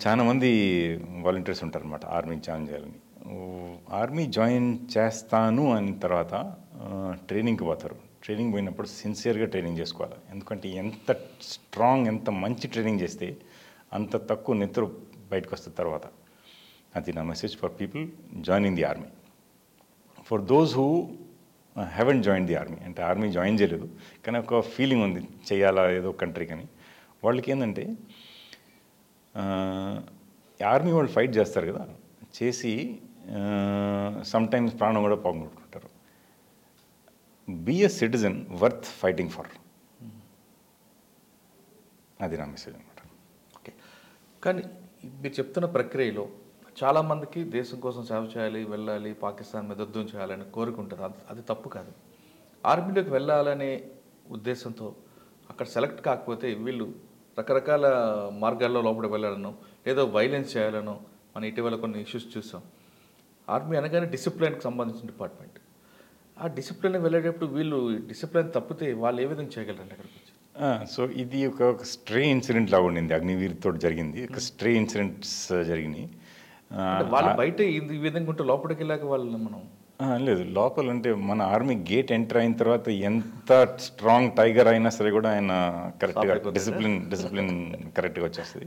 చాలామంది వాలంటీర్స్ ఉంటారు అన్నమాట ఆర్మీ జాయిన్ చేయాలని. ఆర్మీ జాయిన్ చేస్తాను అని తర్వాత ట్రైనింగ్కి పోతారు. ట్రైనింగ్ పోయినప్పుడు సిన్సియర్గా ట్రైనింగ్ చేసుకోవాలి, ఎందుకంటే ఎంత స్ట్రాంగ్ ఎంత మంచి ట్రైనింగ్ చేస్తే అంత తక్కువ నిద్ర బయటకు వస్తుంది తర్వాత. అది నా message for people joining the army. For those who haven't join the army, అంటే ఆర్మీ జాయిన్ చేయలేదు కానీ ఒక ఫీలింగ్ ఉంది చేయాలా ఏదో కంట్రీ కానీ, వాళ్ళకి ఏంటంటే ఆర్మీ వాళ్ళు ఫైట్ చేస్తారు కదా, చేసి సమ్టైమ్స్ ప్రాణం కూడా పోగొట్టుకుంటారు. Be a citizen worth fighting for, అది నా మెసేజ్ అనమాట. ఓకే, కానీ మీరు చెప్తున్న ప్రక్రియలో చాలామందికి దేశం కోసం సేవ చేయాలి, వెళ్ళాలి, పాకిస్తాన్ మీద యుద్ధం చేయాలని కోరుకుంటారు, అది అది తప్పు కాదు. ఆర్మీలోకి వెళ్ళాలనే ఉద్దేశంతో అక్కడ సెలెక్ట్ కాకపోతే వీళ్ళు రకరకాల మార్గాల్లో లోపల వెళ్ళాలనో, ఏదో వైలెన్స్ చేయాలనో మనం ఇటీవల కొన్ని ఇష్యూస్ చూసాం. ఆర్మీ అనగానే డిసిప్లిన్కి సంబంధించిన డిపార్ట్మెంట్. ఆ డిసిప్లిన్ వెళ్ళేటప్పుడు వీళ్ళు డిసిప్లిన్ తప్పితే వాళ్ళు ఏ విధంగా చేయగలరండి అక్కడికి వచ్చి? సో ఇది ఒక స్ట్రే ఇన్సిడెంట్ లాగా ఉండింది, అగ్నివీర్తో జరిగింది, ఒక స్ట్రే ఇన్సిడెంట్స్ జరిగినాయి. వాళ్ళు బయట ఈ విధంగా ఉంటే లోపలికి వెళ్ళాక వాళ్ళని మనం లేదు, లోపల అంటే మన ఆర్మీ గేట్ ఎంటర్ అయిన తర్వాత ఎంత స్ట్రాంగ్ టైగర్ అయినా సరే కూడా ఆయన కరెక్ట్గా డిసిప్లిన్ డిసిప్లిన్ కరెక్ట్గా వచ్చేస్తుంది.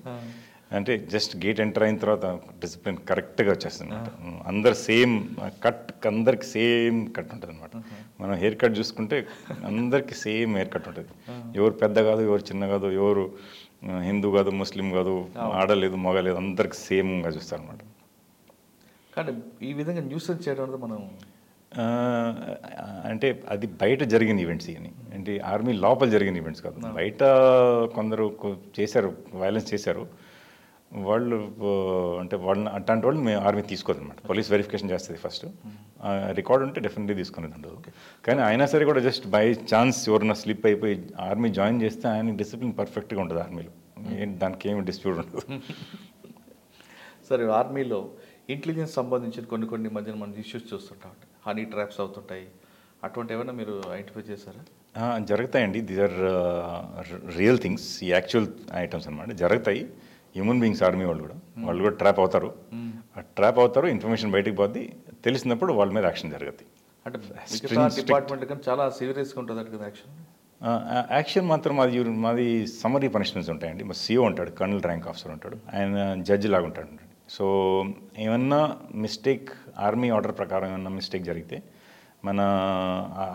అంటే జస్ట్ గేట్ ఎంటర్ అయిన తర్వాత డిసిప్లిన్ కరెక్ట్గా వచ్చేస్తుంది అనమాట. అందరు సేమ్ కట్, అందరికి సేమ్ కట్ ఉంటుంది అనమాట. మనం హెయిర్ కట్ చూసుకుంటే అందరికీ సేమ్ హెయిర్ కట్ ఉంటుంది, ఎవరు పెద్ద కాదు, ఎవరు చిన్న కాదు, ఎవరు హిందూ కాదు, ముస్లిం కాదు, ఆడలేదు మగలేదు, అందరికి సేమ్గా చూస్తారు అనమాట. కానీ ఈ విధంగా న్యూస్ చేయడం అనేది మనం అంటే అది బయట జరిగిన ఈవెంట్స్ అని, అంటే ఆర్మీ లోపల జరిగిన ఈవెంట్స్ కాదు. బయట కొందరు చేశారు, వైలెన్స్ చేశారు, వాళ్ళు అంటే వాళ్ళని అట్లాంటి వాళ్ళు మేము ఆర్మీ తీసుకోదు అనమాట. పోలీస్ వెరిఫికేషన్ చేస్తుంది ఫస్ట్, రికార్డ్ ఉంటే డెఫినెట్లీ తీసుకునేది ఉండదు. కానీ అయినా సరే కూడా జస్ట్ బై ఛాన్స్ ఎవరైనా స్లిప్ అయిపోయి ఆర్మీ జాయిన్ చేస్తే ఆయన డిసిప్లిన్ పర్ఫెక్ట్గా ఉంటుంది ఆర్మీలో, దానికి ఏమి డిస్ప్యూట్ ఉండదు. సరే, ఆర్మీలో ఇంటెలిజెన్స్ సంబంధించిన కొన్ని కొన్ని మధ్యన మనం ఇష్యూస్ చూస్తుంటాం, హనీ ట్రాప్స్ అవుతుంటాయి, అటువంటి ఏమైనా మీరు ఐడెంటిఫై చేశారా? జరుగుతాయండి, దీస్ ఆర్ రియల్ థింగ్స్, ఈ యాక్చువల్ ఐటమ్స్ అనమాట, జరుగుతాయి. హ్యూమన్ బీయింగ్స్ ఆర్మీ వాళ్ళు కూడా వాళ్ళు కూడా ట్రాప్ అవుతారు, ట్రాప్ అవుతారు, ఇన్ఫర్మేషన్ బయటకు పోద్ది, తెలిసినప్పుడు వాళ్ళ మీద యాక్షన్ జరుగుతాయి. అంటే డిపార్ట్మెంట్ కానీ చాలా సీరియస్గా ఉంటుంది కదా యాక్షన్. యాక్షన్ మాత్రం మాది మాది సమరీ పనిష్మెంట్స్ ఉంటాయండి. మా సిఓ ఉంటాడు, కర్నల్ ర్యాంక్ ఆఫీసర్ ఉంటాడు, ఆయన జడ్జి లాగా ఉంటాడు. సో ఏమన్నా మిస్టేక్ ఆర్మీ ఆర్డర్ ప్రకారం ఏమన్నా మిస్టేక్ జరిగితే మన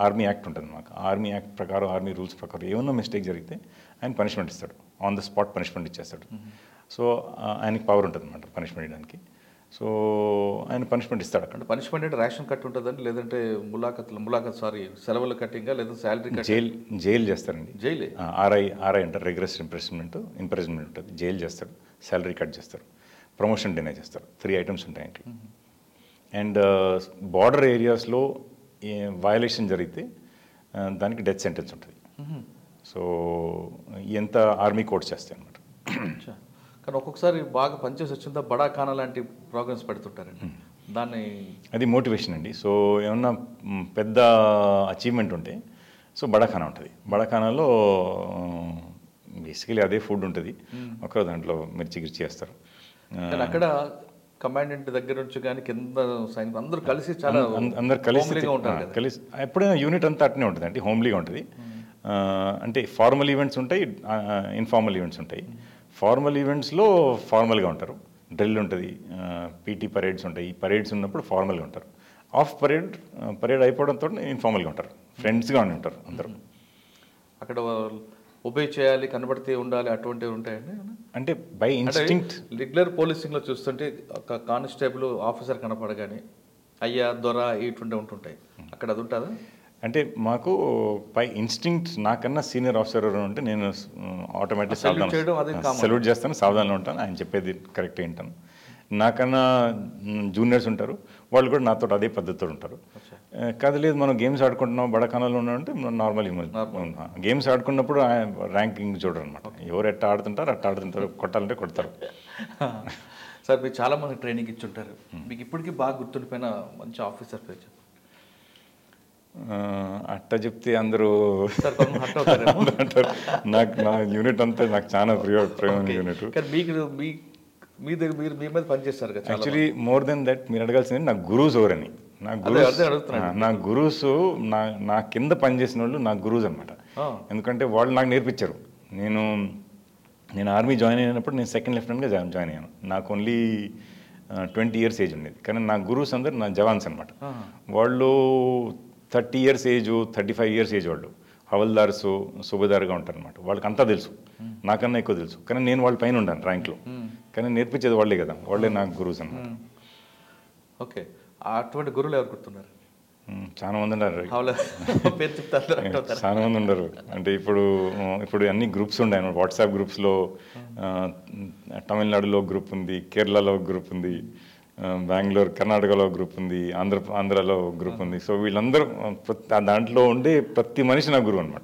ఆర్మీ యాక్ట్ ఉంటుంది మాకు, ఆర్మీ యాక్ట్ ప్రకారం ఆర్మీ రూల్స్ ప్రకారం ఏమన్నా మిస్టేక్ జరిగితే ఆయన పనిష్మెంట్ ఇస్తాడు, ఆన్ ద స్పాట్ పనిష్మెంట్ ఇచ్చేస్తాడు. సో ఆయనకి పవర్ ఉంటుంది అనమాట పనిష్మెంట్ ఇవ్వడానికి. సో ఆయన పనిష్మెంట్ ఇస్తాడు. అక్కడ పనిష్మెంట్ అంటే రేషన్ కట్ ఉంటుందండి, లేదంటే ములాఖతులు ములాఖత్ సారీ సెలవుల కట్టింగ్, లేదా శాలరీ కట్, జైలు జైలు చేస్తారండి. జైలు ఆర్ఐ ఆర్ఐ అంటారు, రెగ్రెస్ ఇంప్రెస్మెంట్ ఇంప్రెస్మెంట్ ఉంటుంది, జైలు చేస్తాడు, శాలరీ కట్ చేస్తారు, ప్రమోషన్ డినై చేస్తారు, త్రీ ఐటమ్స్ ఉంటాయి. అండ్ బార్డర్ ఏరియాస్లో వయలేషన్ జరిగితే దానికి డెత్ సెంటెన్స్ ఉంటుంది. సో ఎంత ఆర్మీ కోర్ట్ చేస్తాయి అనమాట. కానీ ఒక్కొక్కసారి బాగా పనిచేసి వచ్చిందా బడా ఖానా లాంటి ప్రోగ్రామ్స్ పెడుతుంటారండి, దాన్ని అది మోటివేషన్ అండి. సో ఏమన్నా పెద్ద అచీవ్మెంట్ ఉంటే సో బడా ఖానా ఉంటుంది. బడా ఖానాలో బేసికలీ అదే ఫుడ్ ఉంటుంది, ఒక దాంట్లో మిర్చి గిర్చి చేస్తారు. అక్కడ కమాండెంట్ దగ్గర నుంచి కానీ కింద సైనికులు అందరూ కలిసి చాలా అందరు కలిసి ఉంటారు కలిసి ఎప్పుడైనా యూనిట్ అంతా అట్నే ఉంటుంది అండి, హోమ్లీగా ఉంటుంది. అంటే ఫార్మల్ ఈవెంట్స్ ఉంటాయి, ఇన్ఫార్మల్ ఈవెంట్స్ ఉంటాయి. ఫార్మల్ ఈవెంట్స్లో ఫార్మల్గా ఉంటారు, డ్రిల్ ఉంటుంది, పీటీ పరేడ్స్ ఉంటాయి. ఈ పరేడ్స్ ఉన్నప్పుడు ఫార్మల్గా ఉంటారు, ఆఫ్ పరేడ్ పరేడ్ అయిపోవడంతో ఇన్ఫార్మల్గా ఉంటారు, ఫ్రెండ్స్గా ఉంటారు అందరూ. అక్కడ ఒబే చేయాలి, కనబడితే ఉండాలి, అటువంటివి ఉంటాయండి. అంటే బై ఇన్స్టింక్ట్ రెగ్యులర్ పోలీసింగ్లో చూస్తుంటే ఒక కానిస్టేబుల్ ఆఫీసర్ కనపడగానే అయ్యా దొర ఇటువంటి ఉంటుంటాయి, అక్కడ అది ఉంటుందా? అంటే మాకు బై ఇన్స్టింక్ట్ నాకన్నా సీనియర్ ఆఫీసర్ ఎవరు ఉంటే నేను ఆటోమేటిక్ సావధానం సెల్యూట్ చేస్తాను, సావధానంలో ఉంటాను, ఆయన చెప్పేది కరెక్ట్ వింటాను. నాకన్నా జూనియర్స్ ఉంటారు, వాళ్ళు కూడా నాతో అదే పద్ధతిలో ఉంటారు. కాదు లేదు మనం గేమ్స్ ఆడుకుంటున్నాం బడాఖానాలో ఉన్నామంటే నార్మల్ గేమ్స్ ఆడుకున్నప్పుడు ర్యాంకింగ్ చూడరు అనమాట. ఎవరు ఎట్లా ఆడుతుంటారు అట్లా ఆడుతుంటారు, కొట్టాలంటే కొడతారు. సార్ మీరు చాలామంది ట్రైనింగ్ ఇచ్చుంటారు, మీకు ఇప్పటికీ బాగా గుర్తుండిపోయిన మంచి ఆఫీసర్ పేరు చెప్పండి. అట్ట చెప్తే అందరూ అంటారు, నాకు నా యూనిట్ అంతా నాకు చాలా ప్రియ ప్రేమ యూనిట్. మీకు మీ మీ దగ్గర మీరు మీ మీద పనిచేస్తారు కదా. యాక్చువల్లీ మోర్ దెన్ దట్ మీరు అడగాల్సింది నా గురూస్ ఎవరని. నా గురూస్ నా గురూస్ నా నా కింద పనిచేసిన వాళ్ళు నా గురూస్ అనమాట. ఎందుకంటే వాళ్ళు నాకు నేర్పించారు. నేను నేను ఆర్మీ జాయిన్ అయినప్పుడు నేను సెకండ్ లెఫ్టినెంట్గా జాయిన్ అయ్యాను. నాకు ఓన్లీ ట్వంటీ ఇయర్స్ ఏజ్ ఉండేది. కానీ నా గురూస్ అందరు నా జవాన్స్ అనమాట. వాళ్ళు thirty years age thirty five years age వాళ్ళు హవల్దార్సు సుబేదారుగా ఉంటారు అనమాట. వాళ్ళకి అంతా తెలుసు, నాకన్నా ఎక్కువ తెలుసు. కానీ నేను వాళ్ళ పైన ఉన్నాను ర్యాంక్లో, కానీ నేర్పించేది వాళ్ళే కదా, వాళ్ళే నాకు గురువుస్ అనమాట. ఓకే, అటువంటి గురువులు ఎవరు గుర్తున్నారు? చాలా మంది ఉన్నారు, చాలా మంది ఉండరు. అంటే ఇప్పుడు ఇప్పుడు అన్ని గ్రూప్స్ ఉన్నాయి, వాట్సాప్ గ్రూప్స్లో తమిళనాడులో గ్రూప్ ఉంది, కేరళలో గ్రూప్ ఉంది, బెంగళూరు కర్ణాటకలో గ్రూప్ ఉంది, ఆంధ్ర ఆంధ్రాలో గ్రూప్ ఉంది. సో వీళ్ళందరూ దాంట్లో ఉండే ప్రతి మనిషి నా గురువు అనమాట.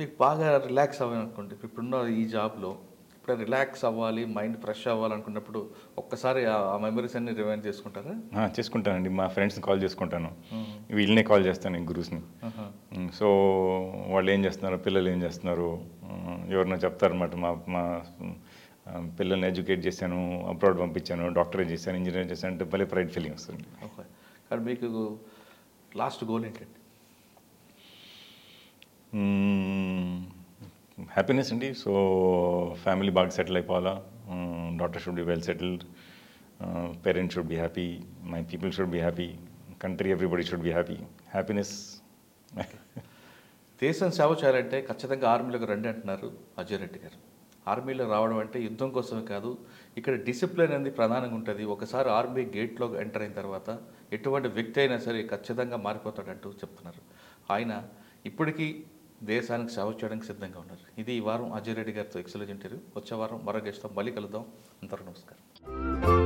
మీకు బాగా రిలాక్స్ అవ్వాలనుకోండి, ఇప్పుడున్న ఈ జాబ్లో ఇప్పుడు రిలాక్స్ అవ్వాలి, మైండ్ ఫ్రెష్ అవ్వాలనుకున్నప్పుడు ఒక్కసారి ఆ మెమరీస్ అన్ని రివైండ్ చేసుకుంటారా? చేసుకుంటానండి, మా ఫ్రెండ్స్ని కాల్ చేసుకుంటాను, వీళ్ళనే కాల్ చేస్తాను, గురూస్ని. సో వాళ్ళు ఏం చేస్తున్నారు, పిల్లలు ఏం చేస్తున్నారు, ఎవరినో చెప్తారన్నమాట. మా మా పిల్లల్ని ఎడ్యుకేట్ చేశాను, అబ్రాడ్ పంపించాను, డాక్టరేట్ చేశాను, ఇంజనీర్ చేశాను అంటే భలే ప్రైడ్ ఫీలింగ్ వస్తుంది. ఓకే, కానీ మీకు లాస్ట్ గోల్ ఏంటండి? హ్యాపీనెస్ అండి. సో ఫ్యామిలీ బాగా సెటిల్ అయిపోవాలా, daughter should be well settled, parents should be happy, my people should be happy, country everybody should be happy. Happiness. దేశం సేవ చేయాలంటే ఖచ్చితంగా ఆర్మీలోకి రండి అంటున్నారు అజయ్ రెడ్డి గారు. ఆర్మీలో రావడం అంటే యుద్ధం కోసమే కాదు, ఇక్కడ డిసిప్లిన్ అనేది ప్రధానంగా ఉంటుంది. ఒకసారి ఆర్మీ గేట్లో ఎంటర్ అయిన తర్వాత ఎటువంటి వ్యక్తి అయినా సరే ఖచ్చితంగా మారిపోతాడంటూ చెప్తున్నారు. ఆయన ఇప్పటికీ దేశానికి సేవ చేయడానికి సిద్ధంగా ఉన్నారు. ఇది ఈ వారం అజయ్ రెడ్డి గారితో ఎక్సలెంట్ ఇంటర్వ్యూ. వచ్చే వారం మరో గెస్ట్తో మళ్ళీ కలుద్దాం. అందరూ నమస్కారం.